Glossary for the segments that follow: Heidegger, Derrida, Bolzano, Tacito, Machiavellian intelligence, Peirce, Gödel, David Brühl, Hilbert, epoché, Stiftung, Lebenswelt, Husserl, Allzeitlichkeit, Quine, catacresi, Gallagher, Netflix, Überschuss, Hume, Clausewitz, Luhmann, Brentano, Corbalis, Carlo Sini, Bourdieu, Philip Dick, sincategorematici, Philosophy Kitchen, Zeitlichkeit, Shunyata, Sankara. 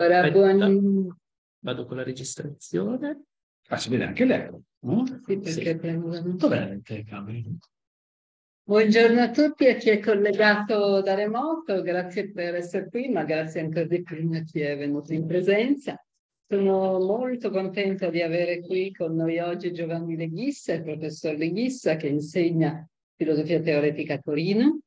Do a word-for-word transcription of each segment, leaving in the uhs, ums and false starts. Allora, buon... Vado con la registrazione. Ah, si vede anche lei. No? Sì, perché sì. Abbiamo... Dov'è le camere? Buongiorno a tutti a chi è collegato da remoto, grazie per essere qui, ma grazie ancora di più a chi è venuto in presenza. Sono molto contenta di avere qui con noi oggi Giovanni Leghissa, il professor Leghissa, che insegna filosofia teoretica a Torino.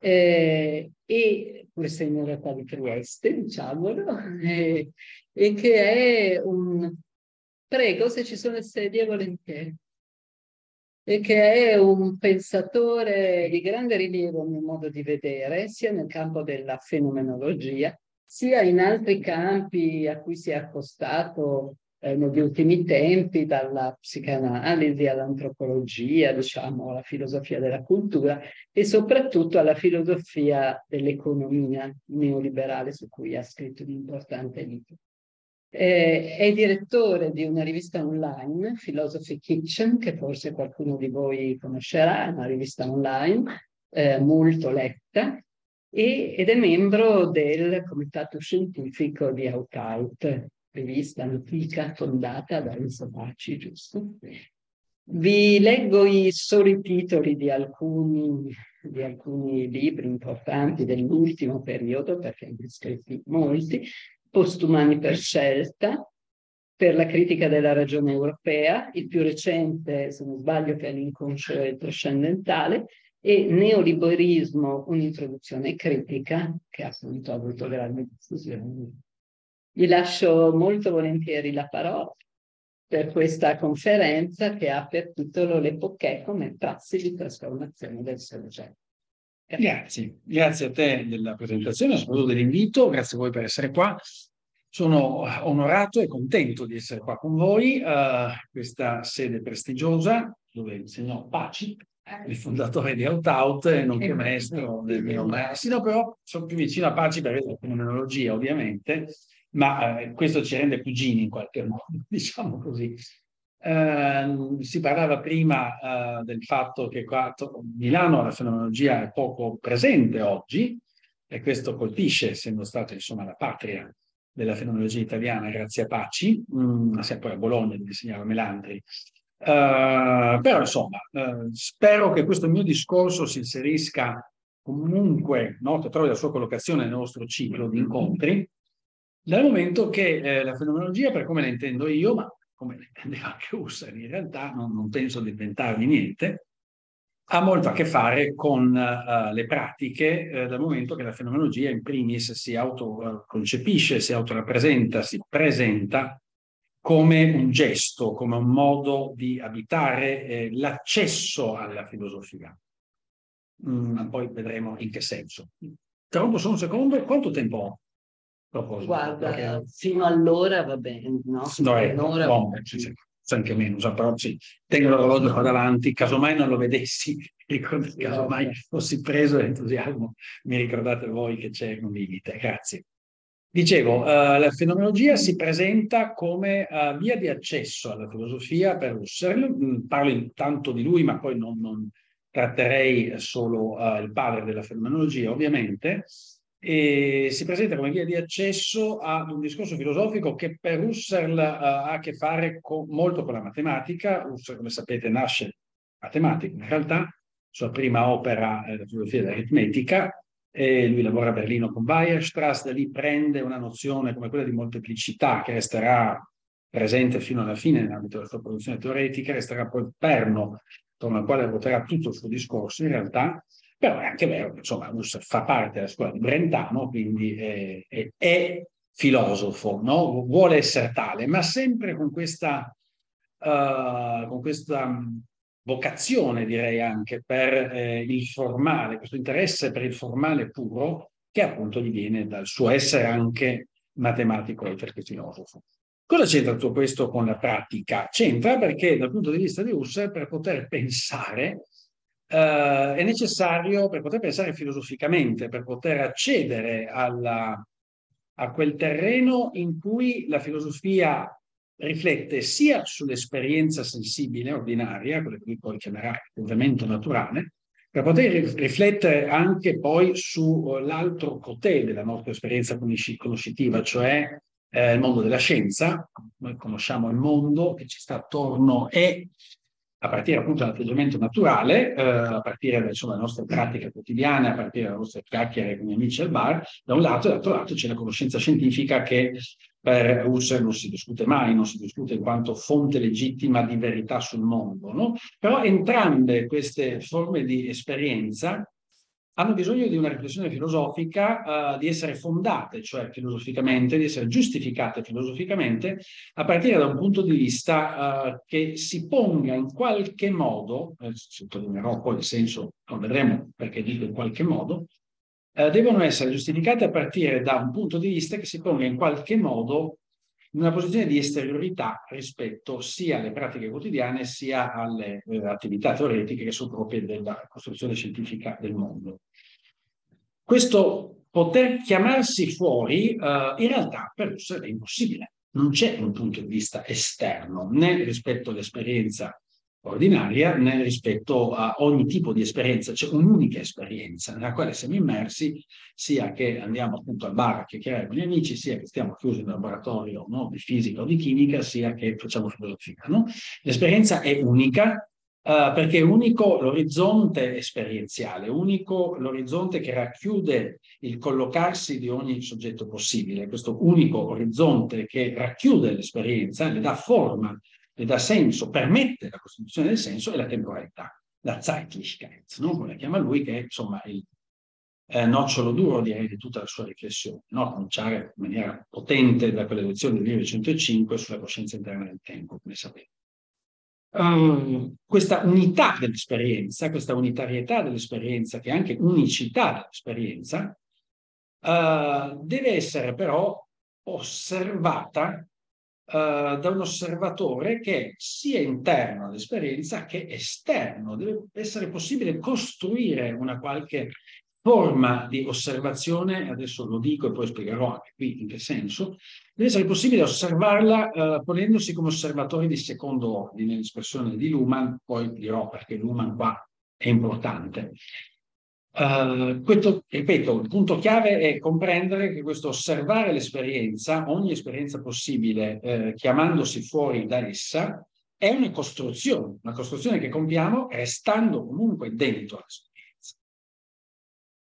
Eh, e pur essendo in realtà di Trieste, diciamolo, eh, e che è un... Prego, se ci sono le sedie, volentieri. E che è un pensatore di grande rilievo, a mio modo di vedere, sia nel campo della fenomenologia, sia in altri campi a cui si è accostato eh, negli ultimi tempi, dalla psicanalisi all'antropologia, diciamo, alla filosofia della cultura e soprattutto alla filosofia dell'economia neoliberale, su cui ha scritto un importante libro. Eh, è direttore di una rivista online, Philosophy Kitchen, che forse qualcuno di voi conoscerà, è una rivista online eh, molto letta, e, ed è membro del comitato scientifico di Outcult, rivista antica fondata da Enzo Paci, giusto? Vi leggo i soli titoli di alcuni, di alcuni libri importanti dell'ultimo periodo, perché ne ho scritti molti. Postumani per scelta, per la critica della ragione europea, il più recente, se non sbaglio, che è l'inconscio e il trascendentale, e neoliberismo, un'introduzione critica, che appunto ha avuto grandi discussioni. Vi lascio molto volentieri la parola per questa conferenza che ha per titolo Le Poché come prassi di trasformazione del soggetto. Grazie, grazie a te della presentazione, soprattutto dell'invito, grazie a voi per essere qua. Sono onorato e contento di essere qua con voi, uh, questa sede prestigiosa dove insegnò Paci, il fondatore di Out Out, nonché maestro del mio maestro, però sono più vicino a Paci per la fenomenologia ovviamente, ma uh, questo ci rende cugini in qualche modo, diciamo così. Uh, si parlava prima uh, del fatto che qua a Milano la fenomenologia è poco presente oggi e questo colpisce, essendo stata insomma la patria della fenomenologia italiana grazie a Paci, mm, sia poi a Bologna dove insegnava Melandri. Uh, però insomma uh, spero che questo mio discorso si inserisca comunque, no, che trovi la sua collocazione nel nostro ciclo di incontri, dal momento che eh, la fenomenologia, per come la intendo io, ma come ne intendeva anche Husserl, in realtà non, non penso di inventarmi niente, ha molto a che fare con uh, le pratiche, uh, dal momento che la fenomenologia in primis si autoconcepisce, si autorappresenta, si presenta come un gesto, come un modo di abitare eh, l'accesso alla filosofia. Mm, poi vedremo in che senso. Interrompo solo un secondo, quanto tempo ho? Proposto. Guarda, okay. Fino all'ora va bene, no? No, è, all'ora no, va bene. Anche meno, però sì, tengo l'orologio qua davanti, casomai non lo vedessi, ricordo, casomai fossi preso l'entusiasmo, mi ricordate voi che c'è un limite, grazie. Dicevo, uh, la fenomenologia si presenta come uh, via di accesso alla filosofia per Husserl, parlo intanto di lui, ma poi non, non tratterei solo uh, il padre della fenomenologia, ovviamente. E si presenta come via di accesso ad un discorso filosofico che per Husserl uh, ha a che fare con, molto con la matematica. Husserl, come sapete, nasce matematico in realtà, sua prima opera è la filosofia dell'aritmetica, e lui lavora a Berlino con Weierstrass, da lì prende una nozione come quella di molteplicità che resterà presente fino alla fine nell'ambito della sua produzione teoretica, resterà poi il perno attorno al quale ruoterà tutto il suo discorso in realtà. Però è anche vero che insomma Husserl fa parte della scuola di Brentano, quindi è, è, è filosofo, no? Vuole essere tale, ma sempre con questa, uh, con questa vocazione, direi anche, per eh, il formale, questo interesse per il formale puro, che appunto gli viene dal suo essere anche matematico oltre che filosofo. Cosa c'entra tutto questo con la pratica? C'entra perché dal punto di vista di Husserl, per poter pensare, Uh, è necessario, per poter pensare filosoficamente, per poter accedere alla, a quel terreno in cui la filosofia riflette sia sull'esperienza sensibile ordinaria, quella che lui poi chiamerà ovviamente naturale, per poter riflettere anche poi sull'altro côté della nostra esperienza conoscitiva, cioè eh, il mondo della scienza. Noi conosciamo il mondo che ci sta attorno e, a partire appunto dall'atteggiamento naturale, eh, a partire insomma, dalla nostra pratica quotidiana, a partire dalle nostre chiacchiere con gli amici al bar, da un lato, e dall'altro lato c'è la conoscenza scientifica che per Husserl non si discute mai, non si discute in quanto fonte legittima di verità sul mondo, no? Però entrambe queste forme di esperienza hanno bisogno di una riflessione filosofica, uh, di essere fondate, cioè filosoficamente, di essere giustificate filosoficamente, a partire da un punto di vista uh, che si ponga in qualche modo, eh, sottolineerò poi il senso, lo vedremo perché dico in qualche modo, Uh, devono essere giustificate a partire da un punto di vista che si ponga in qualche modo in una posizione di esteriorità rispetto sia alle pratiche quotidiane sia alle eh, attività teoretiche che sono proprie della costruzione scientifica del mondo. Questo poter chiamarsi fuori uh, in realtà per Husserl è impossibile. Non c'è un punto di vista esterno né rispetto all'esperienza ordinaria né rispetto a ogni tipo di esperienza, c'è cioè un'unica esperienza nella quale siamo immersi, sia che andiamo appunto al bar a chiacchierare con gli amici, sia che stiamo chiusi in un laboratorio, no, di fisica o di chimica, sia che facciamo filosofia. No? L'esperienza è unica uh, perché è unico l'orizzonte esperienziale, unico l'orizzonte che racchiude il collocarsi di ogni soggetto possibile, questo unico orizzonte che racchiude l'esperienza, le dà forma, le dà senso, permette la costituzione del senso e la temporalità, la Zeitlichkeit, no? Come la chiama lui, che è insomma il eh, nocciolo duro direi di tutta la sua riflessione, no? Cominciare in maniera potente da quelle lezioni del millenovecentocinque sulla coscienza interna del tempo, come sapete. Um, questa unità dell'esperienza, questa unitarietà dell'esperienza, che è anche unicità dell'esperienza, uh, deve essere però osservata Uh, da un osservatore che sia interno all'esperienza che esterno. Deve essere possibile costruire una qualche forma di osservazione, adesso lo dico e poi spiegherò anche qui in che senso, deve essere possibile osservarla uh, ponendosi come osservatori di secondo ordine, l'espressione di Luhmann, poi dirò perché Luhmann qua è importante. Uh, questo, ripeto, il punto chiave è comprendere che questo osservare l'esperienza, ogni esperienza possibile, eh, chiamandosi fuori da essa, è una costruzione, una costruzione che compiamo restando comunque dentro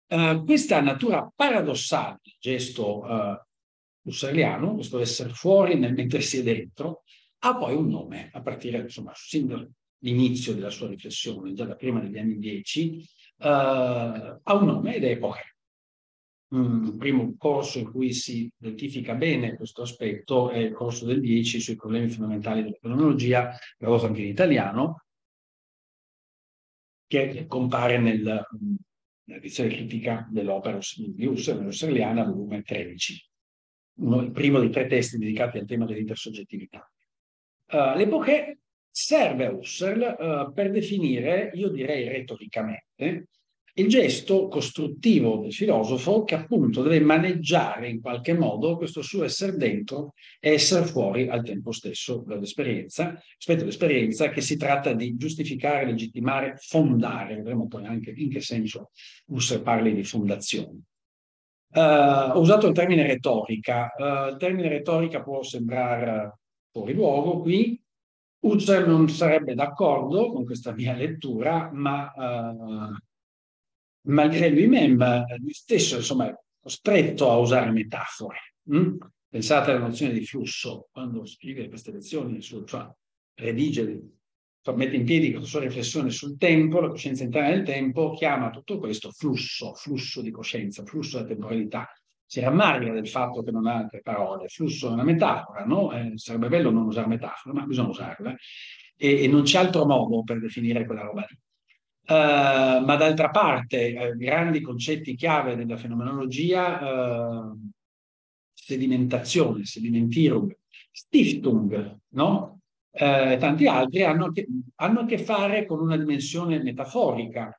l'esperienza. Uh, questa natura paradossale del gesto uh, husserliano, questo essere fuori nel mentre si è dentro, ha poi un nome, a partire insomma dall'inizio della sua riflessione, già da prima degli anni dieci. Uh, ha un nome ed è epoche. Mm, il primo corso in cui si identifica bene questo aspetto è il corso del dieci sui problemi fondamentali dell'economia, prodotto anche in italiano, che compare nel, nell'edizione critica dell'opera di Husserl, husserliana, volume tredici, uno, il primo dei tre testi dedicati al tema dell'intersoggettività. Uh, l'epoche serve a Husserl uh, per definire, io direi retoricamente, il gesto costruttivo del filosofo che appunto deve maneggiare in qualche modo questo suo essere dentro e essere fuori al tempo stesso dall'esperienza, rispetto all'esperienza che si tratta di giustificare, legittimare, fondare. Vedremo poi anche in che senso Husserl parli di fondazione. Uh, ho usato il termine retorica. Uh, il termine retorica può sembrare fuori luogo qui. Husserl non sarebbe d'accordo con questa mia lettura, ma uh, malgré lui-même, lui stesso insomma, è costretto a usare metafore. Hm? Pensate alla nozione di flusso, quando scrive queste lezioni, sul, cioè, redige, cioè, mette in piedi questa sua riflessione sul tempo, la coscienza interna del tempo, chiama tutto questo flusso, flusso di coscienza, flusso della temporalità. Si rammarica del fatto che non ha altre parole. Il flusso è una metafora, no? Eh, sarebbe bello non usare metafora, ma bisogna usarla. E, e non c'è altro modo per definire quella roba lì. Uh, ma d'altra parte, eh, grandi concetti chiave della fenomenologia, uh, sedimentazione, sedimentierung, stiftung, no? Uh, e tanti altri hanno, che, hanno a che fare con una dimensione metaforica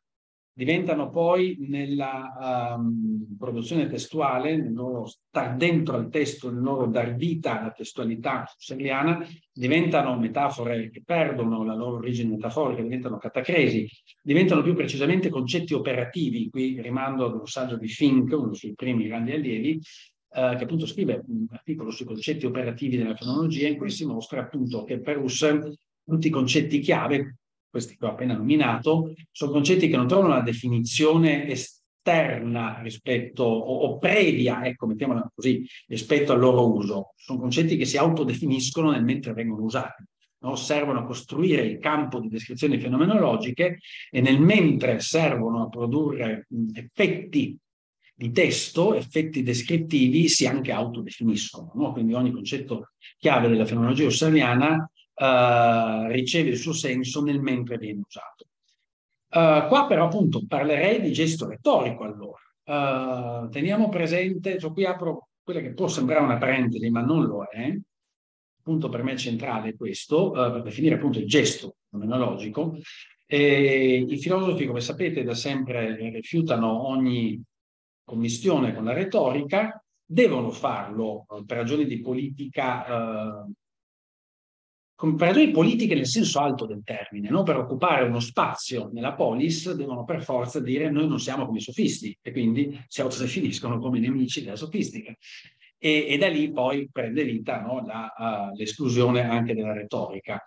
diventano poi nella um, produzione testuale, nel loro star dentro al testo, nel loro dar vita alla testualità husserliana, diventano metafore che perdono la loro origine metaforica, diventano catacresi, diventano più precisamente concetti operativi. Qui rimando ad un saggio di Fink, uno dei suoi primi grandi allievi, eh, che appunto scrive un articolo sui concetti operativi della fenomenologia, in cui si mostra appunto che per Husserl tutti i concetti chiave, questi che ho appena nominato, sono concetti che non trovano una definizione esterna rispetto, o, o previa, ecco, mettiamola così, rispetto al loro uso. Sono concetti che si autodefiniscono nel mentre vengono usati, no? Servono a costruire il campo di descrizioni fenomenologiche e nel mentre servono a produrre effetti di testo, effetti descrittivi, si anche autodefiniscono, no? Quindi ogni concetto chiave della fenomenologia husserliana Uh, riceve il suo senso nel mentre viene usato. Uh, qua però appunto parlerei di gesto retorico allora. Uh, teniamo presente, cioè qui apro quella che può sembrare una parentesi ma non lo è, appunto per me centrale questo, uh, per definire appunto il gesto fenomenologico. E i filosofi, come sapete, da sempre rifiutano ogni commistione con la retorica, devono farlo uh, per ragioni di politica, uh, come ragioni politiche nel senso alto del termine, no? Per occupare uno spazio nella polis devono per forza dire noi non siamo come i sofisti e quindi si autodefiniscono come nemici della sofistica. E, e da lì poi prende vita, no? L'esclusione uh, anche della retorica.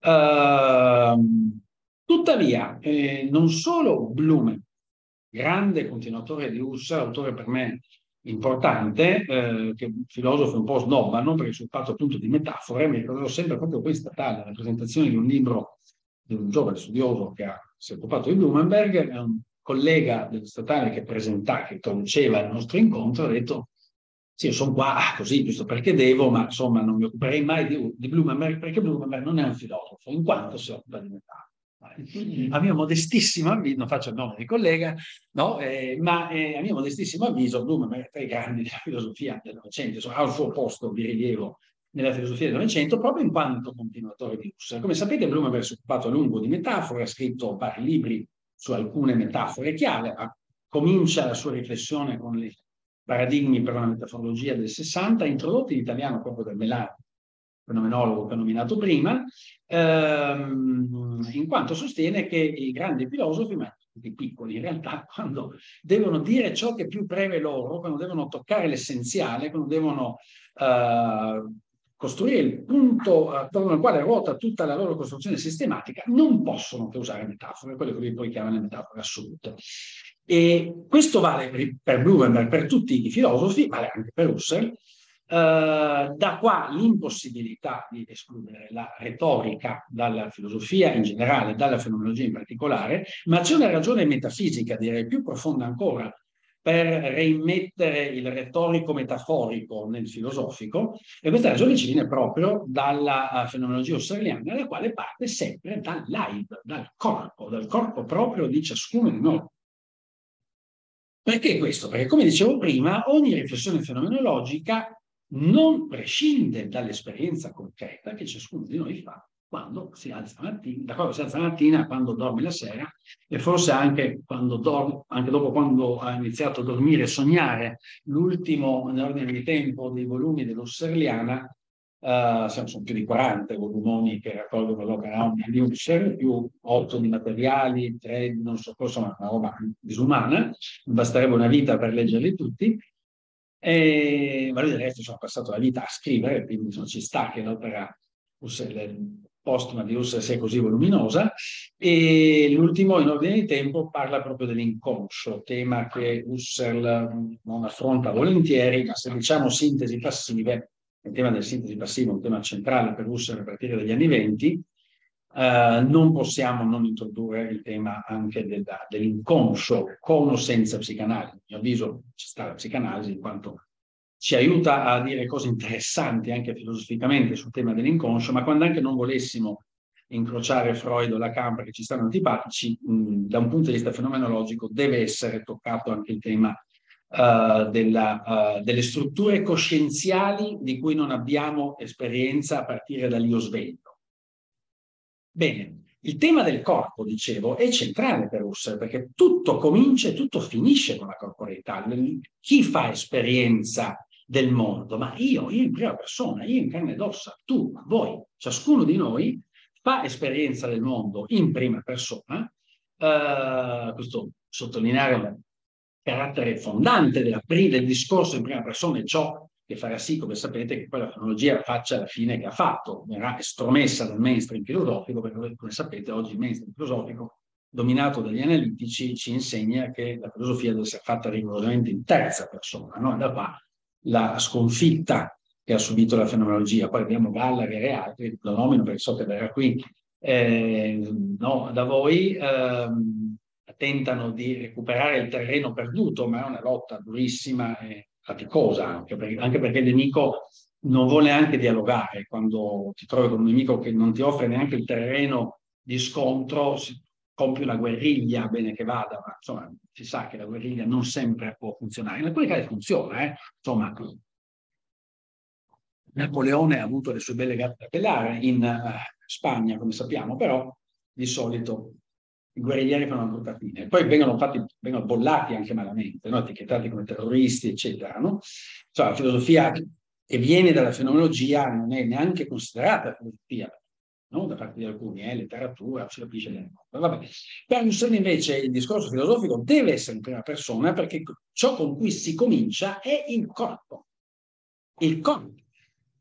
Uh, tuttavia, eh, non solo Blumen, grande continuatore di Husserl, autore per me importante, eh, che filosofi un po' snobbano, perché sul fatto appunto di metafore, mi ricordo sempre proprio questa tale rappresentazione di un libro di un giovane studioso che ha, si è occupato di Blumenberg, un collega dello statale che presentava, che conduceva il nostro incontro, ha detto sì, sono qua così, giusto perché devo, ma insomma non mi occuperei mai di, di Blumenberg, perché Blumenberg non è un filosofo, in quanto si occupa di metafore. A mio modestissimo avviso, non faccio il nome di collega, no? eh, ma eh, a mio modestissimo avviso Blumenberg è tra i grandi della filosofia del Novecento, insomma, ha un suo posto di rilievo nella filosofia del Novecento proprio in quanto continuatore di Husserl. Come sapete, Blumenberg si è occupato a lungo di metafore, ha scritto vari libri su alcune metafore chiave, comincia la sua riflessione con i paradigmi per la metaforologia del sessanta, introdotti in italiano proprio da Melandri, fenomenologo che ho nominato prima, ehm, in quanto sostiene che i grandi filosofi, ma tutti i piccoli in realtà, quando devono dire ciò che più preme loro, quando devono toccare l'essenziale, quando devono eh, costruire il punto attorno al quale ruota tutta la loro costruzione sistematica, non possono che usare metafore, quelle che lui poi chiama le metafore assolute. E questo vale per Blumenberg, per tutti i filosofi, vale anche per Husserl. Uh, da qua l'impossibilità di escludere la retorica dalla filosofia in generale, dalla fenomenologia in particolare, ma c'è una ragione metafisica, direi più profonda ancora, per rimettere il retorico metaforico nel filosofico, e questa ragione ci viene proprio dalla fenomenologia husserliana, la quale parte sempre dall'aib, dal corpo, dal corpo proprio di ciascuno di noi. Perché questo? Perché, come dicevo prima, ogni riflessione fenomenologica non prescinde dall'esperienza concreta che ciascuno di noi fa quando si alza la mattina, da quando si alza la mattina, quando dorme la sera e forse anche quando dorme, anche dopo quando ha iniziato a dormire e sognare. L'ultimo in ordine di tempo dei volumi dell'Husserliana, eh, sono più di quaranta volumoni che raccolgono l'opera di Husserl, più otto di materiali, tre di non so cosa, una roba disumana, basterebbe una vita per leggerli tutti. Eh, ma lui del resto ci ha passato la vita a scrivere, quindi non ci sta che l'opera postuma di Husserl sia così voluminosa. E l'ultimo, in ordine di tempo, parla proprio dell'inconscio, tema che Husserl non affronta volentieri, ma se diciamo sintesi passive, il tema della sintesi passiva è un tema centrale per Husserl a partire dagli anni venti, eh, non possiamo non introdurre il tema anche dell'inconscio, con o senza psicanalisi. A mio avviso ci sta la psicanalisi in quanto ci aiuta a dire cose interessanti anche filosoficamente sul tema dell'inconscio, ma quando anche non volessimo incrociare Freud o Lacan perché ci stanno antipatici, mh, da un punto di vista fenomenologico deve essere toccato anche il tema Uh, della, uh, delle strutture coscienziali di cui non abbiamo esperienza a partire dall'io sveglio. Bene, Il tema del corpo, dicevo, è centrale per Husserl, perché tutto comincia e tutto finisce con la corporeità. Chi fa esperienza del mondo? Ma io, io in prima persona, io in carne ed ossa, tu, voi, ciascuno di noi fa esperienza del mondo in prima persona. Uh, questo sottolineare il carattere fondante della, del discorso in prima persona è ciò che farà sì, come sapete, che poi la fenomenologia faccia la fine che ha fatto, verrà estromessa dal mainstream filosofico, perché come sapete oggi il mainstream filosofico, dominato dagli analitici, ci insegna che la filosofia deve essere fatta rigorosamente in terza persona, no? Da qua la sconfitta che ha subito la fenomenologia. Poi abbiamo Gallagher e altri, lo nomino perché so che verrà qui, eh, no, da voi, eh, tentano di recuperare il terreno perduto, ma è una lotta durissima e faticosa, anche perché, anche perché il nemico non vuole neanche dialogare. Quando ti trovi con un nemico che non ti offre neanche il terreno di scontro, si compie una guerriglia, bene che vada, ma insomma si sa che la guerriglia non sempre può funzionare. In alcuni casi funziona, eh? Insomma, Napoleone ha avuto le sue belle gatte da pelare in uh, Spagna, come sappiamo, però di solito i guerriglieri fanno una brutta fine. Poi vengono, fatti, vengono bollati anche malamente, no? Etichettati come terroristi, eccetera. No? Cioè, la filosofia che viene dalla fenomenologia non è neanche considerata filosofia, no? Da parte di alcuni, è eh? letteratura, si capisce bene. Vabbè. Per Husserl invece il discorso filosofico deve essere in prima persona, perché ciò con cui si comincia è il corpo. Il corpo,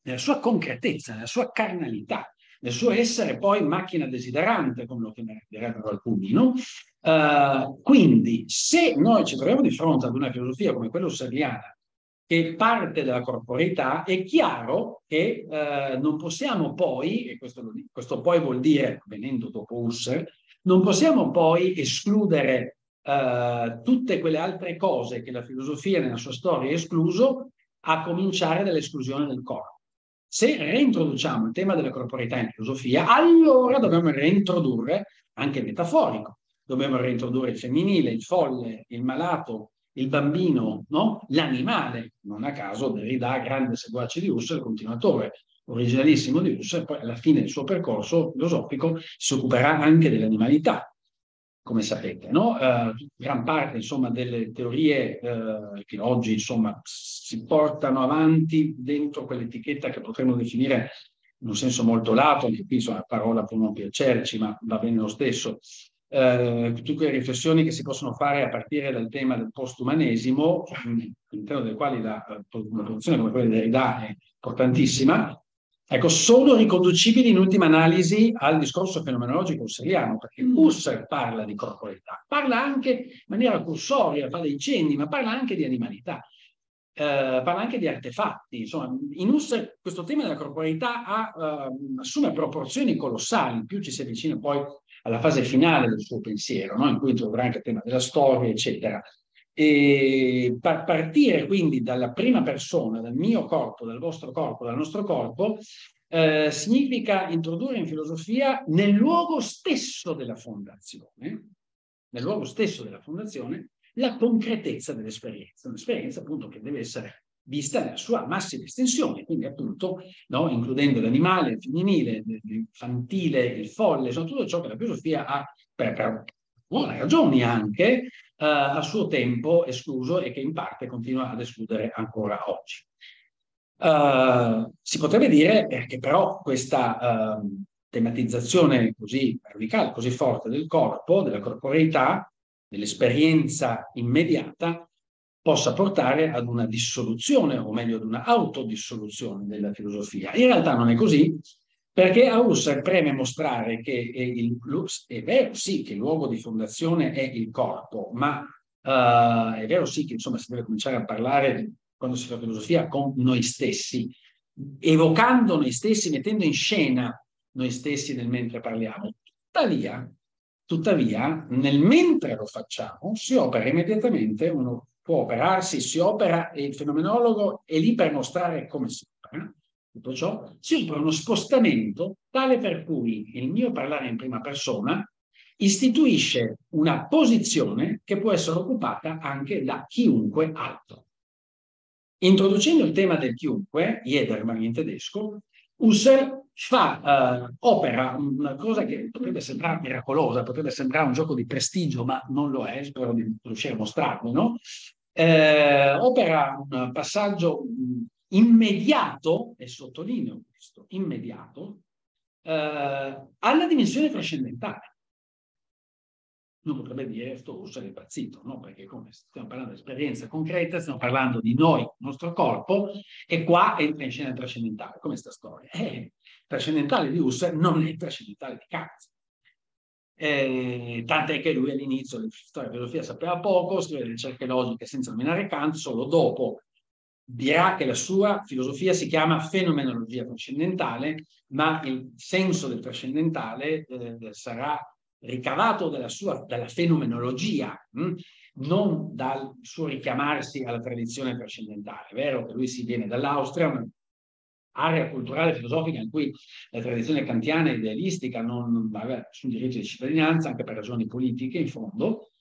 nella sua concretezza, nella sua carnalità, nel suo essere poi macchina desiderante, come lo chiamerebbero alcuni, no? Uh, quindi, se noi ci troviamo di fronte ad una filosofia come quella husserliana, che parte dalla corporeità, è chiaro che uh, non possiamo poi, e questo, lo, questo poi vuol dire, venendo dopo Husserl, non possiamo poi escludere uh, tutte quelle altre cose che la filosofia nella sua storia ha escluso, a cominciare dall'esclusione del corpo. Se reintroduciamo il tema della corporeità in filosofia, allora dobbiamo reintrodurre anche il metaforico, dobbiamo reintrodurre il femminile, il folle, il malato, il bambino, no? L'animale. Non a caso Derrida, grande seguace di Husserl, continuatore originalissimo di Husserl, poi alla fine del suo percorso filosofico si occuperà anche dell'animalità, come sapete, no? Eh, gran parte, insomma, delle teorie eh, che oggi, insomma, si portano avanti dentro quell'etichetta che potremmo definire in un senso molto lato, anche qui, insomma, la parola può non piacerci, ma va bene lo stesso, eh, tutte quelle riflessioni che si possono fare a partire dal tema del postumanesimo, all'interno delle quali la, una produzione come quella di Derrida è importantissima. Ecco, sono riconducibili in ultima analisi al discorso fenomenologico husserliano, perché Husserl parla di corporeità, parla anche in maniera cursoria, fa dei cenni, ma parla anche di animalità, eh, parla anche di artefatti. Insomma, in Husserl questo tema della corporeità ha, eh, assume proporzioni colossali, più ci si avvicina poi alla fase finale del suo pensiero, no? In cui troverà anche il tema della storia, eccetera. E par partire quindi dalla prima persona, dal mio corpo, dal vostro corpo, dal nostro corpo, eh, significa introdurre in filosofia nel luogo stesso della fondazione, nel luogo stesso della fondazione, la concretezza dell'esperienza, un'esperienza appunto che deve essere vista nella sua massima estensione, quindi appunto, no, includendo l'animale, il femminile, l'infantile, il folle, insomma tutto ciò che la filosofia ha per, per buone ragioni anche, Uh, a suo tempo escluso e che in parte continua ad escludere ancora oggi. Uh, si potrebbe dire che però questa uh, tematizzazione così radicale, così forte del corpo, della corporeità, dell'esperienza immediata, possa portare ad una dissoluzione, o meglio ad una autodissoluzione della filosofia. In realtà non è così, perché a Husserl preme mostrare che il, è vero sì che il luogo di fondazione è il corpo, ma uh, è vero sì che insomma si deve cominciare a parlare, quando si fa filosofia, con noi stessi, evocando noi stessi, mettendo in scena noi stessi nel mentre parliamo. Tuttavia, tuttavia nel mentre lo facciamo, si opera immediatamente, uno può operarsi, si opera, e il fenomenologo è lì per mostrare come si opera. Tutto ciò si opera uno spostamento tale per cui il mio parlare in prima persona istituisce una posizione che può essere occupata anche da chiunque altro. Introducendo il tema del chiunque, Jedermann in tedesco, Husserl fa eh, opera una cosa che potrebbe sembrare miracolosa, potrebbe sembrare un gioco di prestigio, ma non lo è, spero di riuscire a mostrarlo, no? Eh, opera un passaggio immediato, e sottolineo questo, immediato, eh, alla dimensione trascendentale. Non potrebbe dire sto Husserl è impazzito, no? Perché come stiamo parlando di esperienza concreta, stiamo parlando di noi, il nostro corpo, e qua entra in scena il trascendentale. Come sta storia? Eh, il trascendentale di Husserl non è il trascendentale di Kant. Eh, tant'è che lui all'inizio della storia della filosofia sapeva poco, scrive ricerche logiche senza nominare Kant, solo dopo dirà che la sua filosofia si chiama fenomenologia trascendentale, ma il senso del trascendentale eh, sarà ricavato dalla sua dalla fenomenologia, mh? non dal suo richiamarsi alla tradizione trascendentale. È vero che lui si viene dall'Austria, area culturale e filosofica in cui la tradizione kantiana e idealistica non aveva nessun diritto di cittadinanza, anche per ragioni politiche in fondo,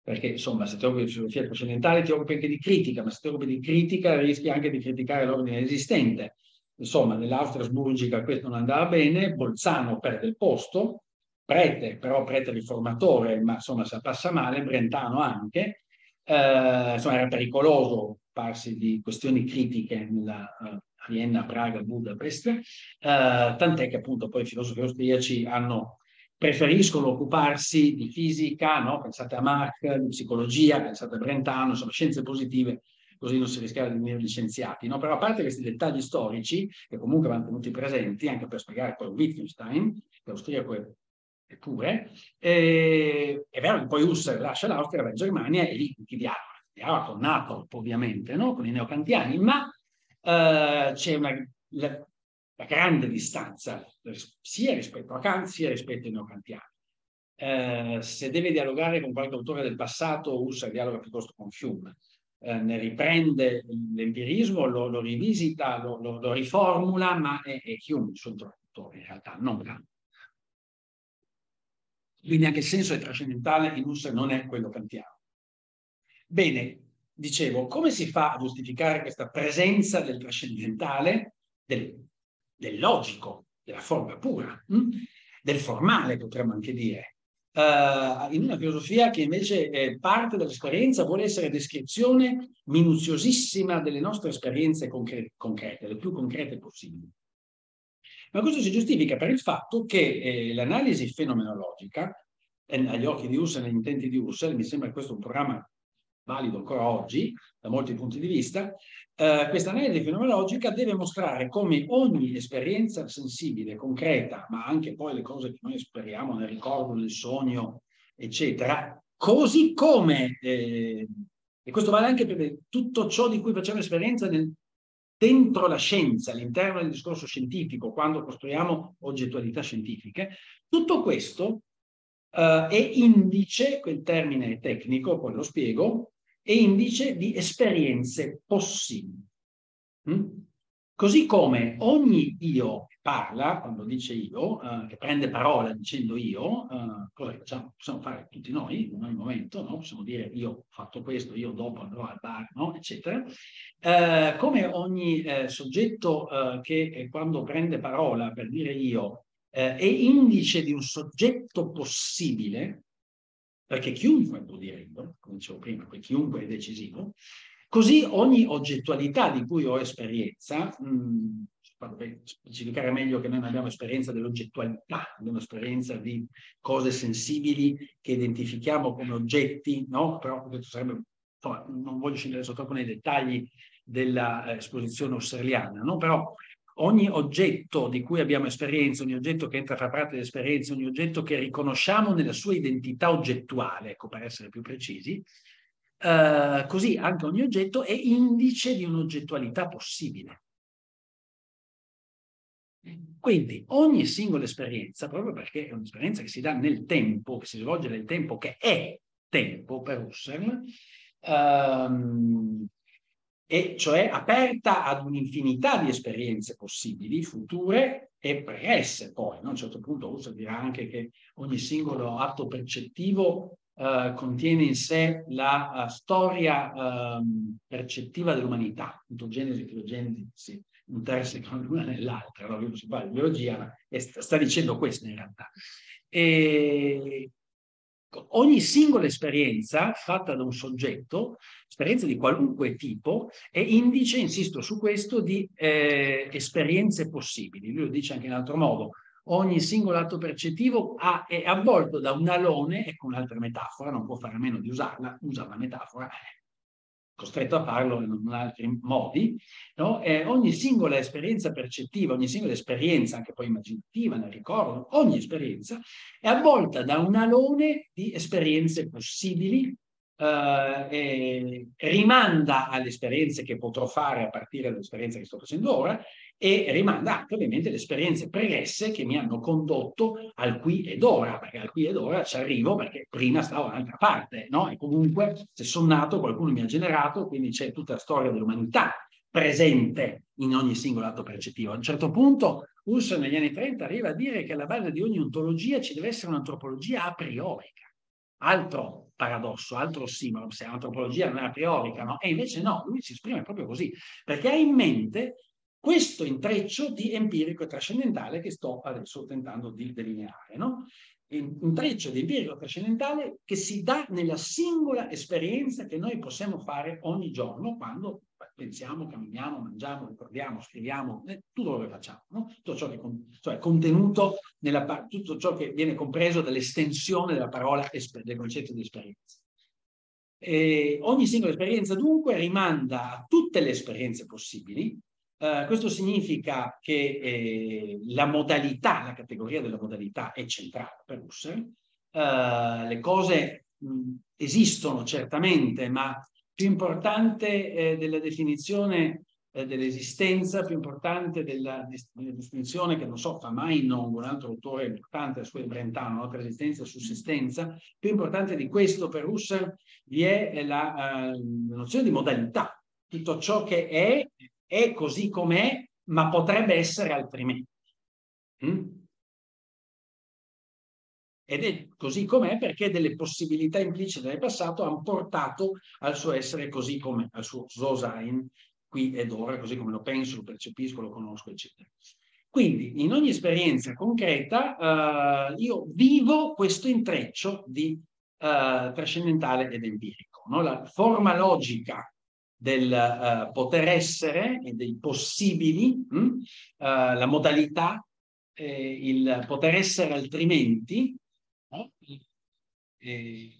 perché insomma se ti occupi di filosofia trascendentale ti occupi anche di critica, ma se ti occupi di critica rischi anche di criticare l'ordine esistente. Insomma, nell'Austria asburgica questo non andava bene, Bolzano perde il posto, prete, però prete riformatore, ma insomma se passa male, Brentano anche, eh, insomma era pericoloso farsi di questioni critiche nella uh, Vienna, Praga, Budapest, eh, tant'è che appunto poi i filosofi austriaci hanno, preferiscono occuparsi di fisica, no? Pensate a Marx, di psicologia, pensate a Brentano, insomma scienze positive, così non si rischiava di venire licenziati, no? Però a parte questi dettagli storici, che comunque vanno tenuti presenti, anche per spiegare poi Wittgenstein, che austriaco è Eppure, eh, è vero che poi Husserl lascia l'Austria, va in Germania e lì inchidiava, inchidiava con Nato, ovviamente, no? Con i neocantiani, ma eh, c'è una la, la grande distanza sia rispetto a Kant sia rispetto ai neocantiani. Eh, se deve dialogare con qualche autore del passato, Husserl dialoga piuttosto con Hume, eh, ne riprende l'empirismo, lo, lo rivisita, lo, lo, lo riformula, ma è, è Hume il suo interlocutore in realtà, non Kant. Quindi anche il senso del trascendentale in Husserl non è quello kantiano. Bene, dicevo, come si fa a giustificare questa presenza del trascendentale, del, del logico, della forma pura, mh? del formale potremmo anche dire, uh, in una filosofia che invece eh, parte dall'esperienza, vuole essere descrizione minuziosissima delle nostre esperienze concre concrete, le più concrete possibili? Ma questo si giustifica per il fatto che eh, l'analisi fenomenologica, eh, agli occhi di Husserl e agli intenti di Husserl, mi sembra questo un programma valido ancora oggi, da molti punti di vista, eh, questa analisi fenomenologica deve mostrare come ogni esperienza sensibile, concreta, ma anche poi le cose che noi speriamo nel ricordo, nel sogno, eccetera, così come, eh, e questo vale anche per tutto ciò di cui facciamo esperienza nel dentro la scienza, all'interno del discorso scientifico, quando costruiamo oggettualità scientifiche, tutto questo eh, è indice, quel termine tecnico, poi lo spiego, è indice di esperienze possibili. Mm? Così come ogni io che parla, quando dice io, eh, che prende parola dicendo io, eh, cosa che facciamo? Possiamo fare tutti noi in ogni momento, no? Possiamo dire io ho fatto questo, io dopo andrò al bar, no? Eccetera. Eh, come ogni eh, soggetto eh, che eh, quando prende parola per dire io eh, è indice di un soggetto possibile, perché chiunque può dire io, come dicevo prima, chiunque è decisivo. Così ogni oggettualità di cui ho esperienza, mh, per specificare meglio che noi non abbiamo esperienza dell'oggettualità, abbiamo esperienza di cose sensibili che identifichiamo come oggetti, no? Però questo sarebbe, insomma, non voglio scendere sotto troppo nei dettagli dell'esposizione husserliana, no? Però ogni oggetto di cui abbiamo esperienza, ogni oggetto che entra a far parte dell'esperienza, ogni oggetto che riconosciamo nella sua identità oggettuale, ecco, per essere più precisi, Uh, così anche ogni oggetto è indice di un'oggettualità possibile. Quindi ogni singola esperienza, proprio perché è un'esperienza che si dà nel tempo, che si svolge nel tempo, che è tempo per Husserl, um, e cioè aperta ad un'infinità di esperienze possibili, future e pregresse poi, no? A un certo punto Husserl dirà anche che ogni singolo atto percettivo Uh, contiene in sé la uh, storia uh, percettiva dell'umanità, ontogenesi, filogenesi, intersecano l'una nell'altra, no? Non si parla di biologia, ma è, sta dicendo questo in realtà. E ogni singola esperienza fatta da un soggetto, esperienza di qualunque tipo, è indice, insisto su questo, di eh, esperienze possibili. Lui lo dice anche in altro modo. Ogni singolo atto percettivo ha, è avvolto da un alone, ecco un'altra metafora, non può fare a meno di usarla, usa la metafora, costretto a farlo in altri modi, no? Eh, ogni singola esperienza percettiva, ogni singola esperienza, anche poi immaginativa, nel ricordo, ogni esperienza è avvolta da un alone di esperienze possibili, eh, e rimanda alle esperienze che potrò fare a partire dall'esperienza che sto facendo ora, e rimanda anche ovviamente le esperienze pregresse che mi hanno condotto al qui ed ora, perché al qui ed ora ci arrivo perché prima stavo all'altra parte, no? E comunque se sono nato qualcuno mi ha generato, quindi c'è tutta la storia dell'umanità presente in ogni singolo atto percettivo. A un certo punto Husserl negli anni trenta arriva a dire che alla base di ogni ontologia ci deve essere un'antropologia a priorica. Altro paradosso, altro ossimoro, se l'antropologia non è a priorica, no? E invece no, lui si esprime proprio così, perché ha in mente questo intreccio di empirico e trascendentale che sto adesso tentando di delineare, no? Un intreccio di empirico e trascendentale che si dà nella singola esperienza che noi possiamo fare ogni giorno quando pensiamo, camminiamo, mangiamo, ricordiamo, scriviamo, eh, tutto quello che facciamo, no? Tutto ciò che con, cioè, contenuto nella, tutto ciò che viene compreso dall'estensione della parola del concetto di esperienza. E ogni singola esperienza dunque rimanda a tutte le esperienze possibili. Uh, questo significa che eh, la modalità, la categoria della modalità è centrale per Husserl. Uh, le cose mh, esistono certamente, ma più importante eh, della definizione eh, dell'esistenza, più importante della, della definizione che non so, fa mai non un altro autore importante, la sua Brentano, tra esistenza e sussistenza, più importante di questo per Husserl vi è la, uh, la nozione di modalità, tutto ciò che è, è così com'è, ma potrebbe essere altrimenti. Mm? Ed è così com'è perché delle possibilità implicite del passato hanno portato al suo essere così com'è, al suo so sein, qui ed ora, così come lo penso, lo percepisco, lo conosco, eccetera. Quindi, in ogni esperienza concreta, eh, io vivo questo intreccio di eh, trascendentale ed empirico, no? La forma logica del uh, poter essere e dei possibili, mh? Uh, la modalità, eh, il poter essere altrimenti, no? eh,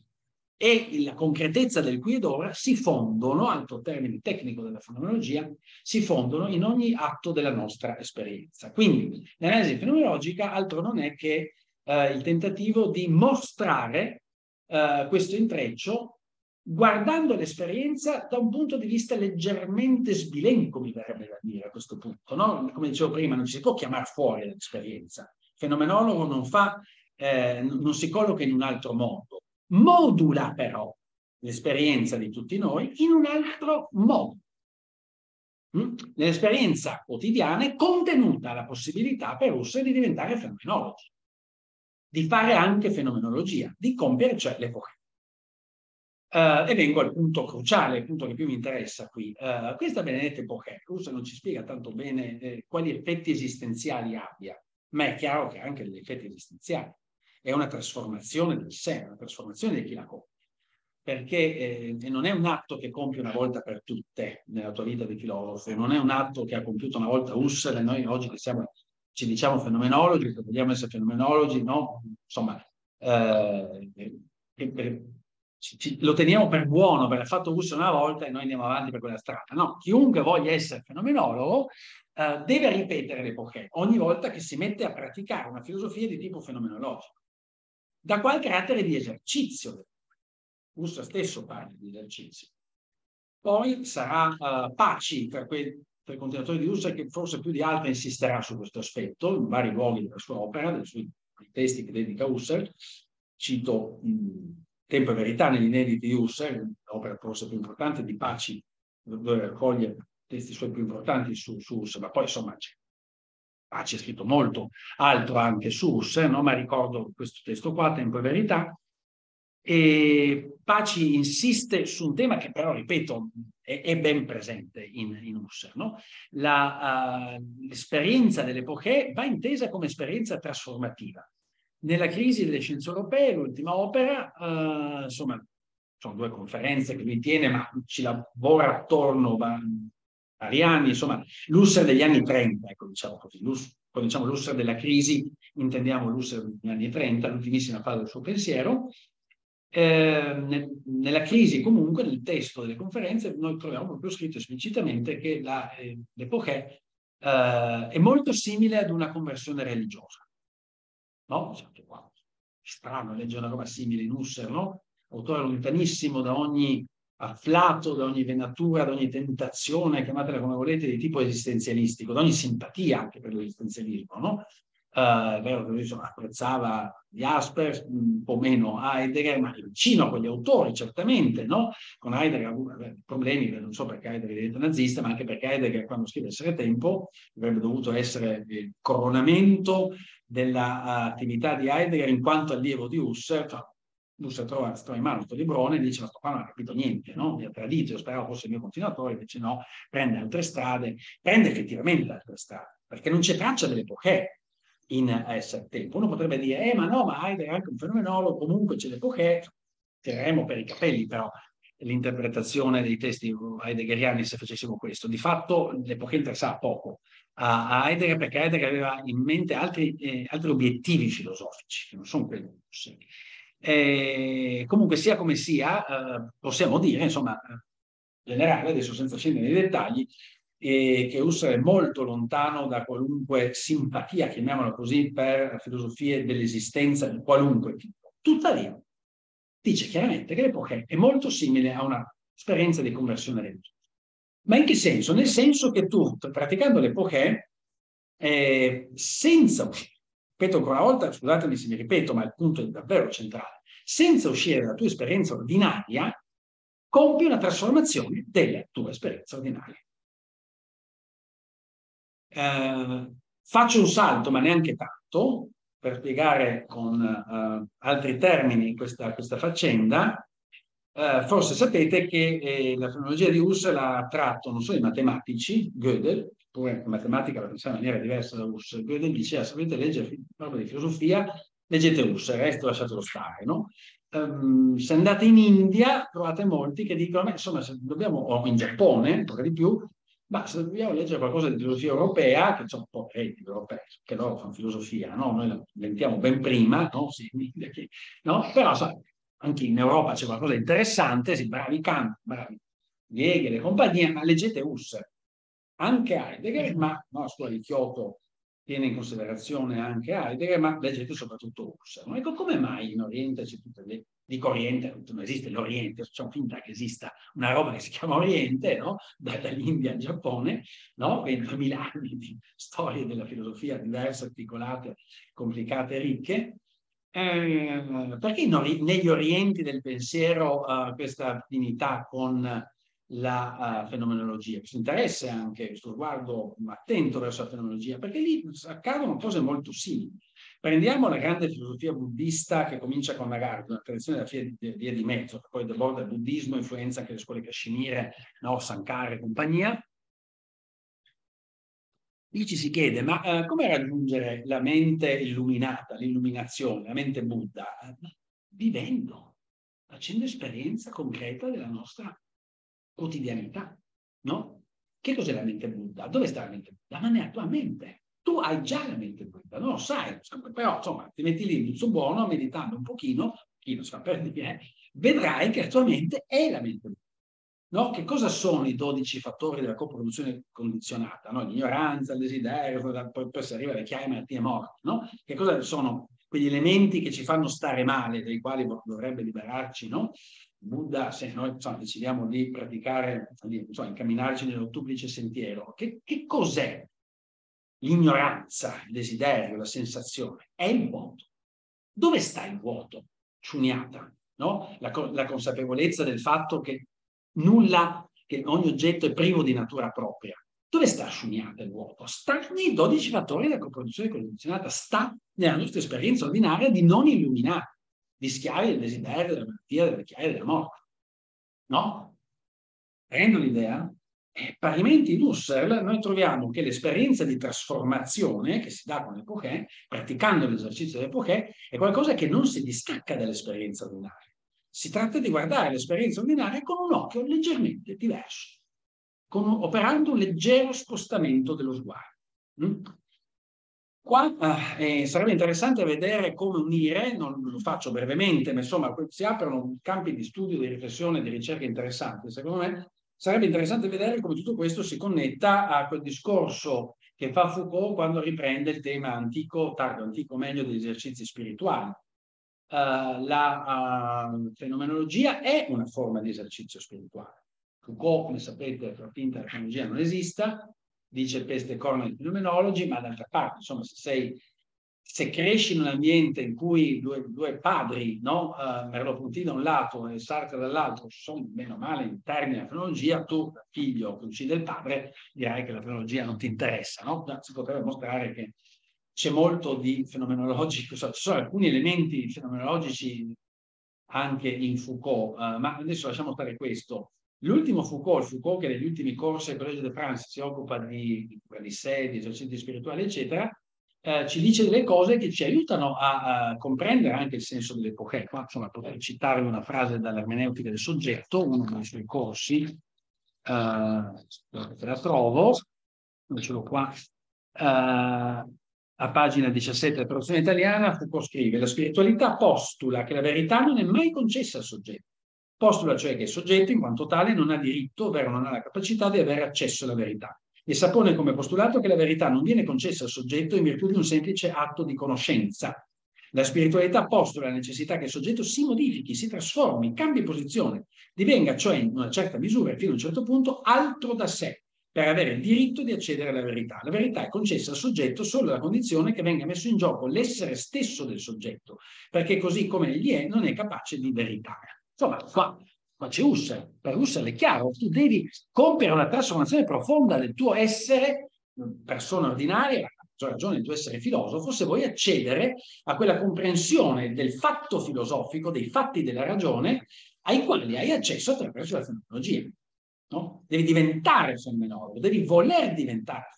e la concretezza del qui ed ora si fondono, altro termine tecnico della fenomenologia, si fondono in ogni atto della nostra esperienza. Quindi l'analisi fenomenologica altro non è che uh, il tentativo di mostrare uh, questo intreccio guardando l'esperienza da un punto di vista leggermente sbilenco, mi verrebbe da dire a questo punto, no? Come dicevo prima, non ci si può chiamare fuori dall'esperienza. Il fenomenologo non fa, eh, non si colloca in un altro modo, modula però l'esperienza di tutti noi in un altro modo. Mm? Nell'esperienza quotidiana è contenuta la possibilità per Husserl di diventare fenomenologi, di fare anche fenomenologia, di compiere cioè le voci. Uh, e vengo al punto cruciale, il punto che più mi interessa qui. Uh, questa benedetta epoca, Husserl non ci spiega tanto bene eh, quali effetti esistenziali abbia, ma è chiaro che anche degli effetti esistenziali. È una trasformazione del sé, una trasformazione di chi la compie. Perché eh, non è un atto che compie una volta per tutte nella tua vita di filosofo, non è un atto che ha compiuto una volta Husserl e noi oggi che siamo, ci diciamo fenomenologi, che vogliamo essere fenomenologi, no? Insomma, eh, per, per, lo teniamo per buono, perché l'ha fatto Husserl una volta e noi andiamo avanti per quella strada. No, chiunque voglia essere fenomenologo eh, deve ripetere l'epoche ogni volta che si mette a praticare una filosofia di tipo fenomenologico, da qual carattere di esercizio. Husserl stesso parla di esercizio. Poi sarà eh, Paci, tra quei tra i continuatori di Husserl, che forse più di altri insisterà su questo aspetto, in vari luoghi della sua opera, dei suoi testi che dedica Husserl. Cito... Mh, Tempo e verità negli inediti di Husserl, l'opera forse più importante di Paci, dove raccoglie testi suoi più importanti su, su Husserl, ma poi insomma Paci ha scritto molto altro anche su Husserl, no? Ma ricordo questo testo qua, Tempo e verità, E Paci insiste su un tema che però, ripeto, è, è ben presente in, in Husserl, no? L'esperienza uh, dell'epochè va intesa come esperienza trasformativa. Nella crisi delle scienze europee, l'ultima opera, uh, insomma, sono due conferenze che lui tiene, ma ci lavora attorno va, vari anni, insomma, l'Husserl degli anni trenta, ecco, diciamo così, quando diciamo l'Husserl della crisi, intendiamo l'Husserl degli anni trenta, l'ultimissima fase del suo pensiero. Eh, nella crisi, comunque, nel testo delle conferenze, noi troviamo proprio scritto esplicitamente che l'epochè eh, eh, è molto simile ad una conversione religiosa. No? Cioè, wow, strano leggere una roba simile in Husserl, no? Autore lontanissimo da ogni afflato, da ogni venatura, da ogni tentazione, chiamatela come volete, di tipo esistenzialistico, da ogni simpatia anche per l'esistenzialismo, no? Uh, è vero che lui insomma, apprezzava Jaspers, un po' meno Heidegger, ma è vicino a quegli autori, certamente, no? Con Heidegger ha avuto problemi, non so perché Heidegger è diventato nazista, ma anche perché Heidegger, quando scrive Essere e Tempo, avrebbe dovuto essere il coronamento dell'attività di Heidegger in quanto allievo di Husserl. Cioè, Husserl trova, trova in mano questo librone e dice: ma sto qua non ha capito niente, no? Mi ha tradito, io speravo fosse il mio continuatore, invece no, prende altre strade, prende effettivamente altre strade, perché non c'è traccia dell'epochè in Essere Tempo. Uno potrebbe dire, eh ma no, ma Heidegger è anche un fenomenologo, comunque c'è l'epochè, tireremo per i capelli però l'interpretazione dei testi heideggeriani se facessimo questo. Di fatto l'epochè interessava poco a Heidegger perché Heidegger aveva in mente altri, eh, altri obiettivi filosofici, che non sono quelli sì. Eh, comunque sia come sia, eh, possiamo dire, insomma, generale, adesso senza scendere nei dettagli, e che Husserl è molto lontano da qualunque simpatia, chiamiamola così, per filosofie dell'esistenza di qualunque tipo. Tuttavia, dice chiaramente che l'epochè è molto simile a una esperienza di conversione religiosa. Ma in che senso? Nel senso che tu, praticando l'epochè, eh, senza uscire, ripeto ancora una volta, scusatemi se mi ripeto, ma il punto è davvero centrale, senza uscire dalla tua esperienza ordinaria, compi una trasformazione della tua esperienza ordinaria. Uh, faccio un salto, ma neanche tanto, per spiegare con uh, altri termini questa, questa faccenda. Uh, forse sapete che eh, la fenomenologia di Husserl ha tratto non solo i matematici, Gödel, pure la matematica la pensava in maniera diversa da Husserl. Gödel diceva: sapete leggere roba di filosofia, leggete Husserl, il resto lasciatelo stare, no? Um, se andate in India trovate molti che dicono, beh, insomma, se dobbiamo, o in Giappone, ancora di più, ma se dobbiamo leggere qualcosa di filosofia europea, che sono un po' eretici europei, che loro fanno filosofia, no? Noi la inventiamo ben prima, no? Sì, no? Però sai, anche in Europa c'è qualcosa di interessante, sì, bravi Kant, bravi Hegel e compagnia, ma leggete Husserl, anche Heidegger, ma no, la scuola di Kyoto tiene in considerazione anche Heidegger, ma leggete soprattutto Husserl. No? Ecco, come mai in Oriente c'è tutte le... Dico Oriente, non esiste l'Oriente, facciamo finta che esista una roba che si chiama Oriente, no? da, dall'India al Giappone, no? Quindi duemila anni di storie della filosofia diverse, articolate, complicate, ricche. Eh, perché in, negli orienti del pensiero eh, questa affinità con la uh, fenomenologia, questo interesse anche, questo sguardo attento verso la fenomenologia, perché lì accadono cose molto simili. Prendiamo la grande filosofia buddista che comincia con Nagarjuna, una tradizione della via di mezzo, che poi deborda il buddismo, influenza anche le scuole casciniere, no, Sankara e compagnia. Lì ci si chiede, ma uh, come raggiungere la mente illuminata, l'illuminazione, la mente Buddha? Vivendo, facendo esperienza concreta della nostra quotidianità, no? Che cos'è la mente Buddha? Dove sta la mente Buddha? Ma nella tua mente. Tu hai già la mente Buddha, non lo sai, però insomma ti metti lì in su buono, meditando un pochino, un pochino so, per dire, vedrai che la tua mente è la mente Buddha. No? Che cosa sono i dodici fattori della coproduzione condizionata? No? L'ignoranza, il desiderio, poi, poi si arriva alle chiare malattie morte, no? Che cosa sono quegli elementi che ci fanno stare male, dai quali dovrebbe liberarci, no? Buddha, se noi insomma, decidiamo di praticare, di insomma, incamminarci nell'ottuplice sentiero, che, che cos'è l'ignoranza, il desiderio, la sensazione? È il vuoto. Dove sta il vuoto? Ciuniata, no? La, la consapevolezza del fatto che nulla, che ogni oggetto è privo di natura propria. Dove sta Shunyata il vuoto? Sta nei dodici fattori della coproduzione condizionata, sta nella nostra esperienza ordinaria di non illuminati, gli schiavi del desiderio, della malattia, della chiave, della morte. No? Rendo l'idea? E parimenti in Husserl noi troviamo che l'esperienza di trasformazione che si dà con l'epoché, praticando l'esercizio dell'epoché, è qualcosa che non si distacca dall'esperienza ordinaria. Si tratta di guardare l'esperienza ordinaria con un occhio leggermente diverso, con un, operando un leggero spostamento dello sguardo. Mm? Qua eh, sarebbe interessante vedere come unire, non lo faccio brevemente, ma insomma si aprono campi di studio, di riflessione, di ricerca interessanti. Secondo me sarebbe interessante vedere come tutto questo si connetta a quel discorso che fa Foucault quando riprende il tema antico, tardo antico meglio, degli esercizi spirituali. Uh, la uh, fenomenologia è una forma di esercizio spirituale. Foucault, come sapete, fra finta la fenomenologia non esista, dice peste e corna dei fenomenologi, ma d'altra parte, insomma, se, sei, se cresci in un ambiente in cui due, due padri, no? uh, Merleau-Ponty da un lato e Sartre dall'altro, sono meno male interni alla fenomenologia, tu, figlio che uccide il padre, direi che la fenomenologia non ti interessa, no? Si potrebbe mostrare che c'è molto di fenomenologico, cioè, ci sono alcuni elementi fenomenologici anche in Foucault, uh, ma adesso lasciamo stare questo. L'ultimo Foucault, Foucault che negli ultimi corsi del Collège de France si occupa di, di sé, di esercizi spirituali, eccetera, eh, ci dice delle cose che ci aiutano a, a comprendere anche il senso dell'epoché. Qua, insomma, potrei citare una frase dall'Ermeneutica del soggetto, uno dei suoi corsi, eh, la trovo, ce l'ho qua, eh, a pagina diciassette della traduzione italiana, Foucault scrive: la spiritualità postula che la verità non è mai concessa al soggetto. Postula cioè che il soggetto in quanto tale non ha diritto, ovvero non ha la capacità di avere accesso alla verità, e s'appone come postulato che la verità non viene concessa al soggetto in virtù di un semplice atto di conoscenza. La spiritualità postula la necessità che il soggetto si modifichi, si trasformi, cambi posizione, divenga cioè in una certa misura e fino a un certo punto altro da sé, per avere il diritto di accedere alla verità. La verità è concessa al soggetto solo alla condizione che venga messo in gioco l'essere stesso del soggetto, perché così come egli è non è capace di veritare. Insomma, qua, qua c'è Husserl. Per Husserl è chiaro, tu devi compiere una trasformazione profonda del tuo essere persona ordinaria, a maggior ragione il tuo essere filosofo, se vuoi accedere a quella comprensione del fatto filosofico, dei fatti della ragione, ai quali hai accesso attraverso la fenomenologia. No? Devi diventare fenomenologo, devi voler diventare.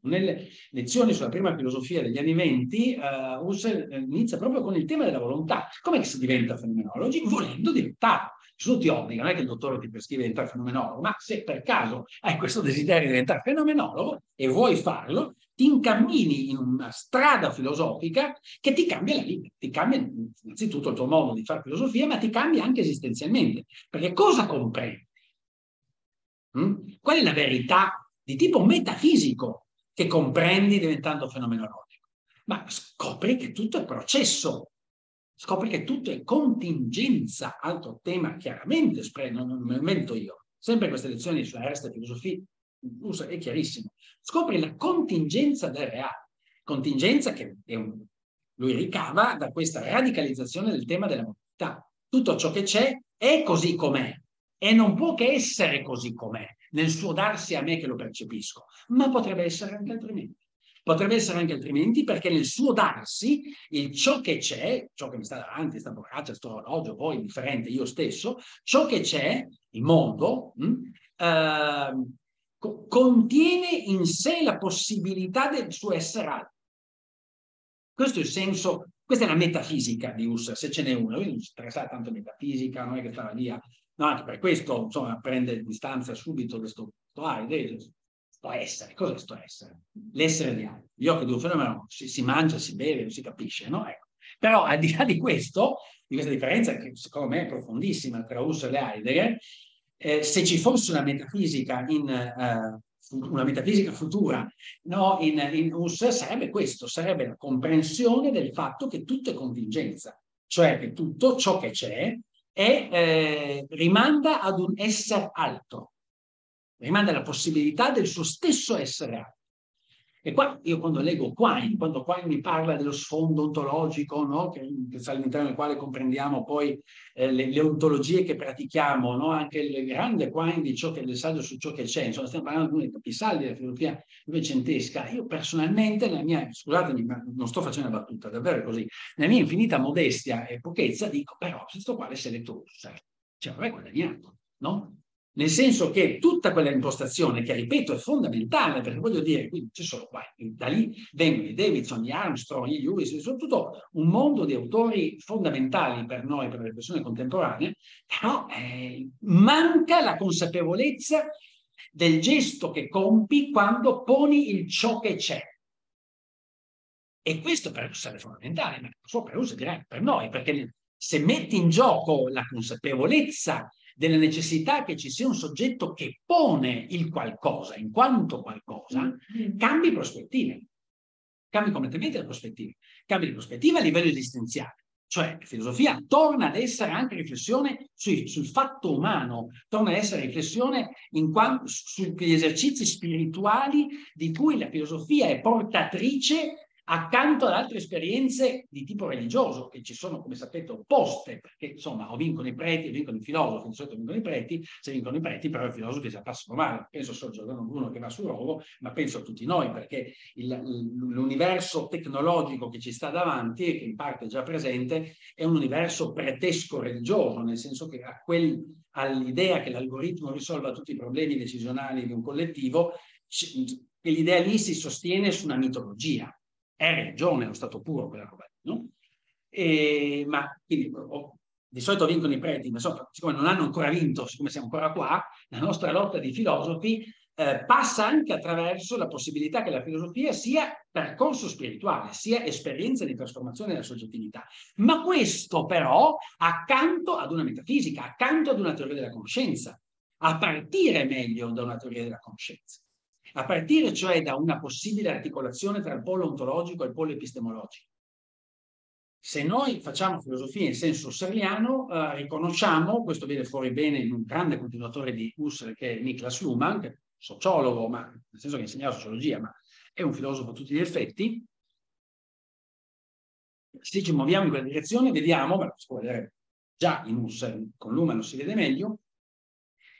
Nelle lezioni sulla prima filosofia degli anni venti, uh, Husserl inizia proprio con il tema della volontà. Com'è che si diventa fenomenologi? Volendo diventare. Nessuno ti obbliga, non è che il dottore ti prescrive di diventare fenomenologo, ma se per caso hai questo desiderio di diventare fenomenologo e vuoi farlo, ti incammini in una strada filosofica che ti cambia la vita, ti cambia innanzitutto il tuo modo di fare filosofia, ma ti cambia anche esistenzialmente. Perché cosa comprendi? Mm? Qual è la verità di tipo metafisico che comprendi diventando fenomenologico? Ma scopri che tutto è processo, scopri che tutto è contingenza, altro tema chiaramente, non me lo invento io, sempre queste lezioni sulla resta filosofia, è chiarissimo, scopri la contingenza del reale, contingenza che è un, lui ricava da questa radicalizzazione del tema della modernità. Tutto ciò che c'è è così com'è e non può che essere così com'è, nel suo darsi a me che lo percepisco, ma potrebbe essere anche altrimenti. Potrebbe essere anche altrimenti perché nel suo darsi, il ciò che c'è, ciò che mi sta davanti, sta borraccia, sto orologio, voi, indifferente, io stesso, ciò che c'è, il mondo, mh, eh, co contiene in sé la possibilità del suo essere altro. Questo è il senso, questa è la metafisica di Husserl, se ce n'è una. Lui non si interessava tanto metafisica, non è che stava lì a... No, anche per questo, insomma, prende distanza subito da questo ah, essere. Cos'è questo essere? L'essere di altri. Gli occhi di un fenomeno si, si mangia, si beve, non si capisce, no? Ecco. Però al di là di questo, di questa differenza che secondo me è profondissima tra Husserl e Heidegger, eh, se ci fosse una metafisica, in, eh, una metafisica futura, no? in, in Husserl sarebbe questo, sarebbe la comprensione del fatto che tutto è contingenza, cioè che tutto ciò che c'è e eh, rimanda ad un essere altro, rimanda alla possibilità del suo stesso essere altro. E qua io quando leggo Quine, quando Quine mi parla dello sfondo ontologico, no? che, che all'interno del quale comprendiamo poi eh, le, le ontologie che pratichiamo, no? anche il grande Quine di ciò che è il saggio su ciò che c'è, insomma stiamo parlando di uno dei capisaldi della filosofia novecentesca. Io personalmente, nella mia, scusatemi ma non sto facendo una battuta, davvero così, nella mia infinita modestia e pochezza dico però questo qua è seletto Husserl, cioè avrei guadagnato, no? Nel senso che tutta quella impostazione, che ripeto è fondamentale, perché voglio dire, qui non c'è solo qua, da lì vengono i Davidson, gli Armstrong, gli Lewis, soprattutto un mondo di autori fondamentali per noi, per le persone contemporanee, però eh, manca la consapevolezza del gesto che compi quando poni il ciò che c'è. E questo per Husserl è fondamentale, ma non solo per Husserl, direi per noi, perché se metti in gioco la consapevolezza della necessità che ci sia un soggetto che pone il qualcosa, in quanto qualcosa, cambi prospettive. Cambi completamente le prospettive. Cambi di prospettiva a livello esistenziale. Cioè, la filosofia torna ad essere anche riflessione sui, sul fatto umano, torna ad essere riflessione in quanto, sugli esercizi spirituali di cui la filosofia è portatrice accanto ad altre esperienze di tipo religioso, che ci sono, come sapete, opposte, perché insomma, o vincono i preti, o vincono i filosofi, di solito vincono i preti, se vincono i preti, però i filosofi si passano male. Penso solo a Giordano Bruno che va su Rovo, ma penso a tutti noi, perché l'universo tecnologico che ci sta davanti, e che in parte è già presente, è un universo pretesco religioso, nel senso che a quel, all'idea che l'algoritmo risolva tutti i problemi decisionali di un collettivo, che l'idea lì si sostiene su una mitologia. È religione, è lo stato puro quella roba, no? E, ma quindi, oh, di solito vincono i preti, ma so, siccome non hanno ancora vinto, siccome siamo ancora qua, la nostra lotta di filosofi eh, passa anche attraverso la possibilità che la filosofia sia percorso spirituale, sia esperienza di trasformazione della soggettività. Ma questo però accanto ad una metafisica, accanto ad una teoria della conoscenza, a partire meglio da una teoria della conoscenza. A partire cioè da una possibile articolazione tra il polo ontologico e il polo epistemologico. Se noi facciamo filosofia in senso husserliano, eh, riconosciamo, questo viene fuori bene in un grande continuatore di Husserl che è Niklas Luhmann, che è sociologo, ma, nel senso che insegnava sociologia, ma è un filosofo a tutti gli effetti. Se ci muoviamo in quella direzione vediamo, ma lo si può vedere già in Husserl, con Luhmann lo si vede meglio,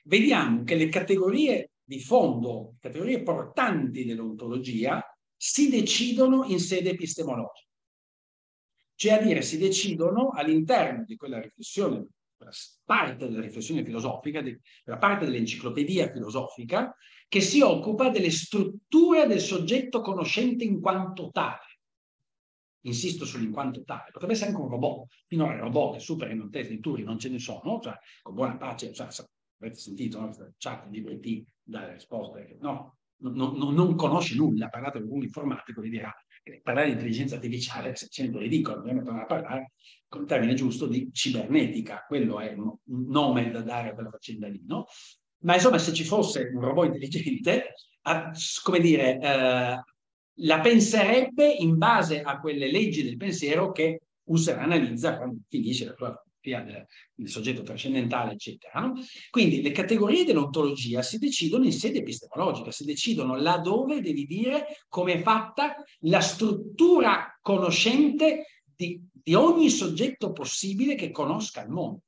vediamo che le categorie di fondo, categorie portanti dell'ontologia, si decidono in sede epistemologica. Cioè a dire, si decidono all'interno di quella riflessione, quella parte della riflessione filosofica, di quella parte dell'enciclopedia filosofica, che si occupa delle strutture del soggetto conoscente in quanto tale. Insisto sull'in quanto tale, potrebbe essere anche un robot. Finora i robot che superano il test di Turing non ce ne sono, cioè con buona pace, cioè, avete sentito, no? Chat di B T dare risposte, no, non, non, non conosce nulla, parlate con un informatico, vi dirà che parlare di intelligenza artificiale è sempre ridicolo, dobbiamo tornare a parlare con il termine giusto di cibernetica, quello è un nome da dare a quella faccenda lì, no? Ma insomma se ci fosse un robot intelligente, a, come dire, eh, la penserebbe in base a quelle leggi del pensiero che Husserl analizza quando finisce la sua Del, del soggetto trascendentale, eccetera. No? Quindi le categorie dell'ontologia si decidono in sede epistemologica, si decidono laddove devi dire come è fatta la struttura conoscente di, di ogni soggetto possibile che conosca il mondo.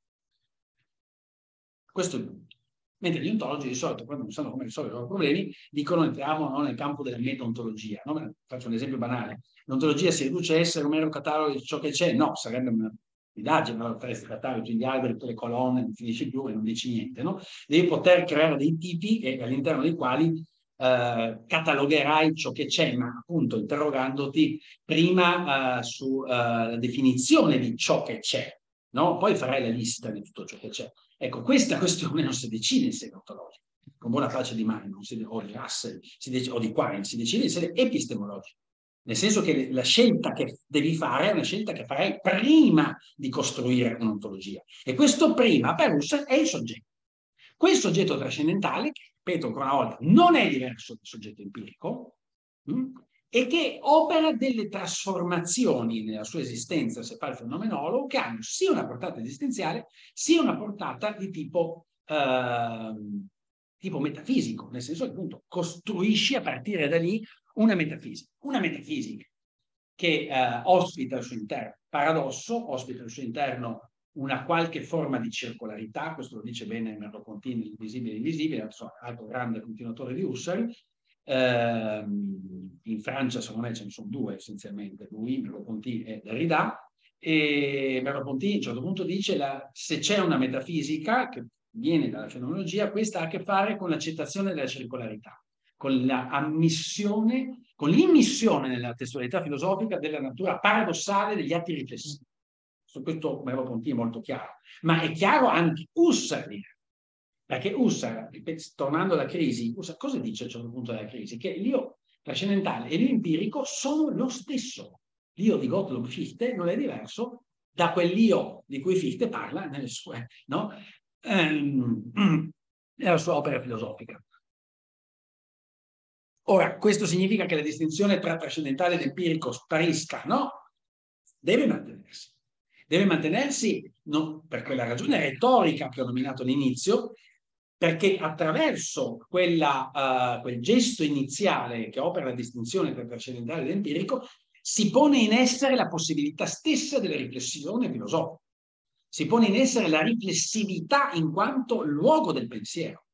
Questo è il punto. Mentre gli ontologi di solito, quando non sanno come risolvere i loro problemi, dicono entriamo no, nel campo della metaontologia. No? Faccio un esempio banale. L'ontologia si riduce a essere un mero catalogo di ciò che c'è? No, sarebbe una Villaggio, no? Tre stratagemi, tutti gli alberi, tutte le colonne, non finisce più e non dici niente, no? Devi poter creare dei tipi e, all'interno dei quali eh, catalogherai ciò che c'è, ma appunto interrogandoti prima eh, sulla eh, definizione di ciò che c'è, no? Poi farai la lista di tutto ciò che c'è. Ecco, questa questione non si decide in sede ontologica, con buona pace di Marx o di Russell o di Quine, si decide in sede epistemologica. Nel senso che la scelta che devi fare è una scelta che farai prima di costruire un'ontologia. E questo prima per Husserl è il soggetto. Quel soggetto trascendentale, che ripeto ancora una volta, non è diverso dal soggetto empirico mh? e che opera delle trasformazioni nella sua esistenza, se fa il fenomenologo, che hanno sia una portata esistenziale sia una portata di tipo, eh, tipo metafisico, nel senso che appunto costruisci a partire da lì una metafisica, una metafisica che eh, ospita al suo interno, paradosso, ospita al suo interno una qualche forma di circolarità, questo lo dice bene Merleau-Ponty, l'invisibile e l'invisibile, altro grande continuatore di Husserl. Eh, in Francia, secondo me, ce ne sono due essenzialmente, lui, Merleau-Ponty e Derrida, e Merleau-Ponty a un certo punto dice la, se c'è una metafisica che viene dalla fenomenologia, questa ha a che fare con l'accettazione della circolarità, con la ammissione, con l'immissione nella testualità filosofica della natura paradossale degli atti riflessivi. Su questo Merleau-Ponty è molto chiaro, ma è chiaro anche Husserl, perché Husserl, tornando alla crisi, Husserl cosa dice a un certo punto della crisi? Che l'io trascendentale e l'io empirico sono lo stesso. L'io di Gottlob Fichte non è diverso da quell'io di cui Fichte parla nelle sue, no? ehm, nella sua opera filosofica. Ora, questo significa che la distinzione tra trascendentale ed empirico sparisca? No, deve mantenersi. Deve mantenersi, no, per quella ragione retorica che ho nominato all'inizio, perché attraverso quella, uh, quel gesto iniziale che opera la distinzione tra trascendentale ed empirico si pone in essere la possibilità stessa della riflessione filosofica. Si pone in essere la riflessività in quanto luogo del pensiero.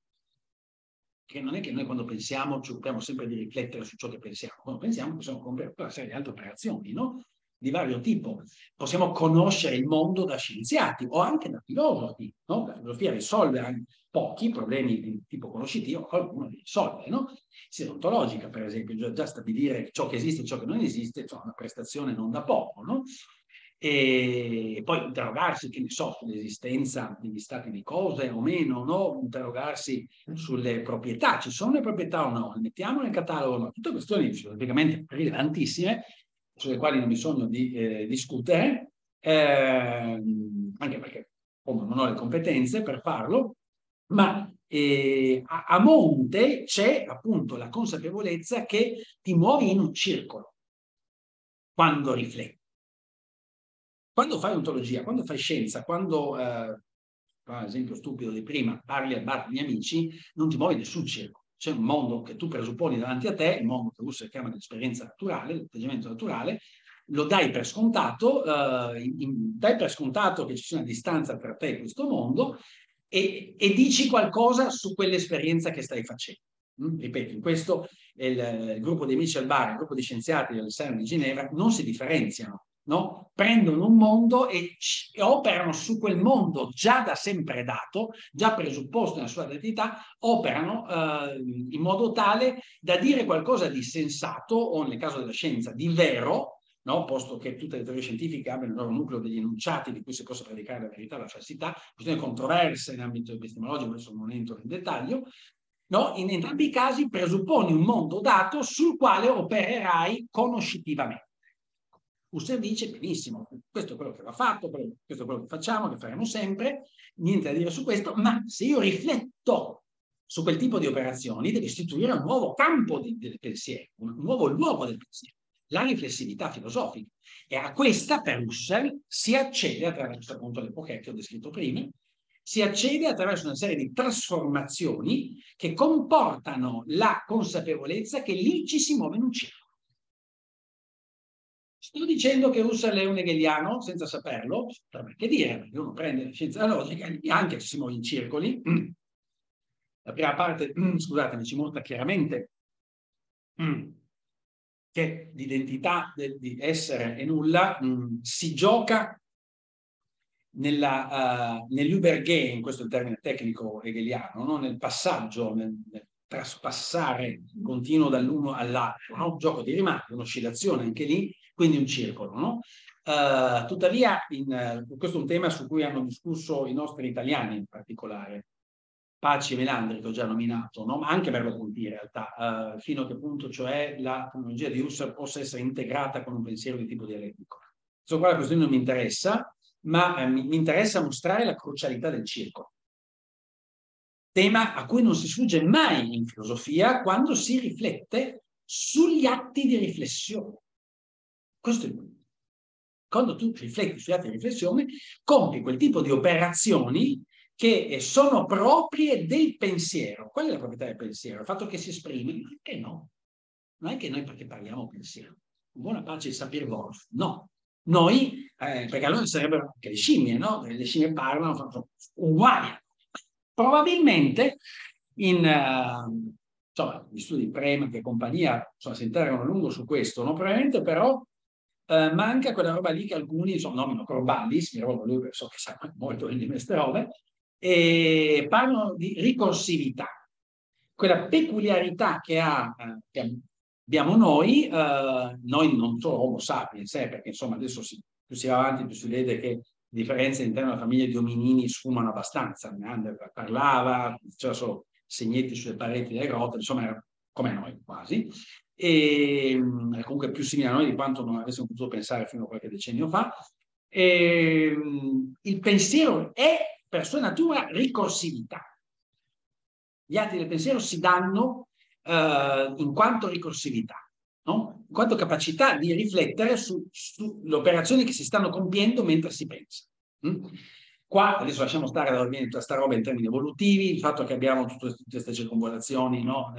Che non è che noi quando pensiamo ci occupiamo sempre di riflettere su ciò che pensiamo. Quando pensiamo possiamo compiere una serie di altre operazioni, no? Di vario tipo. Possiamo conoscere il mondo da scienziati o anche da filosofi, no? La filosofia risolve anche pochi problemi di tipo conoscitivo, qualcuno li risolve, no? Ontologica, per esempio, già, già stabilire ciò che esiste e ciò che non esiste, cioè una prestazione non da poco, no? E poi interrogarsi, che ne so, sull'esistenza degli stati di cose o meno, no? Interrogarsi sulle proprietà, ci sono le proprietà o no? Le mettiamo nel catalogo o no? Tutte questioni filosoficamente rilevantissime, sulle quali non bisogna di, eh, discutere, eh, anche perché oh, non ho le competenze per farlo, ma eh, a, a monte c'è appunto la consapevolezza che ti muovi in un circolo quando rifletti. Quando fai ontologia, quando fai scienza, quando, eh, per esempio stupido di prima, parli al bar degli amici, non ti muovi in nessun circolo. C'è un mondo che tu presupponi davanti a te, il mondo che Husserl chiama l'esperienza naturale, l'atteggiamento naturale, lo dai per scontato, eh, in, dai per scontato che ci sia una distanza tra te e questo mondo e, e dici qualcosa su quell'esperienza che stai facendo. Mm? Ripeto, in questo il, il gruppo di amici al bar, il gruppo di scienziati dell'Università di Ginevra non si differenziano, no? Prendono un mondo e, e operano su quel mondo già da sempre dato, già presupposto nella sua identità, operano eh, in modo tale da dire qualcosa di sensato o nel caso della scienza di vero, no? Posto che tutte le teorie scientifiche abbiano il loro nucleo degli enunciati di cui si possa predicare la verità o la falsità, questioni controverse in ambito epistemologico, adesso non entro nel dettaglio, no? In entrambi i casi presupponi un mondo dato sul quale opererai conoscitivamente. Husserl dice benissimo, questo è quello che va fatto, questo è quello che facciamo, che faremo sempre, niente da dire su questo, ma se io rifletto su quel tipo di operazioni devo istituire un nuovo campo di, del pensiero, un nuovo luogo del pensiero, la riflessività filosofica. E a questa per Husserl si accede attraverso appunto l'epochè che ho descritto prima, si accede attraverso una serie di trasformazioni che comportano la consapevolezza che lì ci si muove in un circolo. Sto dicendo che Husserl è un hegeliano senza saperlo, per che dire, perché uno prende la scienza della logica, anche se si muove in circoli. La prima parte, scusatemi, ci mostra chiaramente che l'identità di essere e nulla si gioca nella, uh, nell'Übergehen, questo è il termine tecnico hegeliano, no? Nel passaggio, nel, nel traspassare continuo dall'uno all'altro, no? Un gioco di rimando, un'oscillazione anche lì, quindi un circolo, no? Uh, tuttavia, in, uh, questo è un tema su cui hanno discusso i nostri italiani in particolare, Paci e Melandri, che ho già nominato, no? Ma anche Merleau-Ponty in realtà, uh, fino a che punto cioè la fenomenologia di Husserl possa essere integrata con un pensiero di tipo dialettico. Questo qua la questione non mi interessa, ma uh, mi, mi interessa mostrare la crucialità del circolo, tema a cui non si sfugge mai in filosofia quando si riflette sugli atti di riflessione. Questo è il punto. Quando tu rifletti sugli atti di riflessione, compi quel tipo di operazioni che sono proprie del pensiero. Qual è la proprietà del pensiero? Il fatto che si esprime, ma anche no. non è che noi perché parliamo pensiamo, buona pace di sapere Wolf, no, noi, eh, perché allora sarebbero anche le scimmie, no? Le scimmie parlano, sono uguali. Probabilmente in uh, insomma, gli studi Prema e compagnia, insomma, si interrogano a lungo su questo, no? Probabilmente però Uh, manca quella roba lì che alcuni, insomma, nominano Corbalis, mi ricordo lui, so che sa molto di queste robe, e parlano di ricorsività, quella peculiarità che, ha, che abbiamo noi, uh, noi non solo Homo sapiens, eh, perché insomma adesso si, più si va avanti più si vede che le differenze all'interno della famiglia di ominini sfumano abbastanza, Melandri parlava, c'era solo segnetti sulle pareti delle grotte, insomma era come noi quasi, e comunque più simile a noi di quanto non avessimo potuto pensare fino a qualche decennio fa. E il pensiero è per sua natura ricorsività, gli atti del pensiero si danno eh, in quanto ricorsività, no? In quanto capacità di riflettere su, sulle operazioni che si stanno compiendo mentre si pensa. Mm? Qua adesso lasciamo stare da dove viene tutta sta roba in termini evolutivi, il fatto che abbiamo tutte, tutte queste circonvolazioni, no?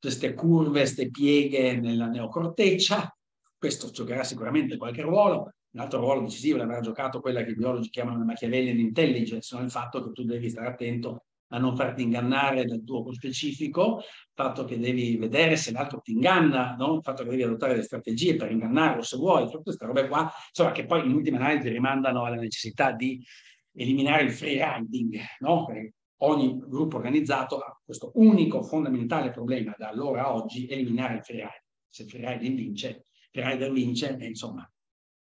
Queste curve, queste pieghe nella neocorteccia, questo giocherà sicuramente qualche ruolo. Un altro ruolo decisivo l'avrà giocato quella che i biologi chiamano la Machiavellian intelligence, no? Il fatto che tu devi stare attento a non farti ingannare dal tuo specifico, il fatto che devi vedere se l'altro ti inganna, no? Il fatto che devi adottare delle strategie per ingannarlo se vuoi, tutte queste robe qua, insomma, che poi in ultima analisi rimandano alla necessità di eliminare il free riding, no? Perché ogni gruppo organizzato ha questo unico fondamentale problema da allora a oggi, eliminare il free rider. Se il free rider vince, free rider vince e insomma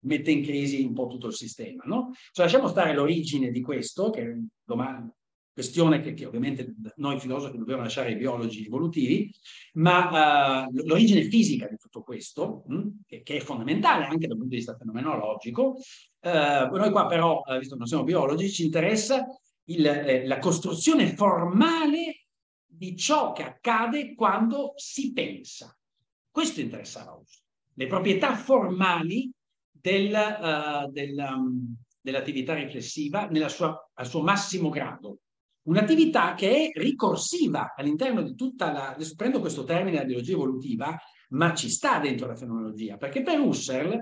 mette in crisi un po' tutto il sistema, no? Cioè, lasciamo stare l'origine di questo, che è una questione che, che ovviamente noi filosofi dobbiamo lasciare ai biologi evolutivi, ma uh, l'origine fisica di tutto questo, mh, che, che è fondamentale anche dal punto di vista fenomenologico, uh, noi qua però, uh, visto che non siamo biologi, ci interessa Il, eh, la costruzione formale di ciò che accade quando si pensa. Questo interessava Husserl. Le proprietà formali del, uh, del, um, dell'attività riflessiva nella sua, al suo massimo grado. Un'attività che è ricorsiva all'interno di tutta la... Adesso prendo questo termine della biologia evolutiva, ma ci sta dentro la fenomenologia, perché per Husserl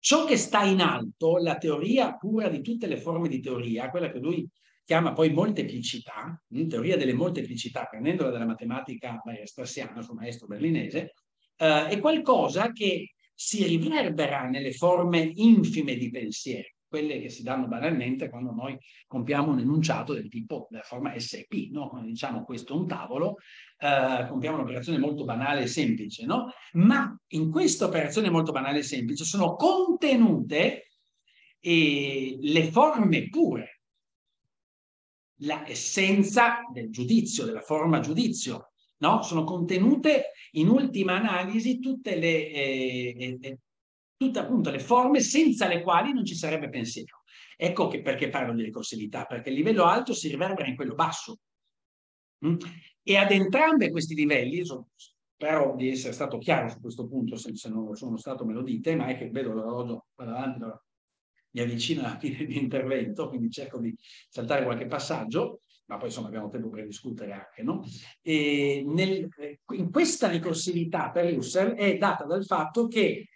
ciò che sta in alto, la teoria pura di tutte le forme di teoria, quella che lui chiama poi molteplicità, in teoria delle molteplicità, prendendola dalla matematica weierstrassiana, suo maestro berlinese, eh, è qualcosa che si riverbera nelle forme infime di pensiero, quelle che si danno banalmente quando noi compiamo un enunciato del tipo della forma S P, no? Quando diciamo questo è un tavolo, eh, compiamo un'operazione molto banale e semplice, no? Ma in questa operazione molto banale e semplice sono contenute eh, le forme pure, la essenza del giudizio, della forma giudizio, no? Sono contenute in ultima analisi tutte le, eh, eh, tutte appunto le forme senza le quali non ci sarebbe pensiero. Ecco che perché parlo di ricorsività, perché il livello alto si riverbera in quello basso. Mm? E ad entrambi questi livelli, so, spero di essere stato chiaro su questo punto, se, se non lo sono stato me lo dite, ma è che vedo l'orologio davanti, mi avvicino alla fine di intervento, quindi cerco di saltare qualche passaggio, ma poi insomma abbiamo tempo per discutere anche, no? E nel, in questa ricorsività per Husserl è data dal fatto che,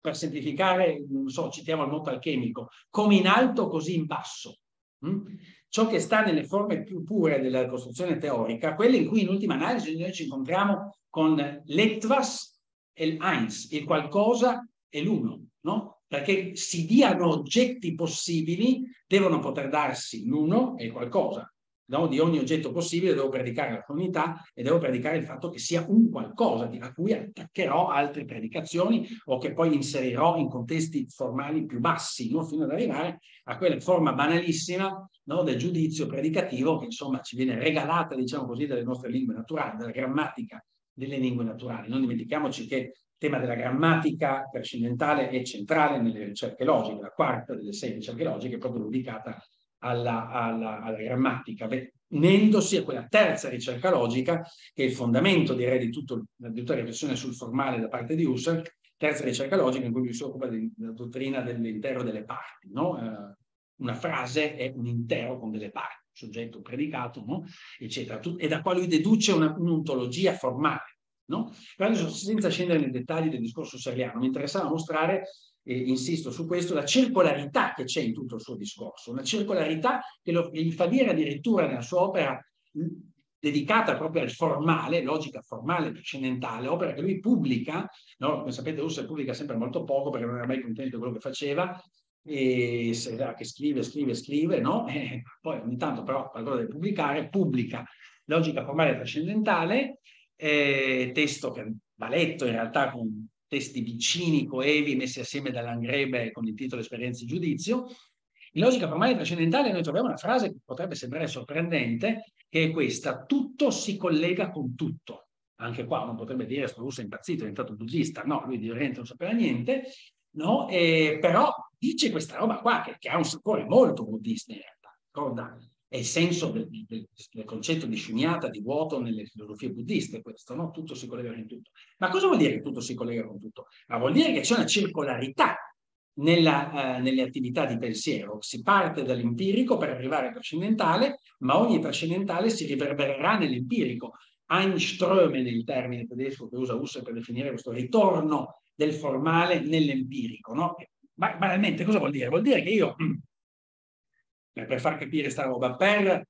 per semplificare, non so, citiamo il motto alchemico, come in alto così in basso, mh? Ciò che sta nelle forme più pure della costruzione teorica, quelle in cui in ultima analisi noi ci incontriamo con l'etwas e l'eins, il qualcosa e l'uno, no? Perché si diano oggetti possibili, devono poter darsi l'uno e il qualcosa. No? Di ogni oggetto possibile devo predicare la unità e devo predicare il fatto che sia un qualcosa, a cui attaccherò altre predicazioni o che poi inserirò in contesti formali più bassi, no? Fino ad arrivare a quella forma banalissima, no? Del giudizio predicativo che insomma ci viene regalata, diciamo così, dalle nostre lingue naturali, dalla grammatica delle lingue naturali. Non dimentichiamoci che il tema della grammatica trascendentale è centrale nelle ricerche logiche, la quarta delle sei ricerche logiche è proprio dedicata alla, alla, alla grammatica, unendosi a quella terza ricerca logica che è il fondamento, direi, di, tutto, di tutta la riflessione sul formale da parte di Husserl, terza ricerca logica in cui si occupa della dottrina dell'intero delle parti, no? Eh, una frase è un intero con delle parti. soggetto predicato, no? eccetera, e da qua lui deduce un'ontologia formale. No? Adesso, senza scendere nei dettagli del discorso husserliano, mi interessava mostrare, eh, insisto su questo, la circolarità che c'è in tutto il suo discorso, una circolarità che, lo, che gli fa dire addirittura nella sua opera mh, dedicata proprio al formale, logica formale trascendentale, opera che lui pubblica, no? Come sapete Husserl pubblica sempre molto poco perché non era mai contento di quello che faceva, e che scrive, scrive, scrive, no? E poi ogni tanto però qualcosa deve pubblicare, pubblica logica formale trascendentale, eh, testo che va letto in realtà con testi vicini, coevi, messi assieme dall'Angrebe con il titolo Esperienze e Giudizio. In logica formale trascendentale noi troviamo una frase che potrebbe sembrare sorprendente, che è questa: tutto si collega con tutto. Anche qua uno potrebbe dire sto russo è impazzito, è diventato buddista. No, lui di Oriente non sapeva niente, no? E però dice questa roba qua che, che ha un sapore molto buddista in realtà, ricorda? È il senso del, del, del concetto di shunyata, di vuoto nelle filosofie buddiste, questo, no? Tutto si collega con tutto. Ma cosa vuol dire che tutto si collega con tutto? Ma vuol dire che c'è una circolarità nella, uh, nelle attività di pensiero. Si parte dall'empirico per arrivare al trascendentale, ma ogni trascendentale si riverbererà nell'empirico. Einströmen, il termine tedesco che usa Husserl per definire questo ritorno del formale nell'empirico, no? Ma banalmente cosa vuol dire? Vuol dire che io... per far capire sta roba, per eh,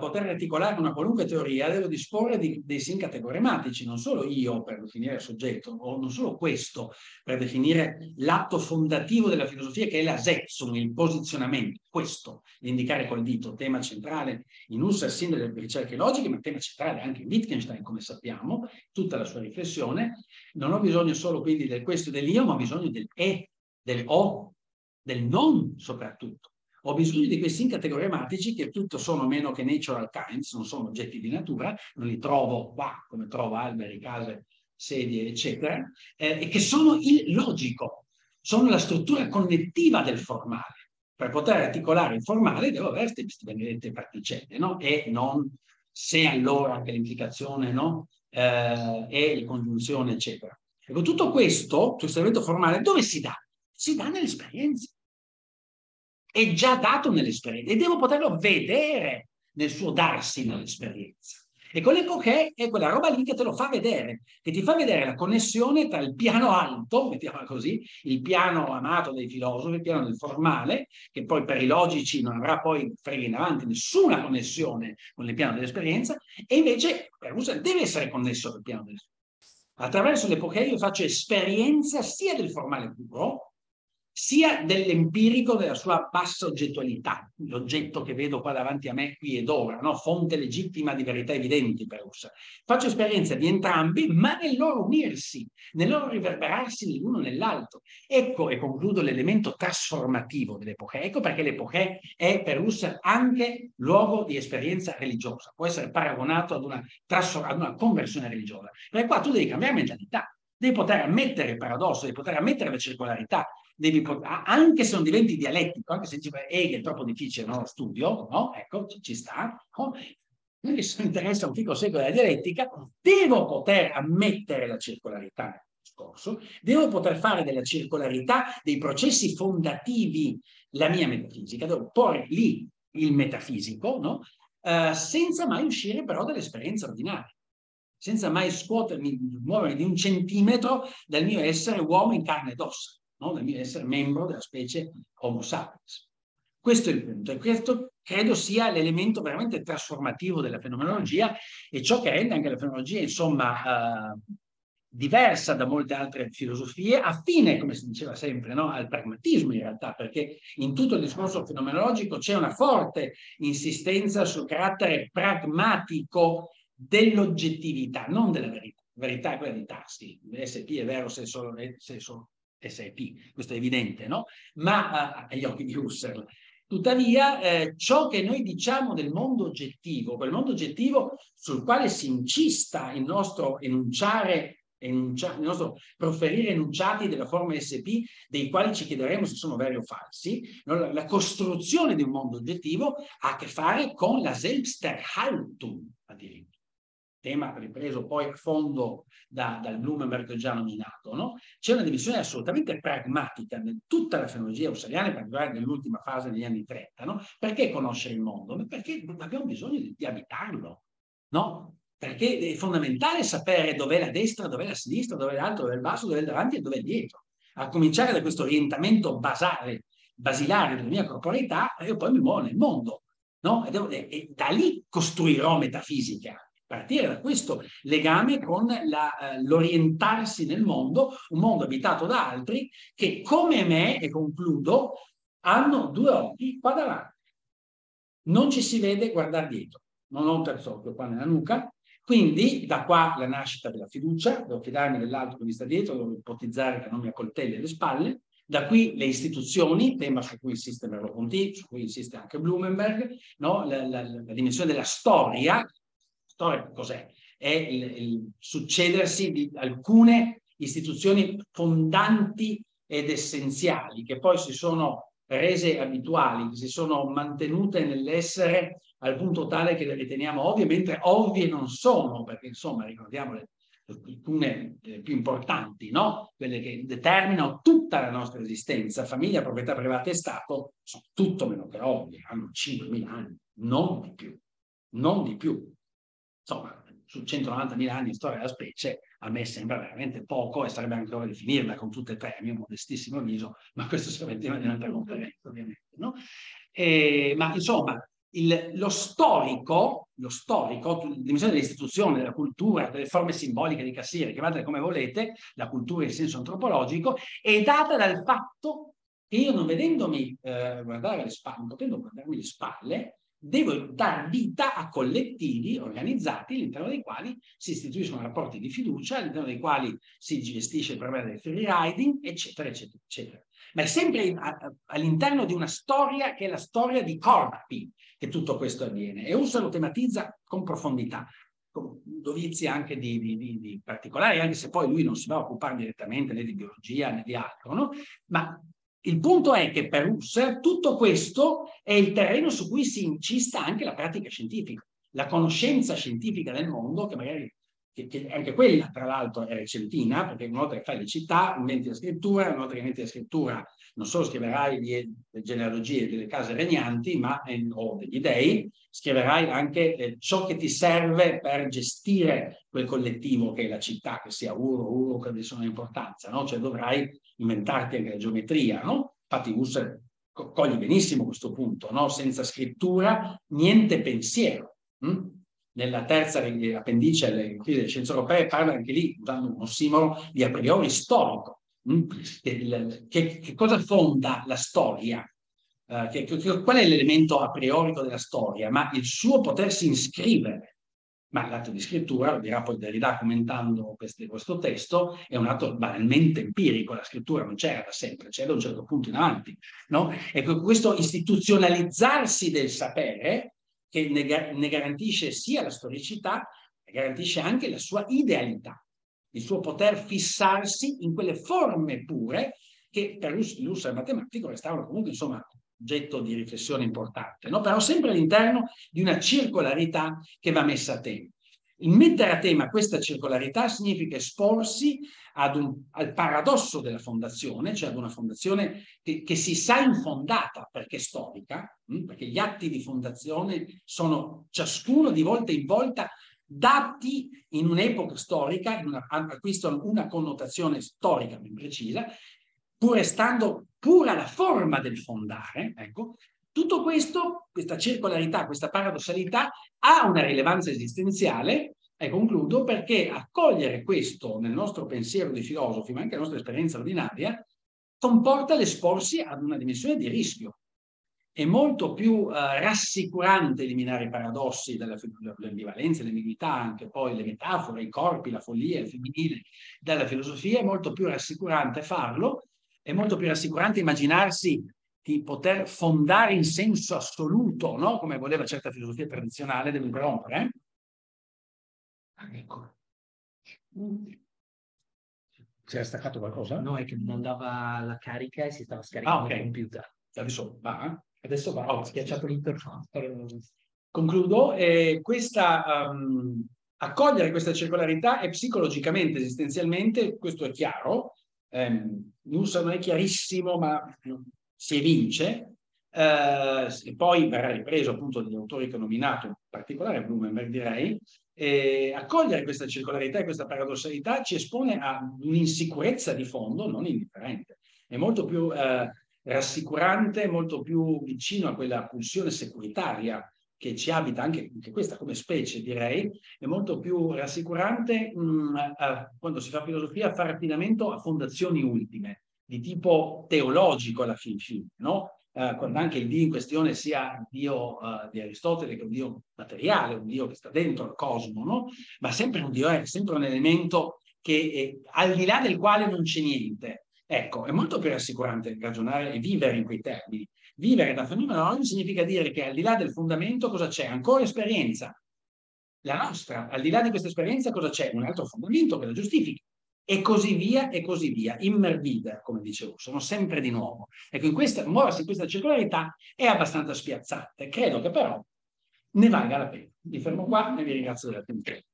poter articolare una qualunque teoria devo disporre di, dei sincategorematici, non solo io per definire il soggetto, o non solo questo per definire l'atto fondativo della filosofia che è la setzung, il posizionamento, questo, indicare col dito, tema centrale in Husserl sin dalle ricerche logiche, ma tema centrale anche in Wittgenstein, come sappiamo, tutta la sua riflessione. Non ho bisogno solo quindi del questo e dell'io, ma ho bisogno del e, del o, del non soprattutto. Ho bisogno di quei sincategorematici che tutto sono meno che natural kinds, non sono oggetti di natura, non li trovo qua come trovo alberi, case, sedie, eccetera, eh, e che sono il logico, sono la struttura connettiva del formale. Per poter articolare il formale devo avere queste benedette particelle, no? E non, se allora, anche l'implicazione, no? Eh, e la congiunzione, eccetera. Ecco, tutto questo, questo elemento formale, dove si dà? Si dà nell'esperienza. È già dato nell'esperienza e devo poterlo vedere nel suo darsi nell'esperienza. E con l'epoché è quella roba lì che te lo fa vedere, che ti fa vedere la connessione tra il piano alto, mettiamola così, il piano amato dai filosofi, il piano del formale, che poi per i logici non avrà poi freghi in avanti nessuna connessione con il piano dell'esperienza, e invece per Husserl deve essere connesso col piano dell'esperienza. Attraverso l'epoché io faccio esperienza sia del formale puro, sia dell'empirico della sua bassa oggettualità, l'oggetto che vedo qua davanti a me qui ed ora, no? Fonte legittima di verità evidenti per Husserl. Faccio esperienza di entrambi, ma nel loro unirsi, nel loro riverberarsi nell'uno nell'altro. Ecco, e concludo, l'elemento trasformativo dell'epoche. Ecco perché l'epoche è per Husserl anche luogo di esperienza religiosa, può essere paragonato ad una, ad una conversione religiosa. Perché qua tu devi cambiare mentalità, devi poter ammettere il paradosso, devi poter ammettere la circolarità. Devi, anche se non diventi dialettico, anche se dici Hegel è troppo difficile, non lo studio, no? Ecco, ci sta, no? Non mi interessa un fico secolo della dialettica, devo poter ammettere la circolarità nel discorso, devo poter fare della circolarità dei processi fondativi la mia metafisica, devo porre lì il metafisico, no? Eh, senza mai uscire però dall'esperienza ordinaria, senza mai scuotermi, muovermi di un centimetro dal mio essere uomo in carne ed ossa, no? Dal mio essere membro della specie Homo sapiens. Questo è il punto, e questo credo sia l'elemento veramente trasformativo della fenomenologia e ciò che rende anche la fenomenologia, insomma, eh, diversa da molte altre filosofie, affine, come si diceva sempre, no? Al pragmatismo in realtà, perché in tutto il discorso fenomenologico c'è una forte insistenza sul carattere pragmatico dell'oggettività, non della verità. Verità è quella di Tarsi, S P è vero se è solo... Se è solo S I P, questo è evidente, no? Ma eh, agli occhi di Husserl. Tuttavia, eh, ciò che noi diciamo del mondo oggettivo, quel mondo oggettivo sul quale si incista il nostro enunciare, enuncia, il nostro proferire enunciati della forma S P, dei quali ci chiederemo se sono veri o falsi, no? la, la costruzione di un mondo oggettivo ha a che fare con la Selbsterhaltung, addirittura. tema ripreso poi a fondo da, dal Blumenberg che ho già nominato, no? C'è una dimensione assolutamente pragmatica in tutta la fenomenologia husserliana, in particolare nell'ultima fase degli anni trenta, no? Perché conoscere il mondo? Perché abbiamo bisogno di, di abitarlo, no? Perché è fondamentale sapere dov'è la destra, dov'è la sinistra, dov'è l'alto, dov'è il basso, dov'è il davanti e dov'è il dietro. A cominciare da questo orientamento basale, basilare della mia corporeità, io poi mi muovo nel mondo, no? E, devo, e, e da lì costruirò metafisica, partire da questo legame con l'orientarsi eh, nel mondo, un mondo abitato da altri che come me, e concludo, hanno due occhi qua davanti. Non ci si vede guardare dietro, non ho un terzo occhio qua nella nuca. Quindi da qua la nascita della fiducia, devo fidarmi dell'altro che mi sta dietro, devo ipotizzare che non mi accoltelli alle spalle, da qui le istituzioni, tema su cui insiste Merleau-Ponty, su cui insiste anche Blumenberg, no? la, la, la dimensione della storia. Storia cos'è? È il, il succedersi di alcune istituzioni fondanti ed essenziali, che poi si sono rese abituali, che si sono mantenute nell'essere al punto tale che le riteniamo ovvie, mentre ovvie non sono, perché insomma ricordiamo le, alcune le più importanti, no? Quelle che determinano tutta la nostra esistenza, famiglia, proprietà privata e Stato, sono tutto meno che ovvie, hanno cinquemila anni, non di più, non di più. Insomma, su centonovantamila anni di storia della specie, a me sembra veramente poco e sarebbe anche ora di finirla con tutte e tre, a mio modestissimo avviso, ma questo sarà il tema di un'altra conferenza, ovviamente, no? E, ma insomma... Il, lo storico, lo storico, la dimensione dell'istituzione, della cultura, delle forme simboliche di cassiere, chiamatele come volete, la cultura in senso antropologico, è data dal fatto che io, non vedendomi eh, guardare le spalle, non potendo guardarmi le spalle, devo dar vita a collettivi organizzati all'interno dei quali si istituiscono rapporti di fiducia, all'interno dei quali si gestisce il problema del free riding, eccetera, eccetera, eccetera. Ma è sempre all'interno di una storia che è la storia di corpi che tutto questo avviene. E Husserl lo tematizza con profondità, con dovizia anche di, di, di, di particolari, anche se poi lui non si va a occupare direttamente né di biologia né di altro, no? Ma il punto è che per Husserl tutto questo è il terreno su cui si incista anche la pratica scientifica, la conoscenza scientifica del mondo, che magari che, che anche quella tra l'altro è recentina, perché una volta che fai le città inventi la scrittura, una volta che inventi la scrittura non solo scriverai le, le genealogie delle case regnanti ma, eh, o degli dei, scriverai anche eh, ciò che ti serve per gestire quel collettivo che è la città, che sia uro, uro, che adesso non ha importanza, no? Cioè dovrai inventarti anche la geometria, no? Infatti Husserl co coglie benissimo questo punto, no? Senza scrittura niente pensiero. Hm? Nella terza appendice alle scienze europee parla anche lì, usando un ossimoro, di a priori storico. Che, che cosa fonda la storia? Che, che, qual è l'elemento a priorico della storia? Ma il suo potersi iscrivere. Ma l'atto di scrittura, lo dirà poi Derrida commentando queste, questo testo, è un atto banalmente empirico, la scrittura non c'era da sempre, c'era da un certo punto in avanti, no? E questo istituzionalizzarsi del sapere, che ne, ne garantisce sia la storicità, garantisce anche la sua idealità, il suo poter fissarsi in quelle forme pure che per l'Husserl matematico restavano comunque, insomma, oggetto di riflessione importante, no? Però sempre all'interno di una circolarità che va messa a tema. Il mettere a tema questa circolarità significa esporsi ad un, al paradosso della fondazione, cioè ad una fondazione che, che si sa infondata perché storica, mh? Perché gli atti di fondazione sono ciascuno di volta in volta dati in un'epoca storica, in una, acquistano una connotazione storica ben precisa, pur restando pura la forma del fondare, ecco, tutto questo, questa circolarità, questa paradossalità ha una rilevanza esistenziale, e concludo, perché accogliere questo nel nostro pensiero di filosofi, ma anche nella nostra esperienza ordinaria, comporta l'esporsi ad una dimensione di rischio. È molto più eh, rassicurante eliminare i paradossi dell'ambivalenza, l'ambiguità, anche poi le metafore, i corpi, la follia, il femminile, dalla filosofia, è molto più rassicurante farlo, è molto più rassicurante immaginarsi di poter fondare in senso assoluto, no? Come voleva certa filosofia tradizionale, devo rompere. Eh? Ecco. Si era staccato qualcosa? No, è che non dava la carica e si stava scaricando ah, okay. Il computer. Adesso va, eh? Adesso va, ho oh, schiacciato l'interfaccia. Concludo, eh, questa um, Accogliere questa circolarità è psicologicamente, esistenzialmente, questo è chiaro, ehm, non, so, non è chiarissimo, ma si evince, eh, e poi verrà ripreso appunto dagli autori che ho nominato, in particolare Blumenberg direi. E accogliere questa circolarità e questa paradossalità ci espone a un'insicurezza di fondo non indifferente, è molto più eh, rassicurante, molto più vicino a quella pulsione securitaria che ci abita anche, anche questa come specie direi, è molto più rassicurante mh, a, quando si fa filosofia a fare affidamento a fondazioni ultime di tipo teologico alla fin fine, no? Uh, quando anche il Dio in questione sia Dio uh, di Aristotele, che è un Dio materiale, un Dio che sta dentro il cosmo, no? Ma sempre un Dio è sempre un elemento che è, al di là del quale non c'è niente. Ecco, è molto più rassicurante ragionare e vivere in quei termini. Vivere da fenomenologi significa dire che al di là del fondamento cosa c'è? Ancora esperienza. La nostra, al di là di questa esperienza cosa c'è? Un altro fondamento che la giustifica. E così via, e così via, immer wieder, come dicevo, sono sempre di nuovo. Ecco, in questa, muoversi in questa circolarità è abbastanza spiazzante. Credo che però ne valga la pena. Vi fermo qua e vi ringrazio dell'attenzione.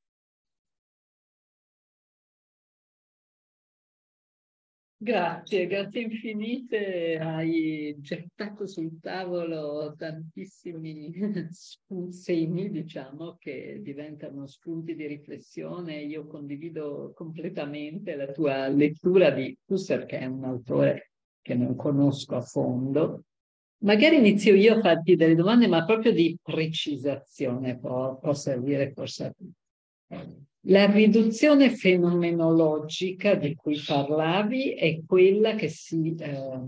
Grazie, grazie infinite. Hai gettato sul tavolo tantissimi segni, diciamo, che diventano spunti di riflessione. Io condivido completamente la tua lettura di Husserl, che è un autore che non conosco a fondo. Magari inizio io a farti delle domande, ma proprio di precisazione, può, può servire forse a tutti. La riduzione fenomenologica di cui parlavi è quella che si eh,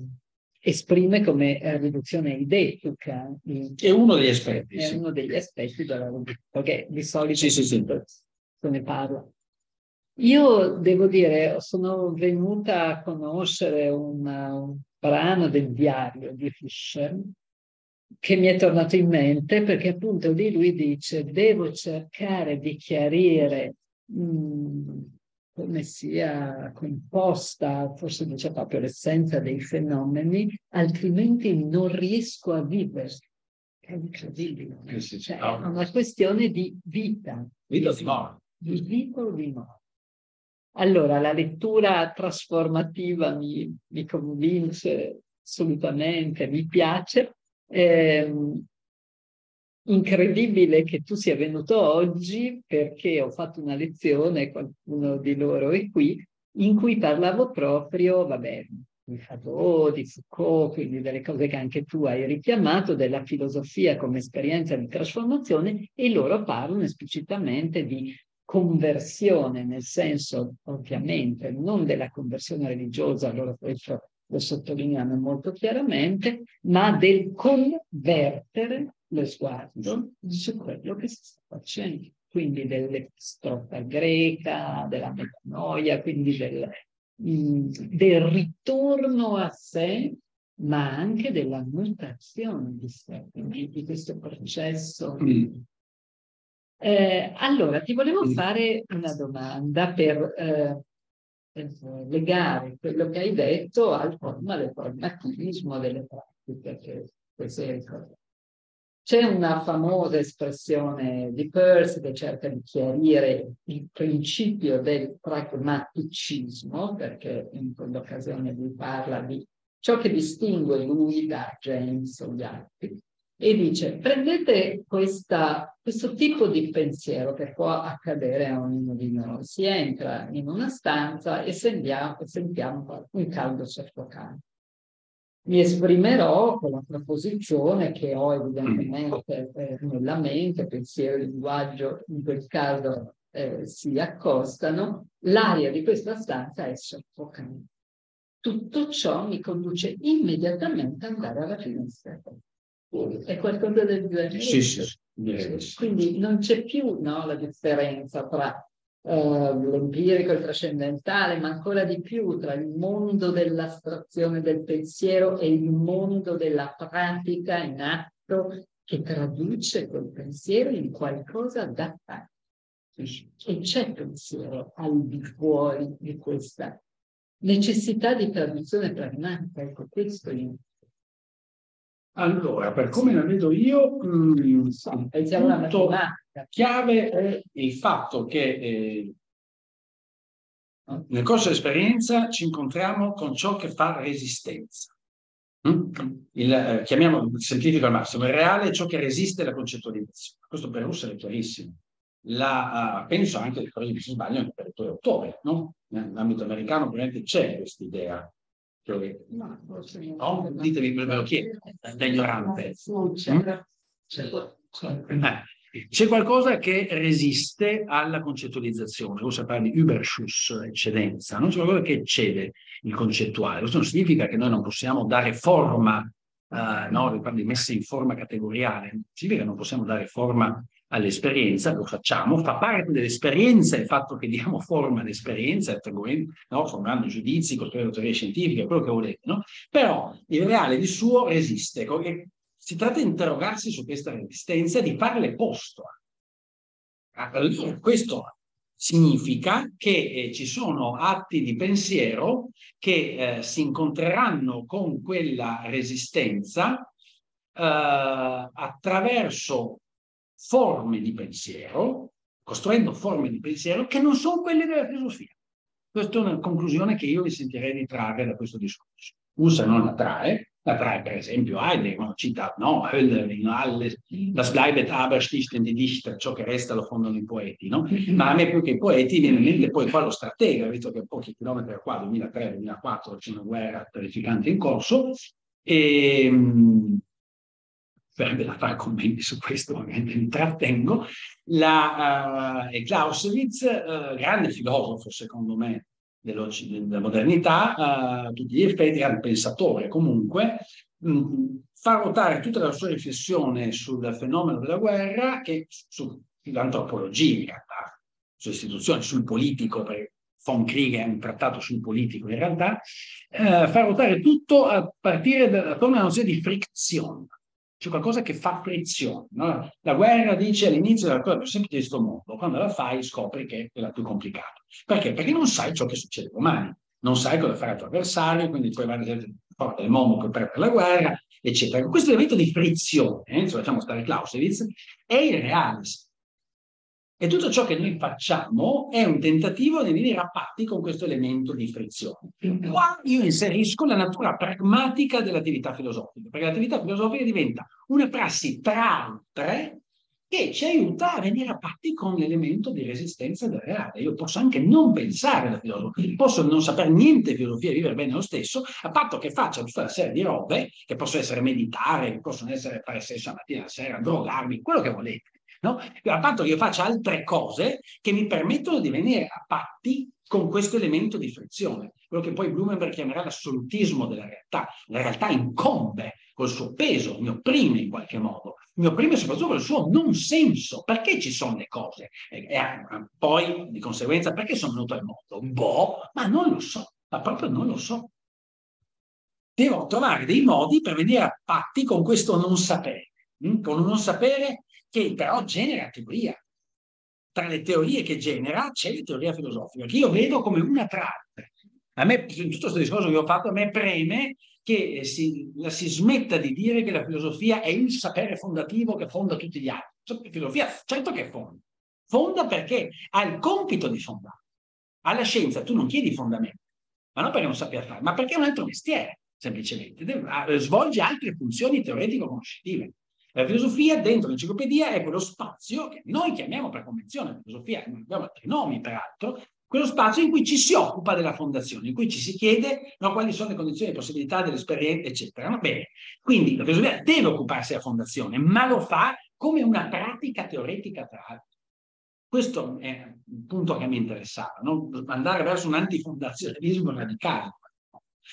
esprime come eh, riduzione eidetica. È uno degli aspetti. È sì. uno degli aspetti della riduzione, perché di solito sì, sì, sì. se ne parla. Io devo dire, sono venuta a conoscere una, un brano del diario di Fischer, che mi è tornato in mente perché appunto lì lui dice: devo cercare di chiarire mh, come sia composta, forse dice proprio l'essenza dei fenomeni, altrimenti non riesco a vivere. È incredibile, no? Cioè, è una questione di vita, vita di morte, di vita o di morte. Allora la lettura trasformativa mi, mi convince assolutamente, mi piace. Eh, incredibile che tu sia venuto oggi, perché ho fatto una lezione, qualcuno di loro è qui, in cui parlavo proprio, vabbè, di Foucault, di Foucault, quindi delle cose che anche tu hai richiamato, della filosofia come esperienza di trasformazione, e loro parlano esplicitamente di conversione, nel senso ovviamente non della conversione religiosa, loro questo lo sottolineano molto chiaramente, ma del convertere lo sguardo su quello che si sta facendo, quindi dell'epistrofa greca, della metanoia, quindi del, del ritorno a sé, ma anche della mutazione di sé, quindi di questo processo. Mm. Eh, allora, ti volevo mm. fare una domanda per... Eh, legare quello che hai detto al forma del formativismo delle pratiche che presentano. C'è una famosa espressione di Peirce che cerca di chiarire il principio del pragmaticismo, perché in quell'occasione lui parla di ciò che distingue lui da James o gli altri, e dice: prendete questa, questo tipo di pensiero che può accadere a ognuno di noi. Si entra in una stanza e sentiamo, sentiamo un caldo soffocante. Mi esprimerò con la proposizione che ho evidentemente eh, nella mente, pensiero e linguaggio in quel caso eh, si accostano, l'aria di questa stanza è soffocante. Tutto ciò mi conduce immediatamente ad andare alla finestra. È qualcosa del genere. Sì, sì, sì. Quindi non c'è più, no, la differenza tra eh, l'empirico e il trascendentale, ma ancora di più tra il mondo dell'astrazione del pensiero e il mondo della pratica in atto che traduce quel pensiero in qualcosa da fare. E c'è pensiero al di fuori di questa necessità di traduzione pragmatica. Ecco, questo io. Allora, per come la vedo io, mh, il punto chiave è il fatto che eh, nel corso dell'esperienza ci incontriamo con ciò che fa resistenza. Il, eh, chiamiamo semplifico al massimo, il reale è ciò che resiste alla concettualizzazione. Questo per Husserl è chiarissimo. La, uh, penso anche alle cose che si sbagliano per i tuoi autori, no? Nell'ambito americano ovviamente c'è questa idea. Che... No, no, ditemi, ve lo chiedo, da ignorante. C'è qualcosa che resiste alla concettualizzazione, usa parla di Überschuss, eccedenza, non c'è qualcosa che eccede il concettuale. Questo non significa che noi non possiamo dare forma, uh, no, parla di messa in forma categoriale, significa che non possiamo dare forma all'esperienza, lo facciamo, fa parte dell'esperienza il fatto che diamo forma all'esperienza, no? Formando giudizi, costruendo teorie scientifiche, quello che volete, no? Però il reale di suo resiste. Si tratta di interrogarsi su questa resistenza e di farle posto. Allora, questo significa che eh, ci sono atti di pensiero che eh, si incontreranno con quella resistenza eh, attraverso forme di pensiero, costruendo forme di pensiero che non sono quelle della filosofia. Questa è una conclusione che io mi sentirei di trarre da questo discorso. Husserl non la trae, la trae per esempio Heidegger, quando cita, no, das bleibet aber sticht in die Dichter, ciò che resta lo fondano i poeti, no? Ma a me più che i poeti viene in mente poi qua lo stratega, visto che a pochi chilometri da qua, duemilatré duemilaquattro, c'è una guerra terrificante in corso, e... verrebbe da fare commenti su questo, ovviamente mi trattengo, la, uh, e Clausewitz, uh, grande filosofo secondo me della modernità, uh, tutti gli effetti, grande pensatore comunque, mh, fa ruotare tutta la sua riflessione sul fenomeno della guerra e su, sull'antropologia in realtà, sulle istituzioni, sul politico, perché Von Krieg è un trattato sul politico in realtà, uh, fa ruotare tutto a partire da, da una nozione di frizione. C'è qualcosa che fa frizione, no? La guerra, dice, all'inizio è la cosa più semplice di questo mondo, quando la fai scopri che è la più complicata. Perché? Perché non sai ciò che succede domani, non sai cosa farà il tuo avversario, quindi puoi andare forte il momo per perdere la guerra, eccetera. Questo elemento di frizione, eh, se facciamo stare Clausewitz, è il reale. E tutto ciò che noi facciamo è un tentativo di venire a patti con questo elemento di frizione. Qua io inserisco la natura pragmatica dell'attività filosofica, perché l'attività filosofica diventa una prassi tra altre che ci aiuta a venire a patti con l'elemento di resistenza del reale. Io posso anche non pensare alla filosofia, posso non sapere niente di filosofia e vivere bene lo stesso, a patto che faccia tutta una serie di robe, che possono essere meditare, che possono essere fare sesso la mattina, la sera, drogarmi, quello che volete. No? A patto che io faccia altre cose che mi permettono di venire a patti con questo elemento di frizione, quello che poi Blumenberg chiamerà l'assolutismo della realtà. La realtà incombe col suo peso, mi opprime in qualche modo, mi opprime soprattutto col suo non senso. Perché ci sono le cose? E, e poi, di conseguenza, perché sono venuto al mondo? Boh, ma non lo so, ma proprio non lo so. Devo trovare dei modi per venire a patti con questo non sapere, hm? con un non sapere che però genera teoria. Tra le teorie che genera c'è la teoria filosofica, che io vedo come una tra altre. A me, in tutto questo discorso che ho fatto, a me preme che si, la, si smetta di dire che la filosofia è il sapere fondativo che fonda tutti gli altri. La filosofia, certo che fonda. Fonda perché ha il compito di fondare. Alla scienza tu non chiedi fondamenti, ma non perché non sappia fare, ma perché è un altro mestiere, semplicemente. Deve, svolge altre funzioni teoretico-conoscitive. La filosofia dentro l'enciclopedia è quello spazio che noi chiamiamo per convenzione filosofia, noi abbiamo altri nomi peraltro, quello spazio in cui ci si occupa della fondazione, in cui ci si chiede no, quali sono le condizioni, le possibilità dell'esperienza, eccetera. Va bene, quindi la filosofia deve occuparsi della fondazione, ma lo fa come una pratica teoretica tra l'altro. Questo è un punto che mi interessava, no? Andare verso un antifondazionalismo radicale,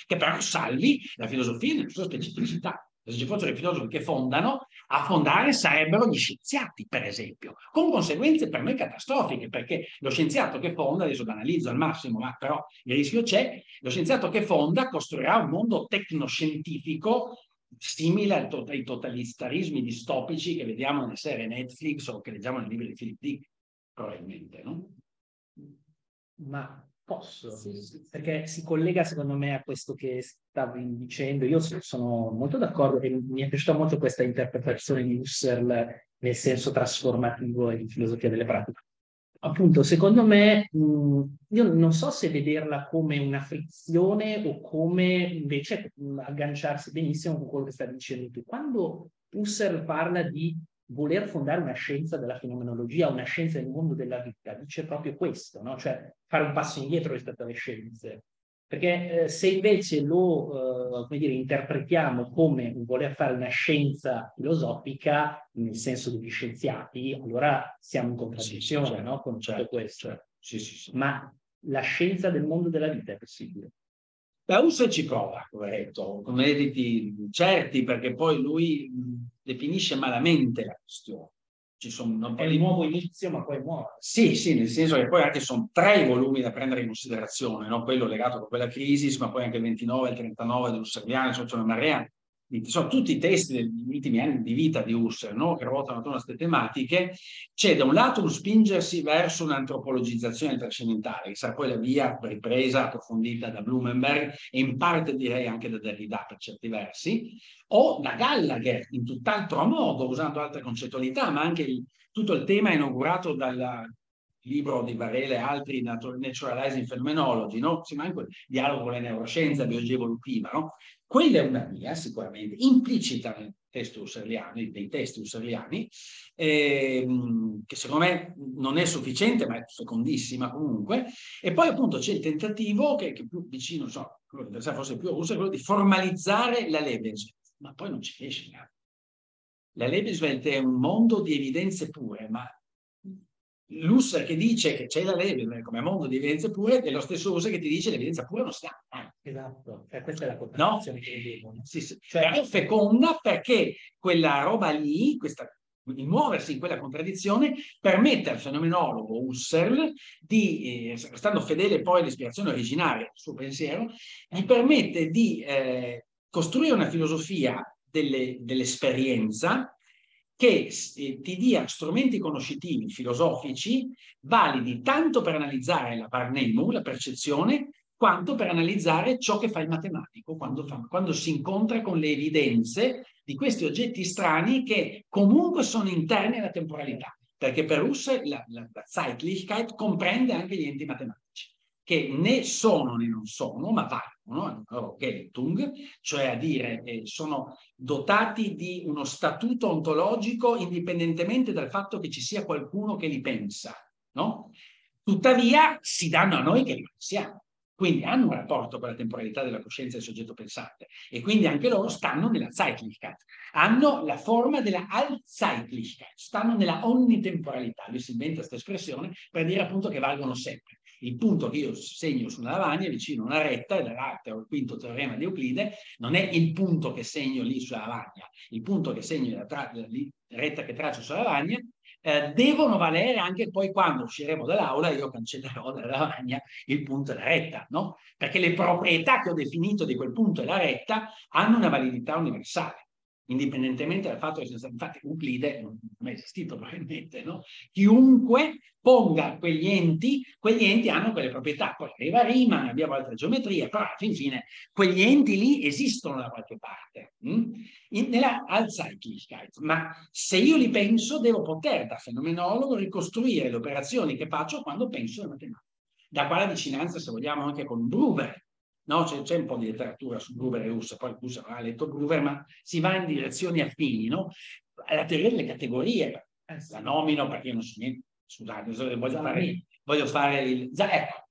che però salvi la filosofia nella sua specificità. Se ci fossero i filosofi che fondano, a fondare sarebbero gli scienziati, per esempio, con conseguenze per me catastrofiche, perché lo scienziato che fonda, adesso banalizzo al massimo, ma però il rischio c'è, lo scienziato che fonda costruirà un mondo tecnoscientifico simile al to- ai totalitarismi distopici che vediamo nelle serie Netflix o che leggiamo nei libri di Philip Dick, probabilmente, no? Ma Posso? Sì, sì. Perché si collega secondo me a questo che stavi dicendo. Io sono molto d'accordo e mi è piaciuta molto questa interpretazione di Husserl nel senso trasformativo e di filosofia delle pratiche. Appunto, secondo me, mh, io non so se vederla come una frizione o come invece mh, agganciarsi benissimo con quello che sta dicendo tu. Quando Husserl parla di voler fondare una scienza della fenomenologia, una scienza del mondo della vita, dice proprio questo, no? Cioè fare un passo indietro rispetto alle scienze. Perché eh, se invece lo eh, come dire, interpretiamo come voler fare una scienza filosofica, nel senso degli scienziati, allora siamo in contraddizione, sì, sì, no? Con tutto questo. Sì, sì, sì. Ma la scienza del mondo della vita è possibile? Da Husserl ci prova, come detto, con editi certi, perché poi lui definisce malamente la questione. Ci sono un po' è di nuovo inizio, ma poi muore. Sì, sì, nel senso che poi anche sono tre volumi da prendere in considerazione, no? Quello legato a quella crisi, ma poi anche il ventinove, il trentanove dell'Husserliano, c'è una marea. Sono tutti i testi degli ultimi anni di vita di Husserl, no? Che ruotano attorno a queste tematiche. C'è da un lato un spingersi verso un'antropologizzazione trascendentale, che sarà poi la via ripresa, approfondita da Blumenberg e in parte direi anche da Derrida per certi versi, o da Gallagher in tutt'altro modo, usando altre concettualità, ma anche il, tutto il tema inaugurato dalla... libro di Varela e altri, Naturalizing Phenomenology, no? Sì, ma anche il dialogo con le neuroscienze, la biologia evolutiva, no? Quella è una via sicuramente implicita nel testo husserliano, nei testi husserliani, ehm, che secondo me non è sufficiente, ma è fecondissima comunque. E poi appunto c'è il tentativo, che, che più vicino, non so, quello che interessava forse più a Husserl, quello di formalizzare la Lebenswelt, ma poi non ci riesce. No? La Lebenswelt è un mondo di evidenze pure, ma l'Husserl che dice che c'è la Lebenswelt come mondo di evidenze pure è lo stesso Husserl che ti dice che l'evidenza pure non sta. Esatto, cioè, questa è la contraddizione, no? Che vedevo. No? Sì, sì. Cioè, è feconda perché quella roba lì, questa, il muoversi in quella contraddizione, permette al fenomenologo Husserl, di, eh, stando fedele poi all'ispirazione originaria del suo pensiero, gli permette di eh, costruire una filosofia delle, dell'esperienza che ti dia strumenti conoscitivi, filosofici, validi tanto per analizzare la barnemum, la percezione, quanto per analizzare ciò che fa il matematico, quando, fa, quando si incontra con le evidenze di questi oggetti strani che comunque sono interni alla temporalità, perché per Husserl la, la, la Zeitlichkeit comprende anche gli enti matematici, che né sono né non sono, ma valgono, no? Geltung, cioè a dire eh, sono dotati di uno statuto ontologico indipendentemente dal fatto che ci sia qualcuno che li pensa, no? Tuttavia si danno a noi che li pensiamo, quindi hanno un rapporto con la temporalità della coscienza del soggetto pensante e quindi anche loro stanno nella Zeitlichkeit, hanno la forma della Allzeitlichkeit, stanno nella onnitemporalità, lui si inventa questa espressione per dire appunto che valgono sempre. Il punto che io segno sulla lavagna vicino a una retta, è l'arte o il quinto teorema di Euclide, non è il punto che segno lì sulla lavagna, il punto che segno la, tra la retta che traccio sulla lavagna, eh, devono valere anche poi quando usciremo dall'aula, io cancellerò dalla lavagna il punto e la retta, no? Perché le proprietà che ho definito di quel punto e la retta hanno una validità universale, indipendentemente dal fatto che sono stati, infatti Euclide non è mai esistito probabilmente, no? Chiunque ponga quegli enti, quegli enti hanno quelle proprietà, poi arriva Riemann, abbiamo altre geometrie, però alla fin fine quegli enti lì esistono da qualche parte, mh? In, nella Allzeitlichkeit, ma se io li penso devo poter da fenomenologo ricostruire le operazioni che faccio quando penso alla matematica, da qua la vicinanza se vogliamo anche con Bruber. No, c'è un po' di letteratura su Gruber e Husserl, poi Husserl ha letto Gruber, ma si va in direzioni affini, no? La teoria delle categorie, la nomino perché io non so niente, scusate, voglio fare, voglio fare il... Ecco,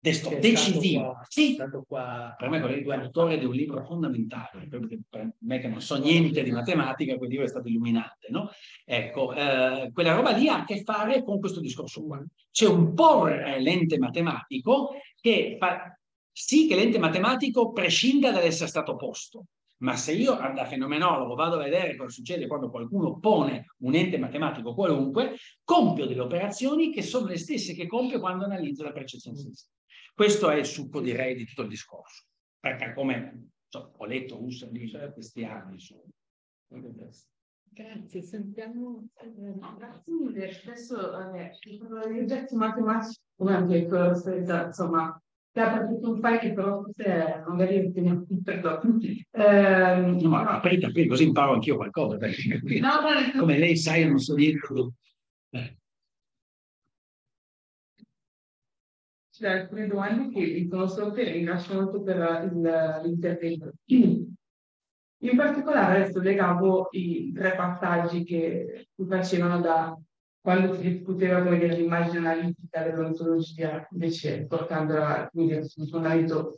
ecco decisivo. Qua, sì, qua, per me quello è l'autore di un libro fondamentale, per me che non so niente di matematica, quel libro è stato illuminante, no? Ecco, eh, quella roba lì ha a che fare con questo discorso qua. C'è un porre l'ente matematico che fa... Sì che l'ente matematico prescinda dall'essere stato posto, ma se io da fenomenologo vado a vedere cosa succede quando qualcuno pone un ente matematico qualunque, compio delle operazioni che sono le stesse che compio quando analizzo la percezione sensiva. Questo è il succo, direi, di tutto il discorso. Perché come so, ho letto Husserl in questi anni su Grazie, sentiamo. Grazie mille. Spesso i oggetti matematici, come anche quello senza, insomma, che ha partito un file che però forse magari teniamo per dopo. Eh, no, ma no, aperta, aperta, così imparo anch'io qualcosa. Perché, no, ma... Come lei sa, io non so dirlo. Eh. C'è alcune domande che il conosco e ringrazio molto per l'intervento. In particolare adesso legavo i tre passaggi che si facevano da quando si discuteva l'immagine analitica dell'ontologia, invece portandola su un anelito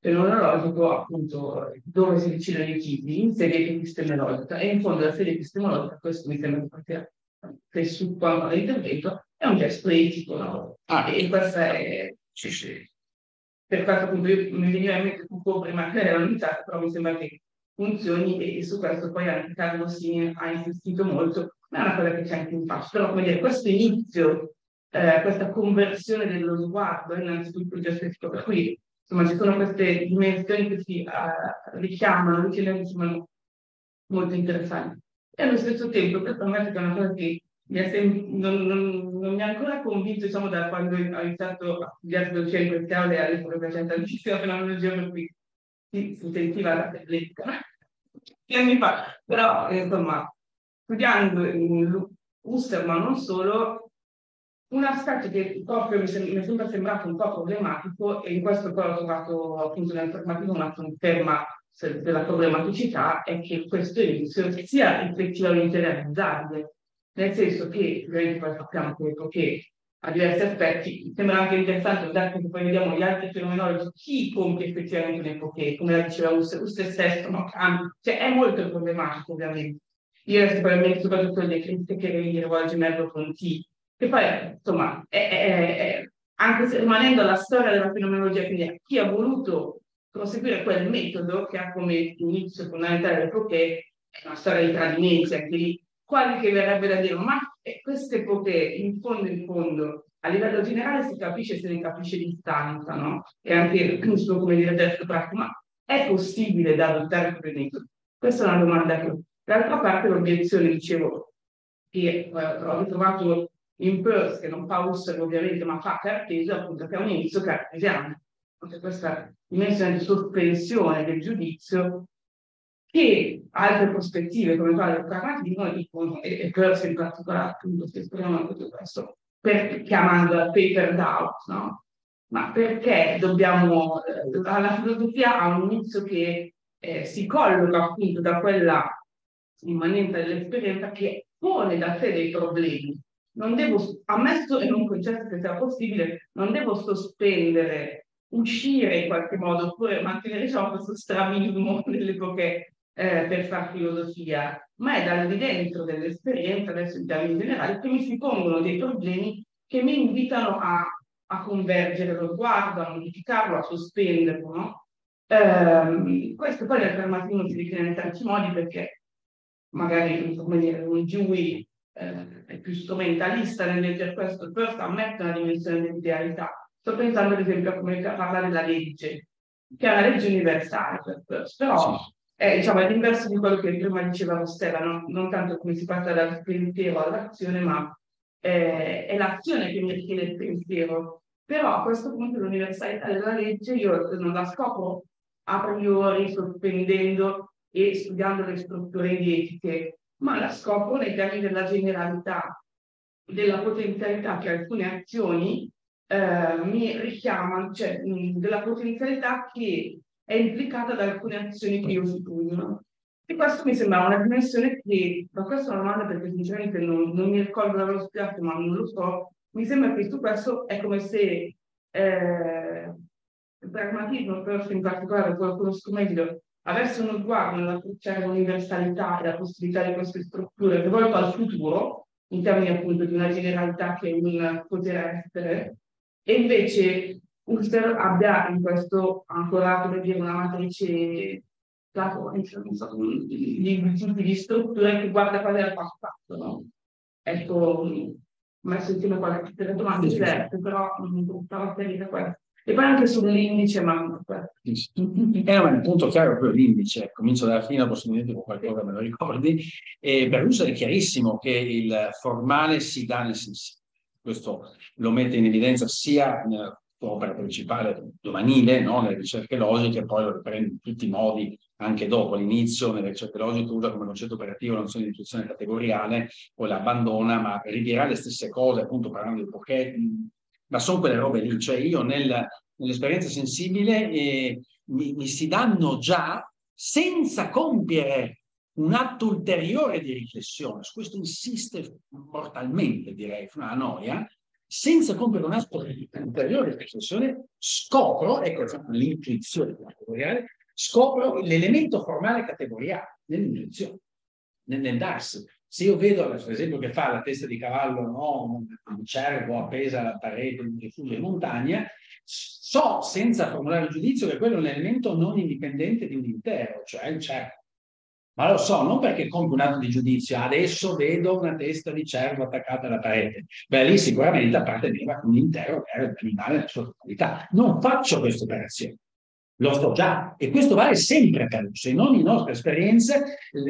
fenomenologico, appunto, dove si decidono i chidi in serie epistemologica. E in fondo la serie epistemologica, questo mi sembra che presupponga l'intervento, è un gesto etico, no? Ah, e questo è... Sì, sì. Per quanto appunto io mi veniva in mente Foucault prima che era un'unità, però mi sembra che funzioni e su questo poi anche Carlo Sini ha insistito molto, ma è una cosa che c'è anche in pace. Però come dire, questo inizio, eh, questa conversione dello sguardo, innanzitutto già stesso, per cui insomma ci sono queste dimensioni che si uh, richiamano, che sono molto interessanti. E allo stesso tempo, questa è una cosa che mi ha non, non, non mi ha ancora convinto, diciamo, da quando ho iniziato a studiare filosofia in queste aule, all'epoca faceva tantissima fenomenologia, per cui si, si sentiva la tabletica di anni fa. Però, insomma, studiando in Husserl, ma non solo, un aspetto che proprio mi, sem mi è sempre sembrato un po' problematico, e in questo poi ho trovato appunto nella formativa una conferma della problematicità, è che questo inizio sia effettivamente realizzabile. Nel senso che, ovviamente poi sappiamo che a diversi aspetti, sembra anche interessante, dato che poi vediamo gli altri fenomenologi, chi compie effettivamente un'epoche, come la diceva Husserl stesso, ma cioè è molto problematico ovviamente. Io adesso probabilmente soprattutto le critiche che rivolge Merleau-Ponty, che poi insomma, è, è, è, anche se rimanendo alla storia della fenomenologia, quindi chi ha voluto proseguire quel metodo che ha come inizio fondamentale l'epoche, è una storia di tradimenti anche lì, quali che verrebbe da dire, ma queste epoche in fondo in fondo, a livello generale si capisce se ne capisce distanza, no? E anche, non so come dire adesso, ma è possibile da adottare per metodo? Questa è una domanda che... D'altra parte l'obiezione, dicevo, che eh, ho ritrovato in Peirce, che non fa Husserl ovviamente, ma fa Cartesio, appunto, che è un inizio cartesiano. C'è questa dimensione di sospensione del giudizio che altre prospettive, come quella del pragmatismo, dicono, e Peirce in particolare, appunto, si esprimono in tutto questo, per, chiamandola paper doubt, no? Ma perché dobbiamo, eh, la filosofia ha un inizio che eh, si colloca appunto da quella immanenza dell'esperienza che pone da sé dei problemi. Non devo, ammesso e non concesso che sia possibile, non devo sospendere, uscire in qualche modo, oppure mantenere diciamo, questo strabismo delle epoche. Eh, per far filosofia, ma è dal di dentro dell'esperienza, adesso in termini generali, che mi si pongono dei problemi che mi invitano a, a convergere lo sguardo, a modificarlo, a sospenderlo, no? Eh, questo poi nel pragmatismo si declina in tanti modi perché magari come dire, un Dewey eh, è più strumentalista nel leggere questo, però ammette una dimensione dell'idealità. Sto pensando ad esempio a come parlare della legge, che è una legge universale per Peirce, però sì. Eh, diciamo, è l'inverso di quello che prima diceva Rossella, no? Non tanto come si passa dal pensiero all'azione, ma eh, è l'azione che mi richiede il pensiero. Però a questo punto l'universalità della legge io non la scopro a priori sospendendo e studiando le strutture etiche, ma la scopro nei termini della generalità, della potenzialità che alcune azioni eh, mi richiamano, cioè mh, della potenzialità che è implicata da alcune azioni che io studio. E questo mi sembra una dimensione che, ma questa è una domanda perché sinceramente non, non mi ricordo di averlo spiegato, ma non lo so, mi sembra che su questo è come se eh, il pragmatismo, però in particolare quello che conosco meglio, avesse uno sguardo nell'approcciare l'universalità e la possibilità di queste strutture rivolte al futuro, in termini appunto di una generalità che un poter essere, e invece Husserl abbia in questo ancora per dire una matrice platonica, non so, di, di, di strutture che guarda qual è il passato, no? Ecco, ho messo insieme qualche domanda diverse, però non mi buttavo a questa. E poi anche sull'indice, ma Eh, ma il punto chiaro è proprio l'indice, comincio dalla fine, posso dire con qualcosa me lo ricordi, e per Husserl è chiarissimo che il formale si dà nel senso, questo lo mette in evidenza sia nella tua opera principale giovanile, no? Nelle ricerche logiche, poi lo riprende in tutti i modi anche dopo, all'inizio nelle ricerche logiche usa come concetto operativo la nozione di intuizione categoriale, poi la abbandona, ma ridirà le stesse cose appunto parlando di perché, ma sono quelle robe lì, cioè io nel... nell'esperienza sensibile eh, mi, mi si danno già, senza compiere un atto ulteriore di riflessione, su questo insiste mortalmente, direi, una noia, senza compiere un atto ulteriore di riflessione, scopro, ecco l'intuizione categoriale, scopro l'elemento formale categoriale nell'intuizione, nel, nel darsi. Se io vedo, per esempio, che fa la testa di cavallo, no, un cervo appesa alla parete di un rifugio in montagna, so, senza formulare il giudizio, che quello è un elemento non indipendente di un intero, cioè il cervo. Ma lo so, non perché compio un atto di giudizio, adesso vedo una testa di cervo attaccata alla parete. Beh, lì sicuramente apparteneva un intero, che era l'animale nella sua totalità. Non faccio questa operazione. Lo so già, e questo vale sempre per noi. In ogni nostra esperienza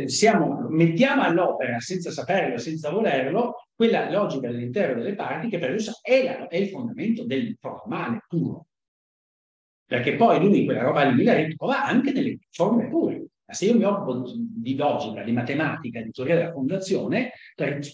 siamo, mettiamo all'opera senza saperlo, senza volerlo, quella logica dell'intero delle parti che per lui è, la, è il fondamento del formale puro. Perché poi lui quella roba lì la ritrova anche nelle forme pure. Ma se io mi occupo di logica, di matematica, di teoria della fondazione,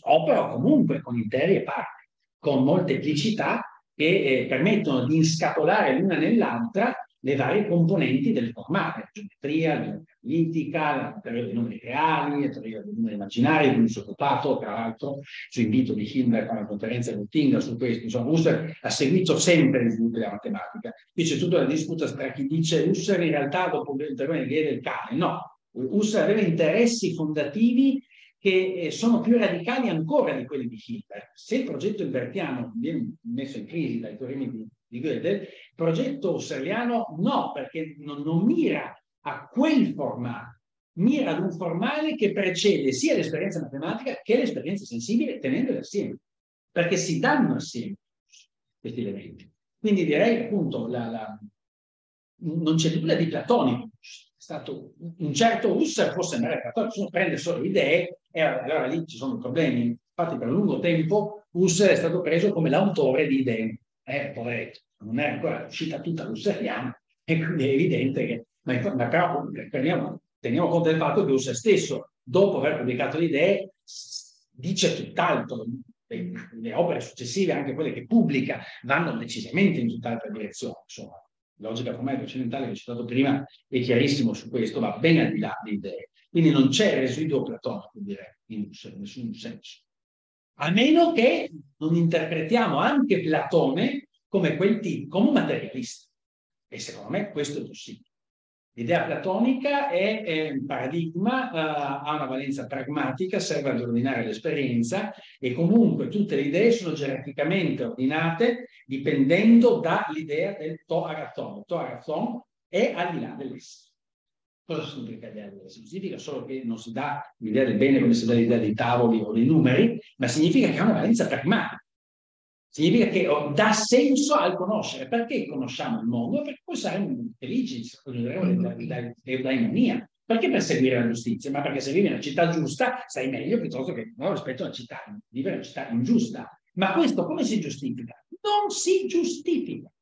opero comunque con interi e parti, con molteplicità che eh, permettono di inscatolare l'una nell'altra le varie componenti del formale, la geometria, la analitica, la teoria dei numeri reali, la teoria dei numeri immaginari, di cui mi sono occupato, tra l'altro, su invito di Hilbert con la conferenza di Luttinga su questo. Insomma, Husserl ha seguito sempre gli sviluppi della matematica. Qui c'è tutta la disputa tra chi dice Husserl in realtà dopo l'intervento di Hegel del cane. No, Husserl aveva interessi fondativi che sono più radicali ancora di quelli di Hilbert. Se il progetto hilbertiano viene messo in crisi dai teoremi di di Gödel, il progetto husserliano no, perché non, non mira a quel formale, mira ad un formale che precede sia l'esperienza matematica che l'esperienza sensibile, tenendole assieme, perché si danno assieme questi elementi. Quindi direi appunto, la, la, non c'è nulla di platonico, è stato un certo Husserl, può sembrare platonico, se uno prende solo idee, e allora, allora lì ci sono problemi. Infatti per lungo tempo Husserl è stato preso come l'autore di idee. Eh, poveretto, non è ancora uscita tutta l'husserliana, e quindi è evidente che, ma, ma però teniamo, teniamo conto del fatto che Husserl stesso, dopo aver pubblicato le idee, dice tutt'altro. Le, le opere successive, anche quelle che pubblica, vanno decisamente in tutt'altra direzione. Insomma, la logica formale occidentale che ho citato prima è chiarissimo su questo, va ben al di là di idee. Quindi non c'è residuo platonico, direi, in Husserl, in nessun senso. A meno che non interpretiamo anche Platone come quel tipo, come un materialista. E secondo me questo è possibile. L'idea platonica è, è un paradigma, uh, ha una valenza pragmatica, serve ad ordinare l'esperienza, e comunque tutte le idee sono gerarchicamente ordinate dipendendo dall'idea del to araton. To araton è al di là dell'essere. Cosa significa l'idea del bene? Significa solo che non si dà l'idea del bene come si dà l'idea dei tavoli o dei numeri, ma significa che ha una valenza pragmatica. Significa che dà senso al conoscere. Perché conosciamo il mondo? Perché può essere un'intelligenza, un'eudaimonia. Perché perseguire la giustizia? Ma perché se vivi in una città giusta stai meglio piuttosto che no, rispetto a una città, vivere in una città ingiusta. Ma questo come si giustifica? Non si giustifica.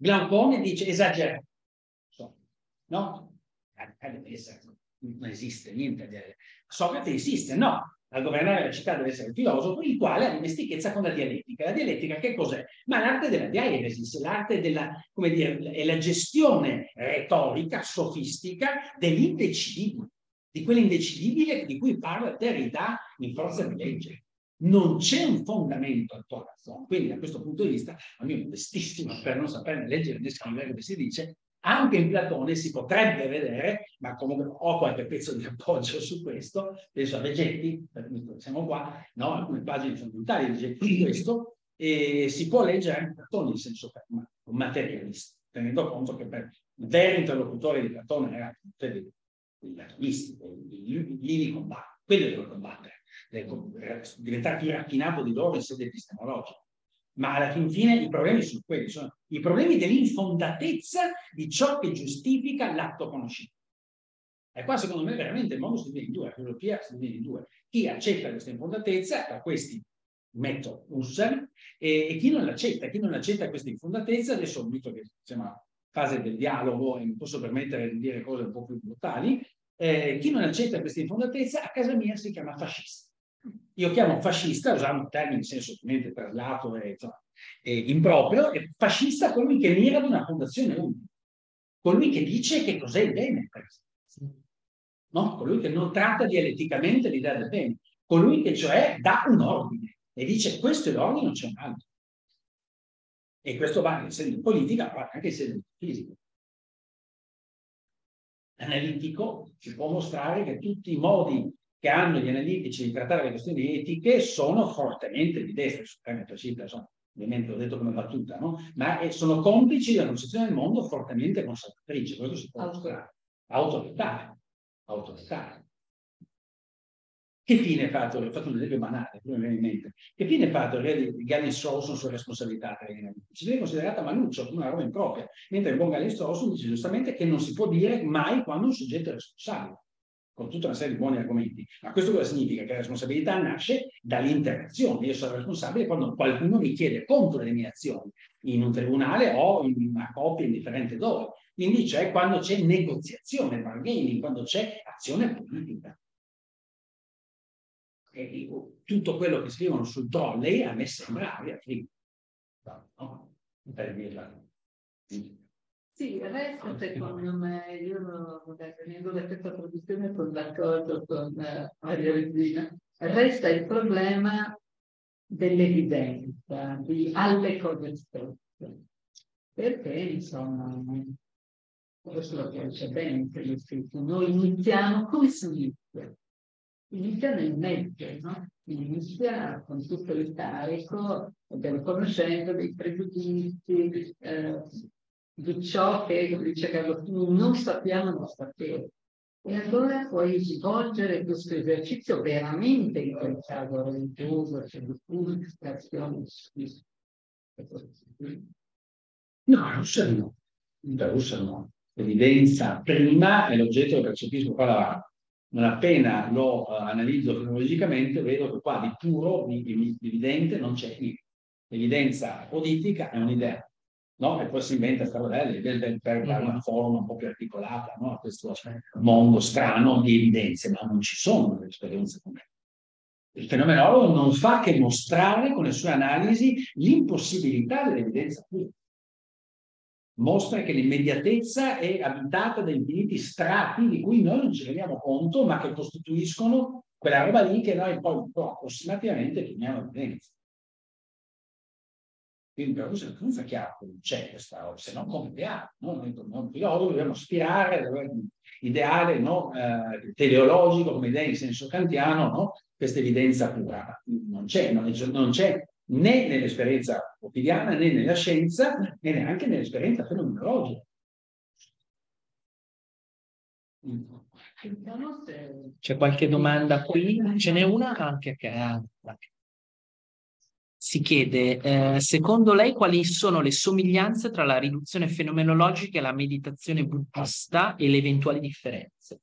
Blancone dice esagerato. No? Deve essere, non esiste niente. Socrate insiste, no, a governare la città deve essere il filosofo, il quale ha dimestichezza con la dialettica. La dialettica che cos'è? Ma l'arte della diaresis, l'arte della, come dire, è la gestione retorica, sofistica dell'indecidibile, di quell'indecidibile di cui parla Derrida in Forza di Legge. Non c'è un fondamento al tuo razzo. Quindi da questo punto di vista, a mio modestissimo, per non saperne leggere né scrivere come si dice, anche in Platone si potrebbe vedere, ma comunque ho qualche pezzo di appoggio su questo, penso a Vegetti, siamo qua, no? Alcune pagine fondamentali di Vegetti di questo, e si può leggere anche Platone in senso materialista, tenendo conto che per il vero interlocutore di Platone era il naturalista, lì li combattere, quello devono combattere, diventare più raffinato di loro in sede epistemologica. ma alla fin fine i problemi sono quelli, sono i problemi dell'infondatezza di ciò che giustifica l'atto conoscitivo. E qua secondo me veramente il mondo si divide in due, la filosofia si divide in due. Chi accetta questa infondatezza, tra questi metto Husserl, e, e chi non l'accetta, chi non accetta questa infondatezza, adesso ammetto che siamo a fase del dialogo e mi posso permettere di dire cose un po' più brutali, eh, chi non accetta questa infondatezza a casa mia si chiama fascista. Io chiamo fascista, usando un termine in senso ovviamente traslato e cioè, è improprio, è fascista colui che mira ad una fondazione unica, colui che dice che cos'è il bene, per esempio. No? Colui che non tratta dialetticamente l'idea del bene, colui che cioè dà un ordine e dice questo è l'ordine, non c'è un altro. E questo va in sede politica, ma anche in sede fisica. L'analitico ci può mostrare che tutti i modi che hanno gli analitici di trattare le questioni etiche sono fortemente di destra, ovviamente l'ho detto come battuta, no? Ma sono complici di una concezione del mondo fortemente conservatrice, questo si può mostrare, autoritaria, autoritaria. Che fine ha fatto? Ho fatto un esempio banale, mi viene in mente. Che fine ha fatto Gallen-Strawson sulla responsabilità tra gli analitici? Viene considerata Manuccio come una roba impropria, mentre il buon Gallen-Strawson dice giustamente che non si può dire mai quando un soggetto è responsabile, con tutta una serie di buoni argomenti. Ma questo cosa significa? Che la responsabilità nasce dall'interazione. Io sono responsabile quando qualcuno mi chiede conto delle mie azioni in un tribunale o in una coppia indifferente dove. Quindi c'è quando c'è negoziazione, bargaining, quando c'è azione politica. E tutto quello che scrivono sul trolley a me sembra aria fritta, no? Per dirla. Sì, adesso secondo me, io venendo da questa produzione sono d'accordo con Maria Regina, resta il problema dell'evidenza, di alle cose stesse, perché insomma, questo lo piace bene, noi iniziamo come si inizia, inizia nel mezzo, no? Inizia con tutto il carico della conoscenza, dei pregiudizi, eh, di ciò che, come dice Carlo, non sappiamo, non sapere. E allora puoi svolgere questo esercizio veramente in quel caso religioso, c'è di purificazione. No, Husserl no. Da Husserl no. L'evidenza prima è l'oggetto del percepismo. Qua la, non appena lo uh, analizzo cronologicamente, vedo che qua di puro, di, di, di evidente, non c'è niente. L'evidenza politica è un'idea. No? E poi si inventa questa roba per dare una forma un po' più articolata, no? A questo mondo strano di evidenze, ma non ci sono delle esperienze concrete. Il fenomenologo non fa che mostrare con le sue analisi l'impossibilità dell'evidenza pura. Mostra che l'immediatezza è abitata da infiniti strati di cui noi non ci rendiamo conto, ma che costituiscono quella roba lì che noi poi un po' approssimativamente chiamiamo evidenza. Quindi per questo non è chiaro che non c'è questa, se no come ideale, no? Noi come filosofo dobbiamo aspirare all'ideale, no? eh, teleologico, come idea in senso kantiano, no? Questa evidenza pura. Non c'è, non c'è né nell'esperienza quotidiana, né nella scienza, né neanche nell'esperienza fenomenologica. C'è qualche domanda qui? Ce n'è una anche che ha... Si chiede, eh, secondo lei quali sono le somiglianze tra la riduzione fenomenologica e la meditazione buddista e le eventuali differenze?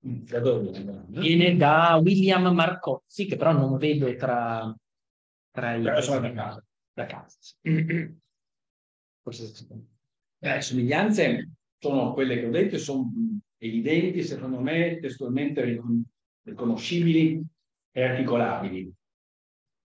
Da dove? Viene da William Marcozzi, che però non vedo tra, tra i... Però sono da casa. Da casa. Forse... Eh, le somiglianze sono quelle che ho detto, sono evidenti, secondo me, testualmente riconoscibili e articolabili.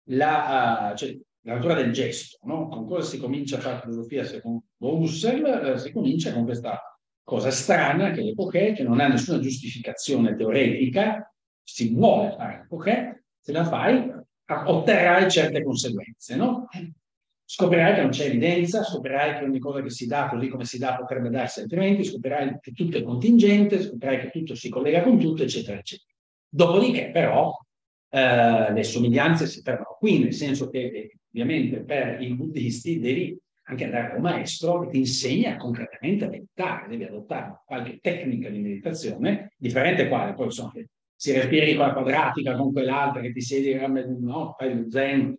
La, uh, cioè, la natura del gesto, no? Con cosa si comincia a fare filosofia secondo Husserl? Eh, si comincia con questa cosa strana che l'epoché, che non ha nessuna giustificazione teoretica, si vuole fare l'epoché, se la fai otterrai certe conseguenze, no? Scoprirai che non c'è evidenza, scoprirai che ogni cosa che si dà così come si dà potrebbe darsi altrimenti, scoprirai che tutto è contingente, scoprirai che tutto si collega con tutto, eccetera, eccetera. Dopodiché però Uh, le somiglianze si fermano qui, nel senso che eh, ovviamente per i buddisti devi anche andare da un maestro che ti insegna concretamente a meditare, devi adottare qualche tecnica di meditazione, differente quale, poi insomma, si respiri con la quadratica, con quell'altra che ti siedi, no, fai lo zen,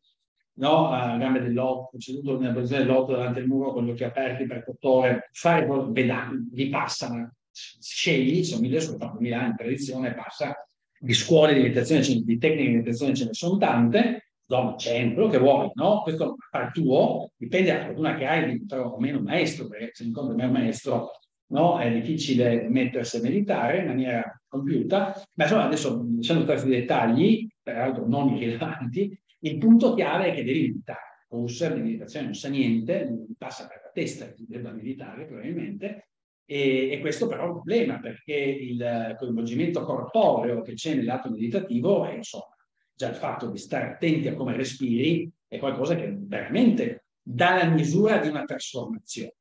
no? A gambe dell'otto, seduto nella posizione dell'otto davanti al muro con gli occhi aperti per quattro ore, fare pedali, gli passano, scegli, sono mille scuole, fanno mille anni in tradizione, passa di scuole di meditazione, di tecniche di meditazione ce ne sono tante, donna, centro, che vuoi, no? Questo è tuo, dipende dalla fortuna che hai di trovare o meno un maestro, perché se incontri me un maestro, no? È difficile mettersi a meditare in maniera compiuta, ma insomma adesso, lasciando stare dei dettagli, peraltro non rilevanti, il punto chiave è che devi meditare. Husserl di meditazione non sa niente, non passa per la testa che debba meditare probabilmente, e, e questo però è un problema, perché il coinvolgimento corporeo che c'è nell'atto meditativo è, insomma, già il fatto di stare attenti a come respiri è qualcosa che veramente dà la misura di una trasformazione.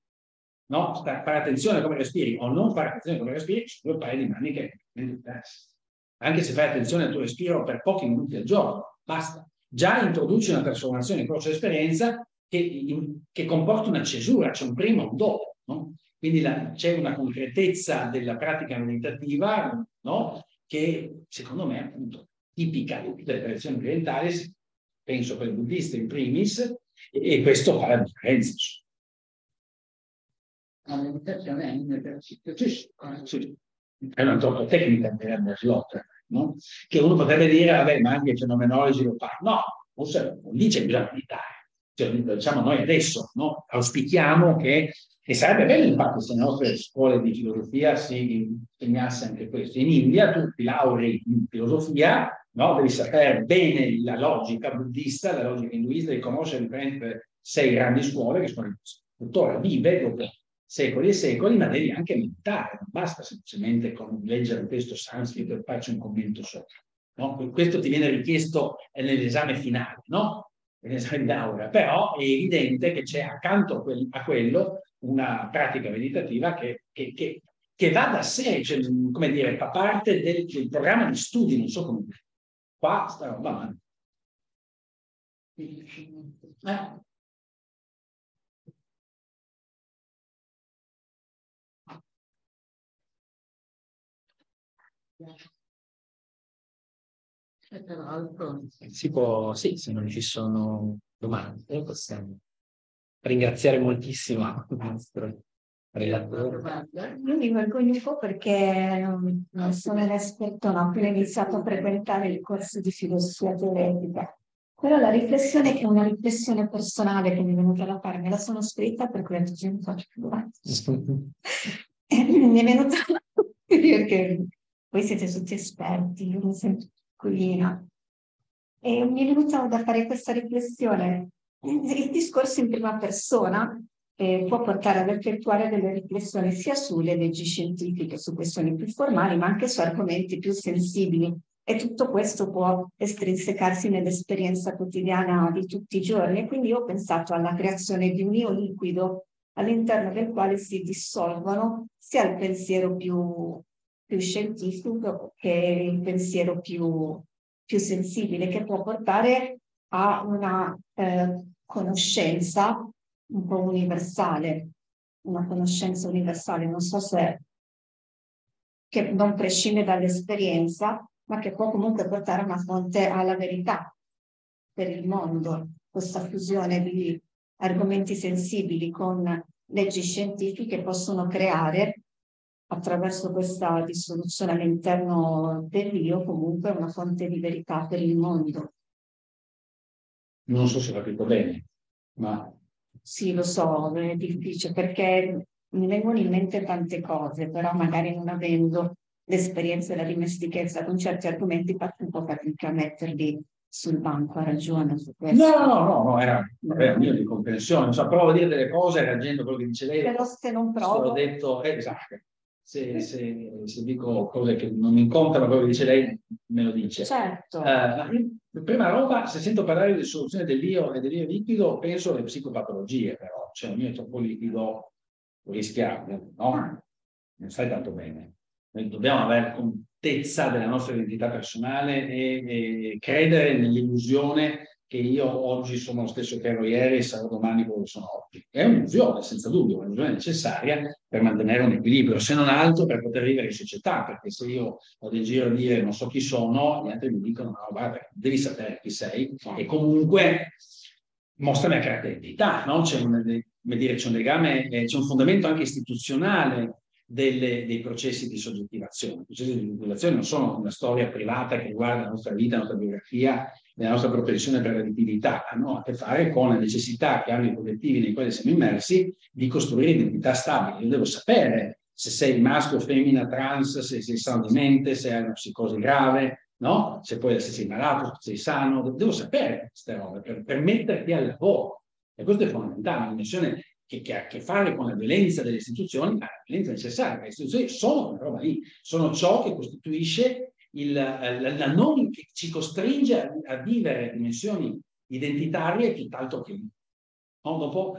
No? Star, fare attenzione a come respiri o non fare attenzione a come respiri sono due paio di maniche diverse. Anche se fai attenzione al tuo respiro per pochi minuti al giorno, basta. Già introduci una trasformazione in corso di esperienza che, in, che comporta una cesura, c'è un prima e un dopo. No? Quindi c'è una concretezza della pratica meditativa, no? Che secondo me, appunto, tipica di tutte le tradizioni orientali, penso per i buddisti in primis, e, e questo fa la differenza. La meditazione è un esercizio psicologico. È un'antropotecnica della Merleau, no? Che uno potrebbe dire, vabbè, ma anche i fenomenologi lo fanno. No, forse non dice che bisogna meditare. Cioè, diciamo noi adesso, no? Auspichiamo che, e sarebbe bello infatti se le nostre scuole di filosofia si impegnasse anche questo. In India tu ti laurei in filosofia, no? Devi sapere bene la logica buddista, la logica induista, devi conoscere le sei grandi scuole che sono tuttora vive dopo secoli e secoli, ma devi anche meditare, non basta semplicemente con leggere un testo sanscrito e farci un commento sopra. No? Questo ti viene richiesto nell'esame finale, no? Nell'esame d'aura, però è evidente che c'è accanto a quello una pratica meditativa che, che, che, che va da sé, cioè, come dire, fa parte del, del programma di studi, non so come. Qua sta roba avanti. Eh. E tra l'altro si può, sì, se non ci sono domande possiamo ringraziare moltissimo il nostro relatore. Io mi vergogno un po' perché um, non sono un esperto, ma ho appena iniziato a frequentare il corso di filosofia teoretica, però la riflessione che è una riflessione personale che mi è venuta da fare, me la sono scritta per cui oggi non faccio più avanti. Mi è venuta perché voi siete tutti esperti, io mi sento piccolina. E mi è venuta da fare questa riflessione. Il discorso in prima persona eh, può portare ad effettuare delle riflessioni sia sulle leggi scientifiche, su questioni più formali, ma anche su argomenti più sensibili. E tutto questo può estrinsecarsi nell'esperienza quotidiana di tutti i giorni. E quindi io ho pensato alla creazione di un mio liquido all'interno del quale si dissolvono sia il pensiero più... più scientifico che il pensiero più, più sensibile, che può portare a una eh, conoscenza un po' universale, una conoscenza universale, non so se, che non prescinde dall'esperienza, ma che può comunque portare a una fonte alla verità per il mondo, questa fusione di argomenti sensibili con leggi scientifiche possono creare attraverso questa dissoluzione all'interno dell'io, comunque una fonte di verità per il mondo. Non so se ho capito bene, ma... Sì, lo so, è difficile, perché mi vengono in mente tante cose, però magari non avendo l'esperienza e la dimestichezza con certi argomenti, faccio un po' fatica a metterli sul banco, ha ragione su questo. No, no, no, no, era, era mio di comprensione, cioè, provo a dire delle cose reagendo a quello che dice lei. Però se non provo... L'ho detto, eh, esatto. Se, se, se dico cose che non mi incontrano, quello che dice lei me lo dice. Certo. Uh, prima roba, se sento parlare di soluzione dell'io e dell'io liquido, penso alle psicopatologie, però. Cioè, il mio è troppo liquido, lo rischiamo, no? Non stai tanto bene. Noi dobbiamo avere contezza della nostra identità personale e, e credere nell'illusione che io oggi sono lo stesso che ero ieri e sarò domani quello che sono oggi. È un'illusione, senza dubbio, un'illusione necessaria per mantenere un equilibrio, se non altro per poter vivere in società, perché se io vado in giro a dire non so chi sono, gli altri mi dicono no, guarda, devi sapere chi sei, e comunque mostra la mia carta d'identità, no? C'è un, un legame, c'è un fondamento anche istituzionale delle, dei processi di soggettivazione. I processi di soggettivazione non sono una storia privata che riguarda la nostra vita, la nostra biografia, la nostra propensione per la liquidità, hanno a che fare con la necessità che hanno i collettivi nei quali siamo immersi di costruire identità stabili. Io devo sapere se sei maschio, femmina, trans, se sei sano di mente, se hai una psicosi grave, no? Se poi se sei malato, se sei sano, devo sapere queste robe per, per metterti al lavoro. E questo è fondamentale, una missione che, che ha a che fare con la violenza delle istituzioni, ma la violenza necessaria, le istituzioni sono quella roba lì, sono ciò che costituisce il, la, la non, che ci costringe a, a vivere dimensioni identitarie tutt'altro che no? Dopo,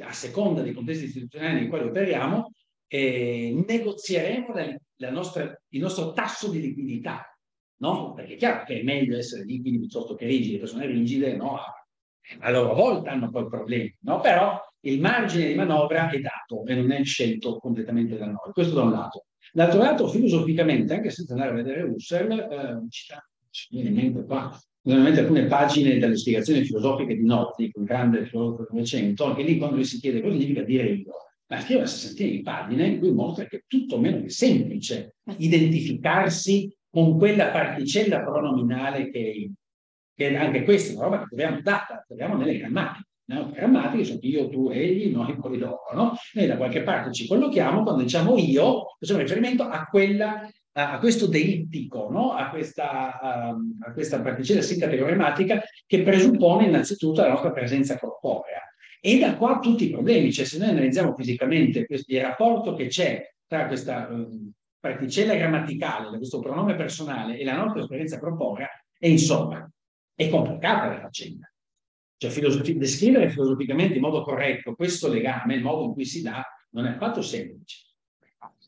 a seconda dei contesti istituzionali nei quali operiamo, eh, negozieremo la, la nostra, il nostro tasso di liquidità. No? Perché è chiaro che è meglio essere liquidi piuttosto che rigidi, le persone rigide no? A loro volta hanno poi problemi, no? Però il margine di manovra è dato e non è scelto completamente da noi, questo da un lato. D'altro lato, filosoficamente, anche senza andare a vedere Husserl, eh, ci viene in mente qua, ovviamente alcune pagine delle spiegazioni filosofiche di Nozick, un grande filosofo del Novecento, anche lì quando lui si chiede cosa significa dire io, ma scrive una sessantina di pagine in cui mostra che è tutto meno che semplice identificarsi con quella particella pronominale che, che anche questa è una roba che troviamo data, troviamo nelle grammatiche. No? Grammatiche sono io, tu, egli, noi, poi loro. No? Noi da qualche parte ci collochiamo, quando diciamo io, facciamo riferimento a, quella, a, a questo deittico, no? a, questa, a, a questa particella sincategrammatica che presuppone innanzitutto la nostra presenza corporea. E da qua tutti i problemi, cioè se noi analizziamo fisicamente questo, il rapporto che c'è tra questa um, particella grammaticale, questo pronome personale e la nostra esperienza corporea, è insomma, è complicata la faccenda. Cioè, filosofi- descrivere filosoficamente in modo corretto questo legame, il modo in cui si dà, non è affatto semplice.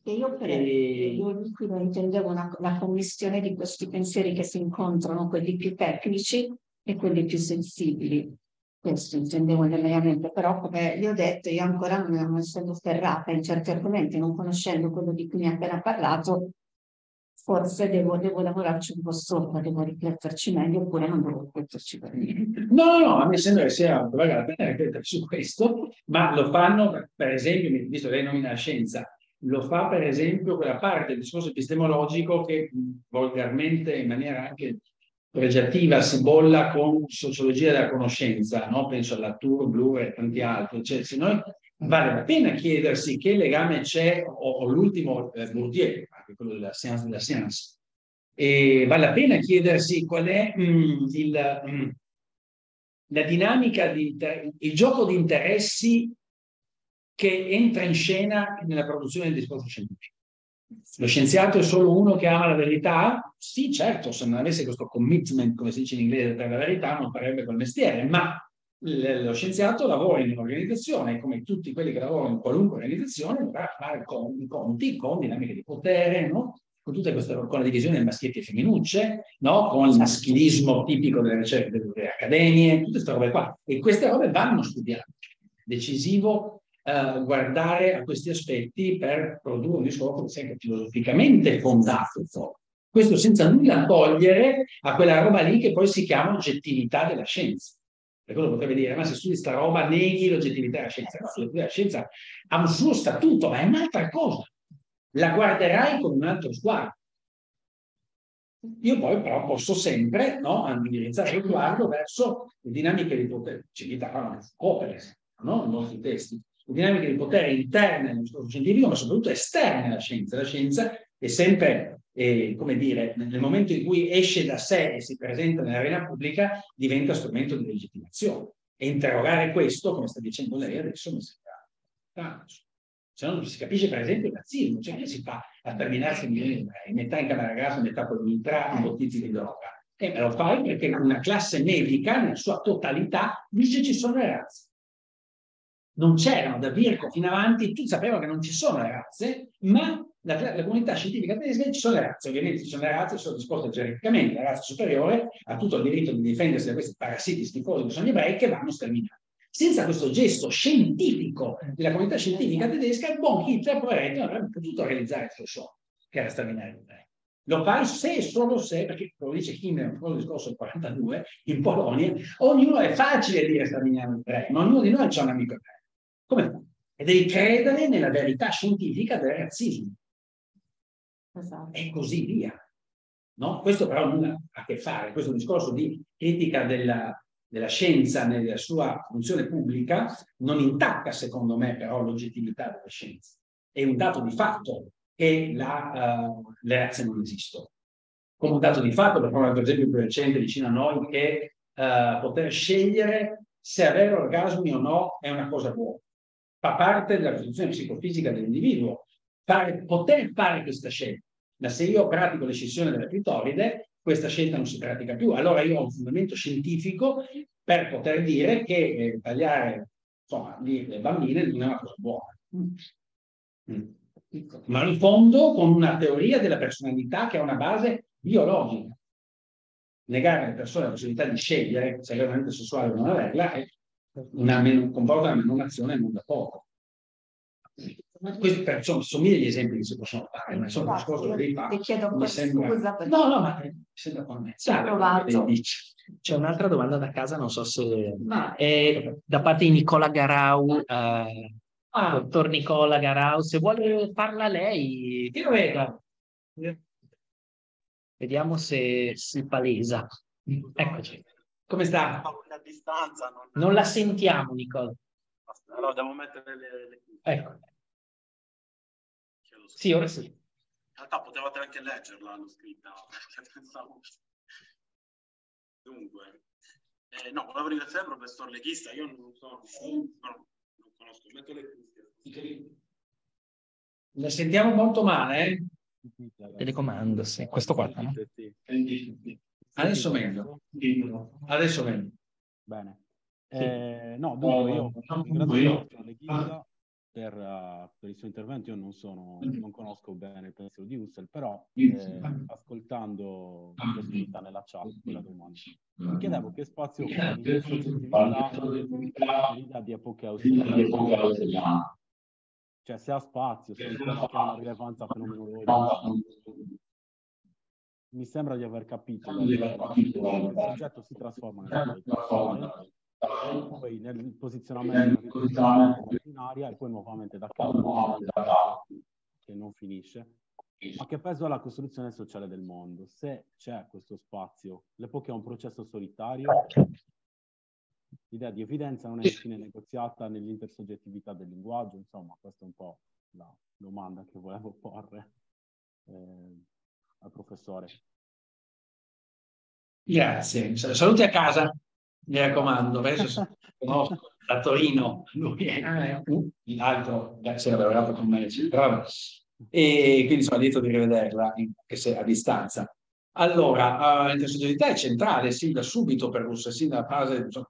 Io, per, e... io intendevo una, la commissione di questi pensieri che si incontrano, quelli più tecnici e quelli più sensibili. Questo intendevo nell'allenamento, però come vi ho detto io ancora non, non essendo ferrata in certi argomenti, non conoscendo quello di cui mi ha appena parlato, forse devo, devo lavorarci un po' sopra, devo rifletterci meglio oppure non devo rifletterci per niente. No, no, a me sembra che sia la pena riflettere su questo, ma lo fanno, per esempio, visto che lei nomina la scienza, lo fa per esempio quella parte del discorso epistemologico che volgarmente, in maniera anche pregiativa, si bolla con sociologia della conoscenza, no? Penso alla Latour, Bloor e tanti altri. Cioè, se noi vale la pena chiedersi che legame c'è, o, o l'ultimo eh, Bourdieu, anche quello della science della science, e vale la pena chiedersi qual è mh, il, mh, la dinamica, di, il gioco di interessi che entra in scena nella produzione del discorso scientifico. Lo scienziato è solo uno che ama la verità? Sì, certo, se non avesse questo commitment, come si dice in inglese, per la verità, non farebbe quel mestiere, ma lo scienziato lavora in un'organizzazione e come tutti quelli che lavorano in qualunque organizzazione dovrà fare i conti con dinamiche di potere, no? Con tutta questa, con la divisione di maschietti e femminucce, no? Con il maschilismo tipico delle ricerche, delle accademie, tutte queste robe qua. E queste robe vanno studiate. Decisivo Uh, guardare a questi aspetti per produrre un discorso che sia anche filosoficamente fondato. Questo senza nulla togliere a quella roba lì che poi si chiama oggettività della scienza. Perché uno potrebbe dire, ma se studi questa roba neghi l'oggettività della scienza. No, l'oggettività della scienza ha un suo statuto, ma è un'altra cosa. La guarderai con un altro sguardo. Io poi però posso sempre, no, indirizzare lo sguardo verso le dinamiche di potere. Ci chiedevano opere, no? I nostri testi. Dinamiche di potere interne al discorso scientifico, ma soprattutto esterne alla scienza. La scienza è sempre, eh, come dire, nel momento in cui esce da sé e si presenta nell'arena pubblica, diventa strumento di legittimazione. E interrogare questo, come sta dicendo lei adesso, mi sembra tanto. Se no non si capisce, per esempio, il razzismo. Cioè, che si fa a terminarsi in metà in camera grassa, metà con l'entrata, in bottiglie di droga? E me lo fai perché una classe medica, nella sua totalità, dice ci sono le razze. Non c'erano, da Virco fino avanti, tutti sapevano che non ci sono le razze, ma la, la comunità scientifica tedesca ci sono le razze. Ovviamente ci sono le razze, sono disposte gerarchicamente, la razza superiore ha tutto il diritto di difendersi da questi parassiti schifosi che sono gli ebrei, che vanno sterminati. Senza questo gesto scientifico della comunità scientifica tedesca, il buon Hitler, poveretto, non avrebbe potuto realizzare il suo show, che era sterminare gli ebrei. Lo fai se e solo se, perché lo dice Hume nel discorso quarantadue, in Polonia, ognuno è facile dire sterminare il re, ma ognuno di noi c'ha un amico re. Come fa? E devi credere nella verità scientifica del razzismo. Esatto. E così via. No? Questo però nulla ha a che fare, questo discorso di critica della, della scienza nella sua funzione pubblica non intacca, secondo me, però l'oggettività della scienza. È un dato di fatto. E la, uh, le razze non esistono. Come un dato di fatto, per esempio, il più recente vicino a noi, che uh, poter scegliere se avere orgasmi o no è una cosa buona. Fa parte della funzione psicofisica dell'individuo. Poter fare questa scelta. Ma se io pratico l'escissione della clitoride, questa scelta non si pratica più. Allora io ho un fondamento scientifico per poter dire che eh, tagliare insomma, le bambine non è una cosa buona. Mm. Ma in fondo con una teoria della personalità che ha una base biologica. Negare alle persone la possibilità di scegliere se è veramente sessuale o non averla è una meno, comporta una menomazione non da poco. Questo perciò sono mille gli esempi che si possono fare, ma sono discorso che ti chiedo un po' sembra... scusa perché... no no ma mi sembra commentato. C'è un'altra domanda da casa, non so se ma... è da parte di Nicola Garau. eh... Ah, dottor Nicola Garau, se vuole parla lei. Io vedo. Vediamo se si palesa. Eccoci. Come sta? A distanza, non... non la sentiamo, Nicola. Allora, devo mettere le, le... Ecco. Sì, ora sì. In realtà potevate anche leggerla, l'ho scritta. Pensavo... Dunque. Eh, no, volevo ringraziare il professor Leghissa. Io non so... Sì. Non... La sentiamo molto male, eh? Telecomando, sì. Questo qua, no? Adesso meglio. Adesso meglio. Bene. Eh, no, dunque io ringrazio Leghissa per, uh, per il suo intervento. Io non sono, non conosco bene il pensiero di Husserl, però eh, ascoltando questa nella chat, quella domanda, mi chiedevo che spazio yeah, di epoca husserliana, cioè se ha spazio, se ha una rilevanza fenomenologica. Mi sembra di aver capito che il soggetto si trasforma nel poi nel posizionamento ordinaria e poi nuovamente da capo, che non finisce, ma che peso ha la costruzione sociale del mondo? Se c'è questo spazio, l'epoca è un processo solitario, l'idea di evidenza non è infine negoziata nell'intersoggettività del linguaggio, insomma, questa è un po' la domanda che volevo porre eh, al professore. Grazie, saluti a casa. Mi raccomando, adesso conosco da Torino, lui è l'altro, si era lavorato con me, e quindi sono lieto di rivederla, anche se a distanza. Allora, uh, l'intersoggettività è centrale, sì, da subito per Husserl, sì, nella fase di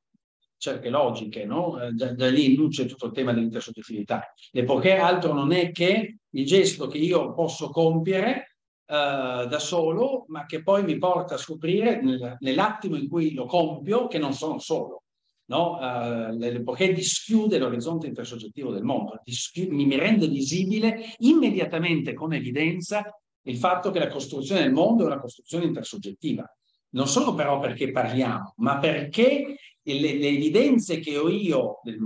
certe logiche, no? Da, da lì in luce tutto il tema dell'intersoggettività. E poiché altro non è che il gesto che io posso compiere Uh, da solo, ma che poi mi porta a scoprire nel, nell'attimo in cui lo compio che non sono solo, no? Uh, l'epoca dischiude l'orizzonte intersoggettivo del mondo, dischiude, mi rende visibile immediatamente come evidenza il fatto che la costruzione del mondo è una costruzione intersoggettiva, non solo però perché parliamo, ma perché le, le evidenze che ho io del,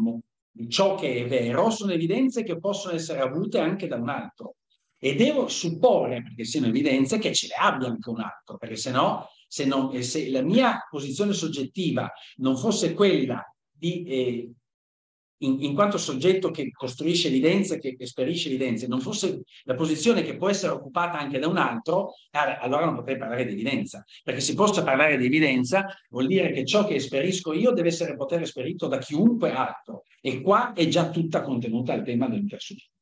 di ciò che è vero sono evidenze che possono essere avute anche da un altro. E devo supporre, perché siano evidenze, che ce le abbia anche un altro, perché se no, se, non, se la mia posizione soggettiva non fosse quella di, eh, in, in quanto soggetto che costruisce evidenze, che esperisce evidenze, non fosse la posizione che può essere occupata anche da un altro, allora non potrei parlare di evidenza, perché se posso parlare di evidenza vuol dire che ciò che esperisco io deve essere poter esperito da chiunque altro, e qua è già tutta contenuta il tema dell'intersoggettività.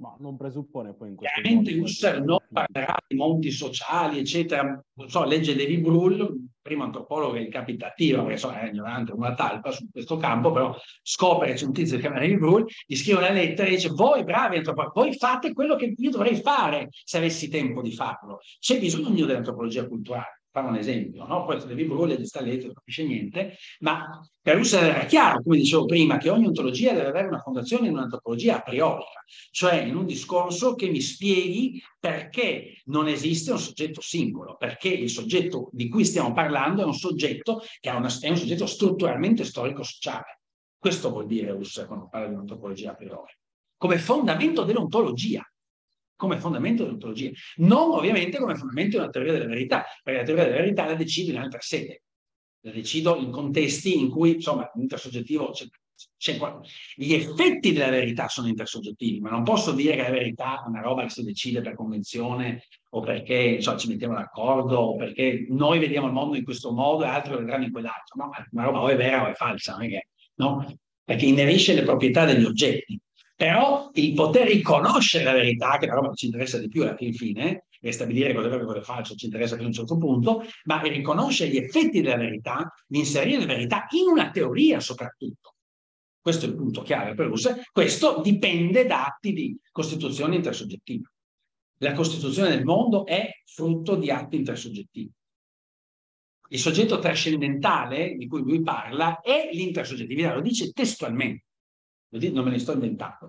Ma non presuppone poi in questo modo. Chiaramente Husserl non parlerà di monti sociali, eccetera. Non so, legge David Brühl, il primo antropologo è il capitativo, perché so, è ignorante, una talpa su questo campo, però scopre che c'è un tizio che chiama David Brühl, gli scrive una lettera e dice: voi bravi antropologi, voi fate quello che io dovrei fare se avessi tempo di farlo. C'è bisogno dell'antropologia culturale. fare un esempio, no? Poi David Brühl e Stalletti non capisce niente, ma per Husserl era chiaro, come dicevo prima, che ogni ontologia deve avere una fondazione in un'antropologia a priori, cioè in un discorso che mi spieghi perché non esiste un soggetto singolo, perché il soggetto di cui stiamo parlando è un soggetto che è, una, è un soggetto strutturalmente storico-sociale. Questo vuol dire Husserl quando parla di un'antropologia a priori, come fondamento dell'ontologia. Come fondamento dell'ontologia, non ovviamente come fondamento di una teoria della verità, perché la teoria della verità la decido in altra sede, la decido in contesti in cui, insomma, l'intersoggettivo c'è, c'è qua. Gli effetti della verità sono intersoggettivi, ma non posso dire che la verità è una roba che si decide per convenzione o perché, cioè, ci mettiamo d'accordo o perché noi vediamo il mondo in questo modo e altri lo vedranno in quell'altro. No, una roba o è vera o è falsa, non è che, no? Perché inerisce le proprietà degli oggetti. Però il poter riconoscere la verità, che è una roba che ci interessa di più alla fin fine, e stabilire cosa è vero e cosa è falso ci interessa fino a un certo punto, ma riconoscere gli effetti della verità, di inserire la verità in una teoria soprattutto. Questo è il punto chiave per Husserl. Questo dipende da atti di costituzione intersoggettiva. La costituzione del mondo è frutto di atti intersoggettivi. Il soggetto trascendentale di cui lui parla è l'intersoggettività, lo dice testualmente. Non me ne sto inventando,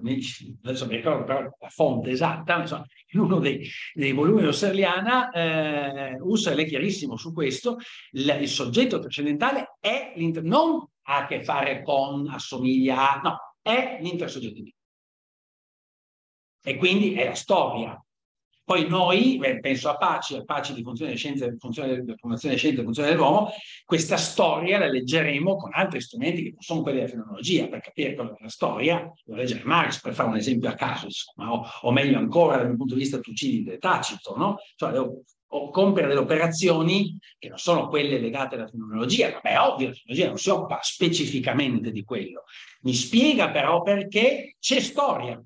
adesso mi ricordo però la fonte esatta, insomma, in uno dei, dei volumi husserliana, eh, Husserl è chiarissimo su questo, il, il soggetto trascendentale è non ha a che fare con, assomiglia a, no, è l'intersoggettività. E quindi è la storia. Poi noi, beh, penso a Paci, a Paci di funzione delle scienze, funzione, funzione delle scienze e funzione dell'uomo, questa storia la leggeremo con altri strumenti che non sono quelli della fenomenologia, per capire cosa è la storia, devo leggere Marx, per fare un esempio a caso, insomma, o, o meglio ancora dal mio punto di vista Tucidide, Tacito, no? Cioè devo o compiere delle operazioni che non sono quelle legate alla fenomenologia, vabbè, è ovvio, la fenomenologia non si occupa specificamente di quello, mi spiega però perché c'è storia.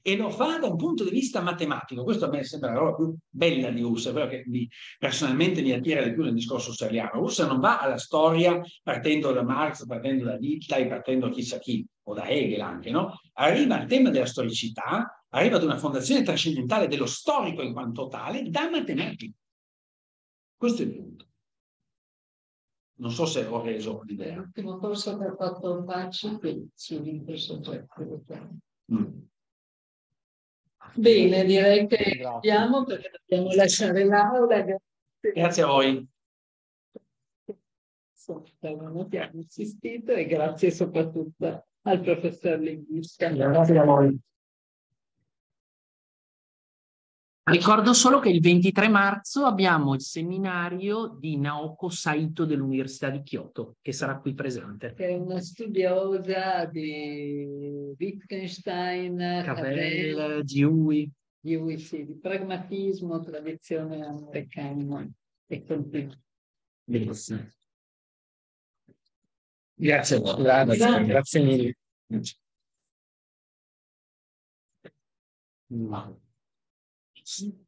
E lo fa da un punto di vista matematico. Questo a me sembra la roba più bella di Husserl, quello che mi, personalmente mi attira di più nel discorso husserliano. Husserl non va alla storia partendo da Marx, partendo da Wittgenstein, partendo da chissà chi, o da Hegel anche, no? Arriva al tema della storicità, arriva ad una fondazione trascendentale dello storico in quanto tale, da matematica. Questo è il punto. Non so se ho reso l'idea. L'ultimo corso che ho fatto un faccio sull'intersoggettivo. Mm. Bene, direi che andiamo perché dobbiamo lasciare l'aula. Grazie a voi. Abbiamo assistito e grazie soprattutto al professor Leghissa. Grazie a voi. Ricordo solo che il ventitré marzo abbiamo il seminario di Naoko Saito dell'Università di Kyoto, che sarà qui presente. È una studiosa di Wittgenstein, Cappell, Dewey. Dewey, sì, di pragmatismo, tradizione americana e continuo. Benissimo. Grazie a voi. Grazie, grazie. Grazie mille. No. Sì.